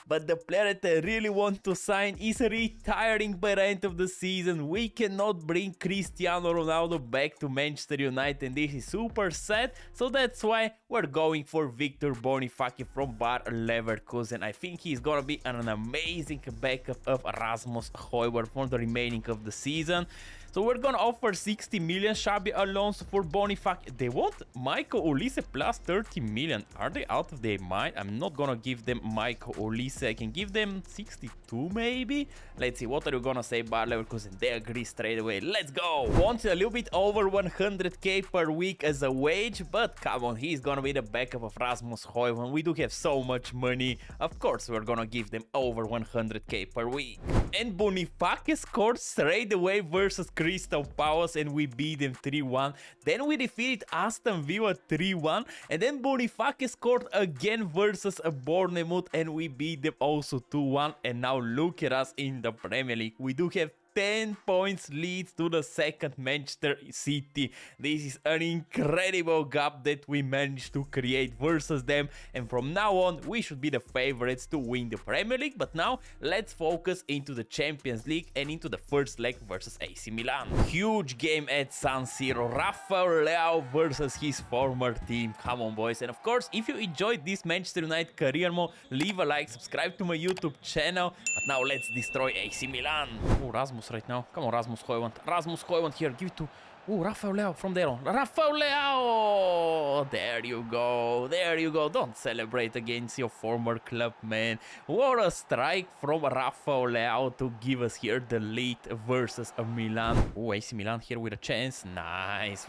But the player that I really want to sign is retiring by the end of the season. We cannot bring Cristiano Ronaldo back to Manchester United, and this is super sad. So that's why we're going for Victor Bonifaci from Bayer Leverkusen. I think he's gonna be an amazing backup of Rasmus Højlund for the remaining of the season. So we're gonna offer 60 million Xabi Alonso for Bonifaci. They want Michael Olise plus 30 million. Are they out of their mind? I'm not gonna give them Michael Olise. I can give them 62 maybe. Let's see, what are you gonna say, Bayer Leverkusen? They agree straight away. Let's go! Wants a little bit over 100k per week as a wage, but come on, he's gonna be the backup of Rasmus Højlund. We do have so much money. Of course, we're gonna give them over 100k per week. And Bonifaci scored straight away versus Crystal Palace, and we beat them 3-1. Then we defeated Aston Villa 3-1, and then Bonifaci scored again versus Bournemouth, and we beat them also 2-1, and now look at us in the Premier League. We do have 10 points leads to the second, Manchester City. This is an incredible gap that we managed to create versus them, and from now on we should be the favorites to win the Premier League. But now let's focus into the Champions League and into the first leg versus AC Milan. Huge game at San Siro. Rafael Leao versus his former team. Come on, boys. And of course, if you enjoyed this Manchester United career mode, leave a like, subscribe to my YouTube channel. But now let's destroy AC Milan. Oh, Rasmus right now. Come on, Rasmus Højlund. Rasmus Højlund here. Give it to... Ooh, Rafael Leao from there on. Rafael Leao! There you go. There you go. Don't celebrate against your former club, man. What a strike from Rafael Leao to give us here the lead versus Milan. Ooh, AC Milan here with a chance. Nice.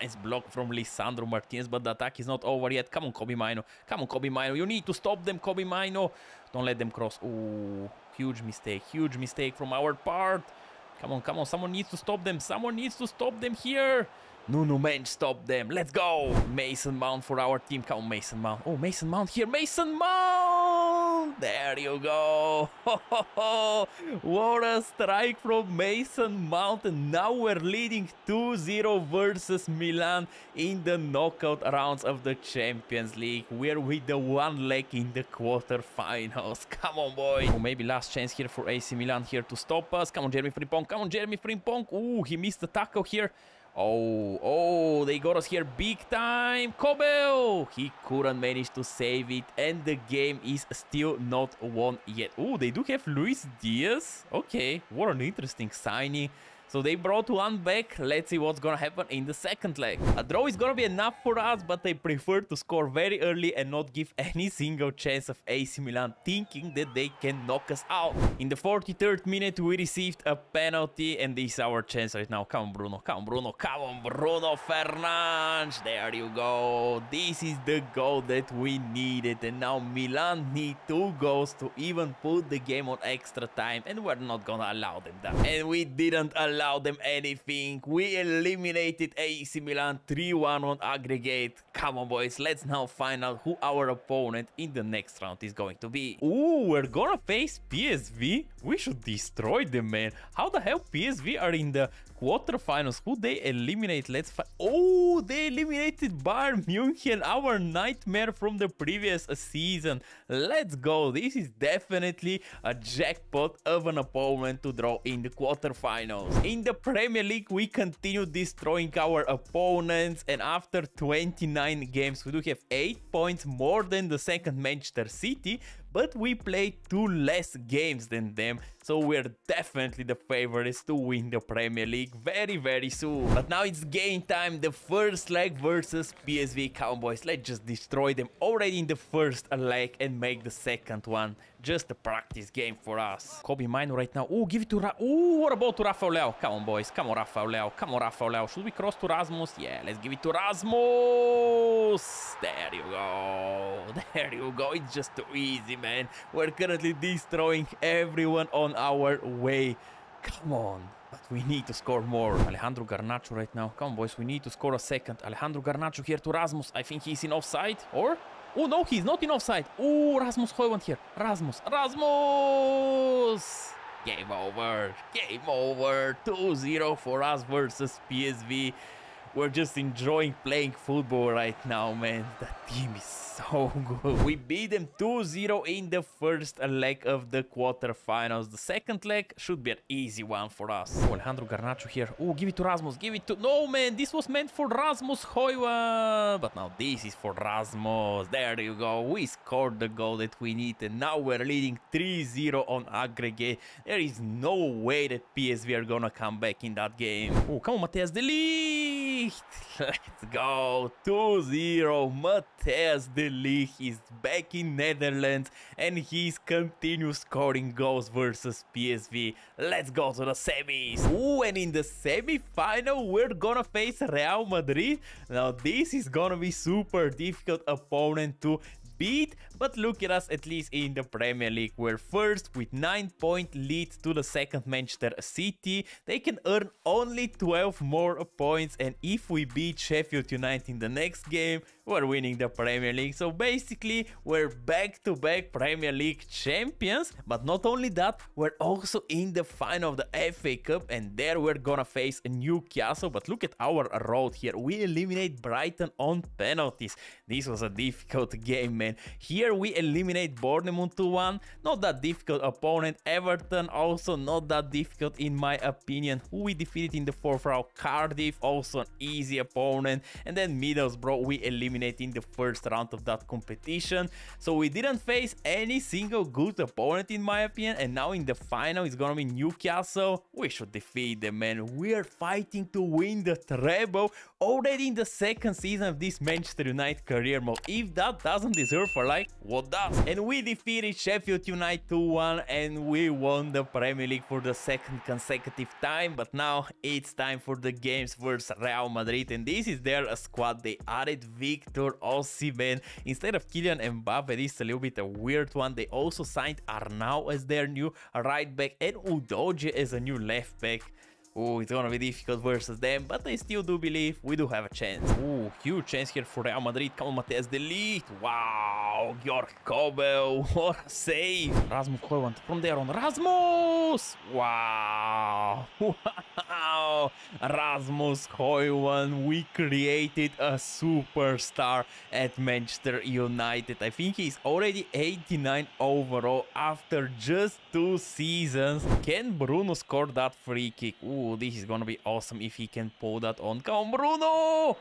Nice block from Lisandro Martinez, but the attack is not over yet. Come on, Kobbie Mainoo. Come on, Kobbie Mainoo. You need to stop them, Kobbie Mainoo. Don't let them cross. Ooh, huge mistake. Huge mistake from our part. Come on, come on, someone needs to stop them. Someone needs to stop them here. Nuno Mendes, stop them. Let's go. Mason Mount for our team. Come on, Mason Mount. Oh, Mason Mount here. Mason Mount. There you go. What a strike from Mason Mount. And now we're leading 2-0 versus Milan in the knockout rounds of the Champions League. We're with the one leg in the quarterfinals. Come on, boy. Oh, maybe last chance here for AC Milan here to stop us. Come on, Jeremy Frimpong. Come on, Jeremy Frimpong. Ooh, he missed the tackle here. Oh, oh, they got us here big time. Kobbie! He couldn't manage to save it, and the game is still not won yet. Oh, they do have Luis Diaz. Okay, what an interesting signing. So they brought one back. Let's see what's gonna happen in the second leg. A draw is gonna be enough for us, but they prefer to score very early and not give any single chance of AC Milan thinking that they can knock us out. In the 43rd minute, we received a penalty, and this is our chance right now. Come on, Bruno. Come on, Bruno. Come on, Bruno Fernandes. There you go. This is the goal that we needed, and now Milan need 2 goals to even put the game on extra time, and we're not gonna allow them that. And we didn't allow them anything. We eliminated AC Milan 3-1 on aggregate. Come on, boys, let's now find out who our opponent in the next round is going to be. Ooh, we're gonna face PSV. We should destroy them, man. How the hell PSV are in the quarterfinals? Who they eliminate? Let's find. Oh, they eliminated Bayern Munich, our nightmare from the previous season. Let's go. This is definitely a jackpot of an opponent to draw in the quarterfinals. In the Premier League, we continue destroying our opponents, and after 29 games, we do have 8 points more than the second Manchester City, but we played 2 less games than them, so we're definitely the favorites to win the Premier League very, very soon. But now it's game time, the first leg versus PSV. Cowboys, let's just destroy them already in the first leg and make the second one just a practice game for us. Kobbie Mainoo right now. Oh, give it to Rafa. Oh, what about to Rafa Leao? Come on, boys. Come on, Rafa Leao. Come on, Rafa Leao. Should we cross to Rasmus? Yeah, let's give it to Rasmus. There you go. There you go. It's just too easy, man. We're currently destroying everyone on our way. Come on. But we need to score more. Alejandro Garnacho right now. Come on, boys. We need to score a second. Alejandro Garnacho here to Rasmus. I think he's in offside. Or... oh, no, he's not in offside. Oh, Rasmus Højlund here. Rasmus. Rasmus! Game over. Game over. 2-0 for us versus PSV. We're just enjoying playing football right now, man. That team is so good. We beat them 2-0 in the first leg of the quarterfinals. The second leg should be an easy one for us. Oh, Alejandro Garnacho here. Oh, give it to Rasmus. Give it to... no, man. This was meant for Rasmus Højlund. But now this is for Rasmus. There you go. We scored the goal that we need. And now we're leading 3-0 on aggregate. There is no way that PSV are gonna come back in that game. Oh, come on, Matthias de Ligt. Let's go. 2-0. Matthias de Ligt is back in Netherlands, and he's continues scoring goals versus PSV. Let's go to the semis. Ooh, and in the semi-final, we're gonna face Real Madrid. Now, this is gonna be super difficult opponent to beat, but look at us, at least in the Premier League. We're first with 9-point lead to the second Manchester City. They can earn only 12 more points, and if we beat Sheffield United in the next game, we're winning the Premier League. So basically, we're back-to-back Premier League champions, but not only that, we're also in the final of the FA Cup, and there we're gonna face Newcastle. But look at our road here. We eliminate Brighton on penalties. This was a difficult game, man. Here we eliminate Bournemouth 2-1. Not that difficult opponent. Everton also not that difficult in my opinion. Who we defeated in the 4th round. Cardiff, also an easy opponent. And then Middlesbrough we eliminate in the first round of that competition. So we didn't face any single good opponent in my opinion. And now in the final it's gonna be Newcastle. We should defeat them, man. We're fighting to win the treble already in the second season of this Manchester United career mode. If that doesn't deserve a like, what does? And we defeated Sheffield United 2-1, and we won the Premier League for the second consecutive time. But now it's time for the games versus Real Madrid, and this is their squad. They added Victor Osimhen instead of Kylian Mbappe. This is a little bit a weird one. They also signed Arnau as their new right back and Udogie as a new left back. Oh, it's gonna be difficult versus them, but I still do believe we do have a chance. Oh, huge chance here for Real Madrid. Come on, Matthias de Ligt. Wow, Georg Kobel, what a save. Rasmus Højlund from there on. Rasmus! Wow! Wow! Rasmus Højlund, we created a superstar at Manchester United. I think he's already 89 overall after just 2 seasons. Can Bruno score that free kick? Ooh, this is gonna be awesome if he can pull that on. Come on, Bruno!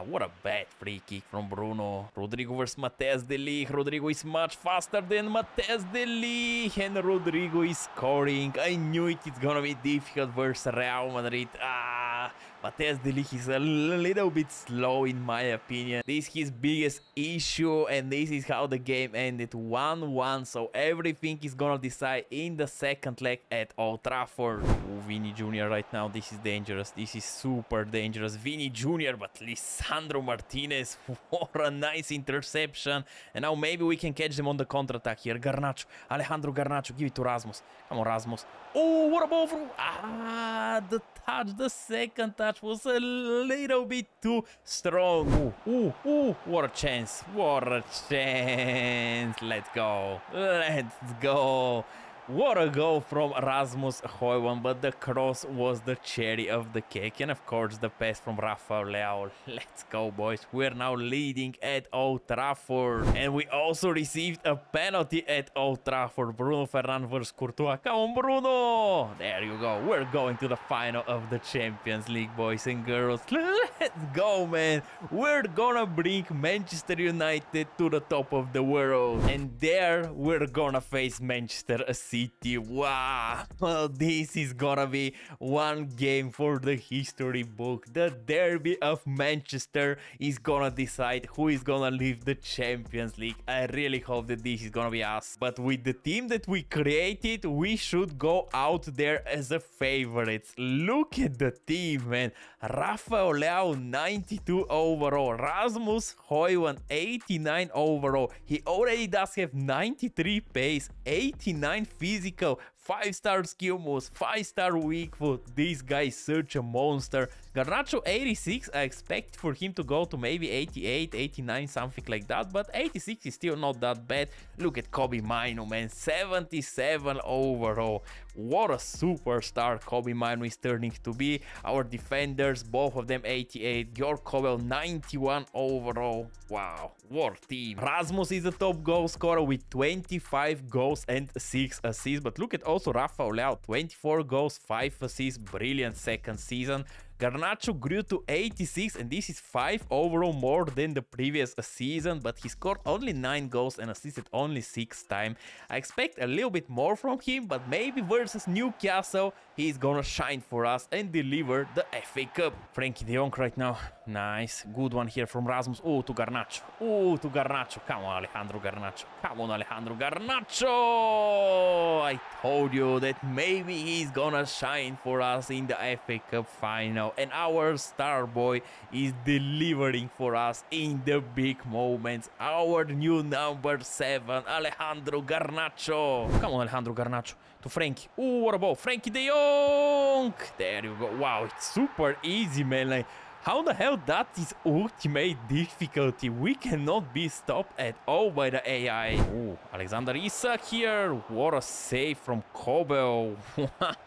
Ah, what a bad free kick from Bruno. Rodrigo versus Matheus de Ligt. Rodrigo is much faster than Matheus de Ligt. And Rodrigo is scoring. I knew it. It's gonna be difficult versus Real Madrid. Ah, Matheus de Ligt is a little bit slow in my opinion. This is his biggest issue. And this is how the game ended. 1-1. So everything is gonna decide in the second leg at Old Trafford. Ooh, Vini Jr. right now. This is dangerous. This is super dangerous. Vini Jr. But Lisandro Martinez for a nice interception. And now maybe we can catch them on the counter-attack here. Garnacho. Alejandro Garnacho. Give it to Rasmus. Come on, Rasmus. Oh, what a ball from... Ah, the touch. The second touch was a little bit too strong. Ooh, ooh, ooh. What a chance. What a chance. Let's go. Let's go. What a goal from Rasmus Højlund, but the cross was the cherry of the cake. And of course, the pass from Rafa Varane. Let's go, boys. We're now leading at Old Trafford. And we also received a penalty at Old Trafford. Bruno Fernandes versus Courtois. Come on, Bruno. There you go. We're going to the final of the Champions League, boys and girls. Let's go, man. We're gonna bring Manchester United to the top of the world. And there, we're gonna face Manchester City. Wow, well, this is gonna be one game for the history book. The derby of Manchester is gonna decide who is gonna leave the Champions League. I really hope that this is gonna be us. But with the team that we created, we should go out there as a favorites. Look at the team, man. Rafa Varane, 92 overall. Rasmus Højlund, 89 overall. He already does have 93 pace, 89 physical, 5-star skill moves, 5-star weak foot. This guy is such a monster. Garnacho 86, I expect for him to go to maybe 88, 89, something like that, but 86 is still not that bad. Look at Kobbie Mainoo, man, 77 overall. What a superstar Kobbie Mainoo is turning to be. Our defenders, both of them 88, Georg Kobel 91 overall. Wow, what team. Rasmus is the top goal scorer with 25 goals and 6 assists, but look at also Rafa Varane, 24 goals, 5 assists, brilliant second season. Garnacho grew to 86 and this is 5 overall more than the previous season, but he scored only 9 goals and assisted only 6 times. I expect a little bit more from him, but maybe versus Newcastle he is gonna shine for us and deliver the FA Cup. Frenkie de Jong right now. Nice. Good one here from Rasmus. Oh, to Garnacho. Oh, to Garnacho. Come on, Alejandro Garnacho. Come on, Alejandro Garnacho. I told you that maybe he's gonna shine for us in the FA Cup final. And our star boy is delivering for us in the big moments. Our new number 7, Alejandro Garnacho. Come on, Alejandro Garnacho. To Frenkie. Ooh, what about Frenkie de Jong? There you go. Wow, it's super easy, man. Like, how the hell that is ultimate difficulty? We cannot be stopped at all by the AI. Ooh, Alexander Isak here. What a save from Kobel.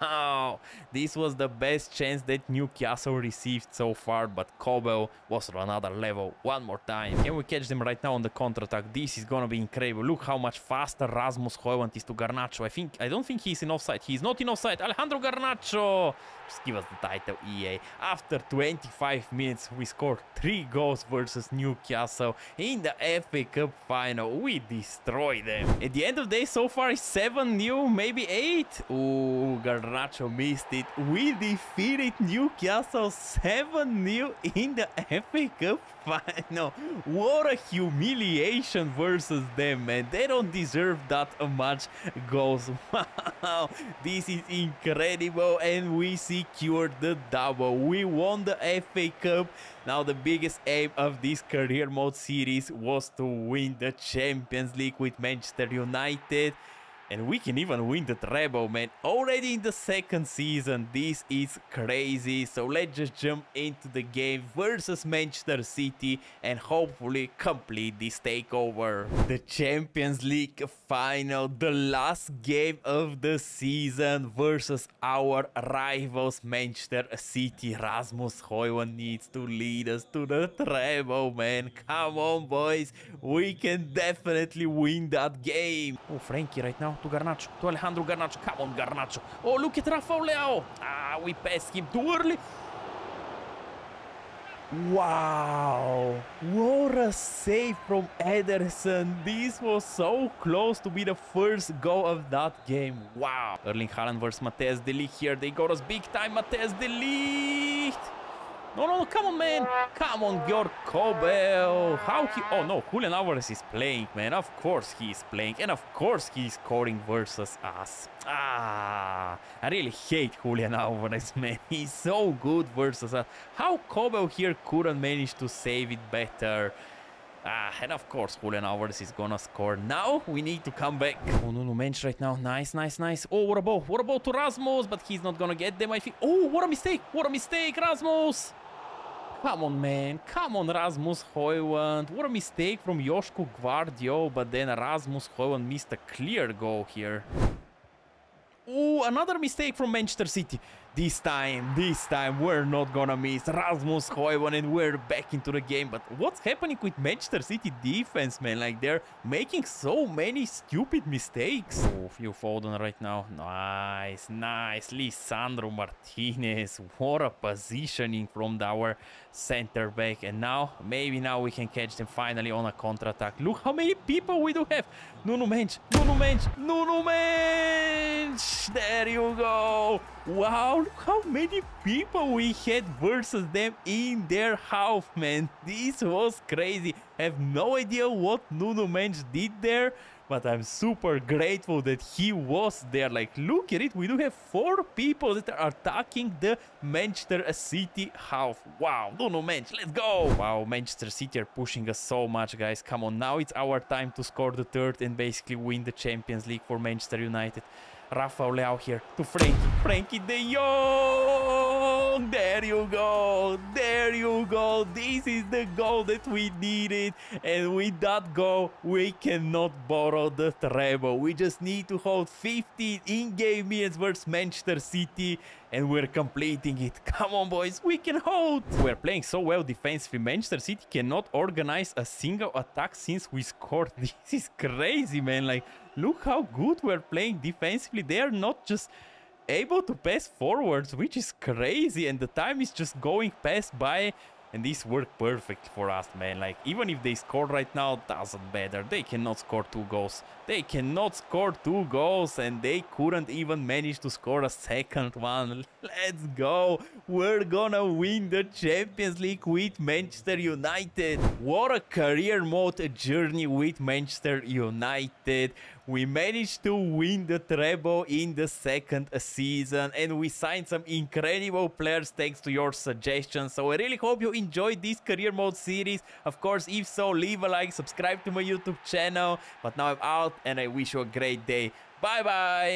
Wow. This was the best chance that Newcastle received so far, but Kobel was on another level. One more time. Can we catch them right now on the counter-attack? This is gonna be incredible. Look how much faster Rasmus Højlund is to Garnacho. I don't think he's in offside. He's not in offside. Alejandro Garnacho. Just give us the title, EA. After 25 minutes we scored 3 goals versus Newcastle in the FA Cup final. We destroyed them. At the end of the day, so far 7-0, maybe 8. Ooh, Garnacho missed it. We defeated Newcastle 7-0 in the FA Cup final. What a humiliation versus them, man. They don't deserve that much goals. Wow, this is incredible. And we secured the double. We won the FA Cup. Now the biggest aim of this career mode series was to win the Champions League with Manchester United. And we can even win the treble, man. Already in the second season. This is crazy. So let's just jump into the game versus Manchester City and hopefully complete this takeover. The Champions League final. The last game of the season versus our rivals Manchester City. Rasmus Højlund needs to lead us to the treble, man. Come on, boys. We can definitely win that game. Oh, Frenkie right now. To Garnacho, to Alejandro Garnacho. Come on, Garnacho. Oh, look at Rafa Varane. Ah, we passed him too early. Wow, what a save from Ederson. This was so close to be the first goal of that game. Wow. Erling Haaland versus Matthijs de Ligt here. They got us big time, Matthijs de Ligt. No, no, come on, man. Come on, Georg Kobel. How he... Oh, no, Julian Alvarez is playing, man. Of course he is playing. And of course he is scoring versus us. Ah, I really hate Julian Alvarez, man. He's so good versus us. How Kobel here couldn't manage to save it better. Ah, and of course Julian Alvarez is gonna score. Now we need to come back. Oh, Nuno Mendes right now. Nice, nice, nice. Oh, what a ball. What a ball to Rasmus. But he's not gonna get them, I think. Oh, what a mistake. What a mistake, Rasmus. Come on, man. Come on, Rasmus Højlund. What a mistake from Josko Gvardiol. But then Rasmus Højlund missed a clear goal here. Oh, another mistake from Manchester City. This time, we're not gonna miss. Rasmus Højlund, and we're back into the game. But what's happening with Manchester City defense, man? Like, they're making so many stupid mistakes. Oh, Phil Foden right now. Nice, nice. Lisandro Martinez. What a positioning from our center back. And now, maybe now we can catch them finally on a counter-attack. Look how many people we do have. Nuno Mendes, Nuno Mendes, Nuno Mendes. There you go. Wow, look how many people we had versus them in their half, man. This was crazy. I have no idea what Nuno Mendes did there, but I'm super grateful that he was there. Like, look at it. We do have 4 people that are attacking the Manchester City half. Wow, Nuno Mendes, let's go. Wow, Manchester City are pushing us so much, guys. Come on, now it's our time to score the third and basically win the Champions League for Manchester United. Rafa Leao here to Frenkie de Jong. There you go. There you go. This is the goal that we needed. And with that goal, we cannot borrow the treble. We just need to hold 15 in-game minutes versus Manchester City. And we're completing it. Come on, boys. We can hold. We're playing so well defensively. Manchester City cannot organize a single attack since we scored. This is crazy, man. Like, look how good we're playing defensively. They are not just able to pass forwards, which is crazy. And the time is just going past by. And this worked perfect for us, man. Like, even if they score right now, doesn't matter. They cannot score 2 goals. They cannot score 2 goals. And they couldn't even manage to score a second one. Let's go. We're gonna win the Champions League with Manchester United. What a career mode journey with Manchester United. We managed to win the treble in the second season. And we signed some incredible players thanks to your suggestions. So I really hope you enjoyed this career mode series. Of course, if so, leave a like, subscribe to my YouTube channel. But now I'm out and I wish you a great day. Bye bye.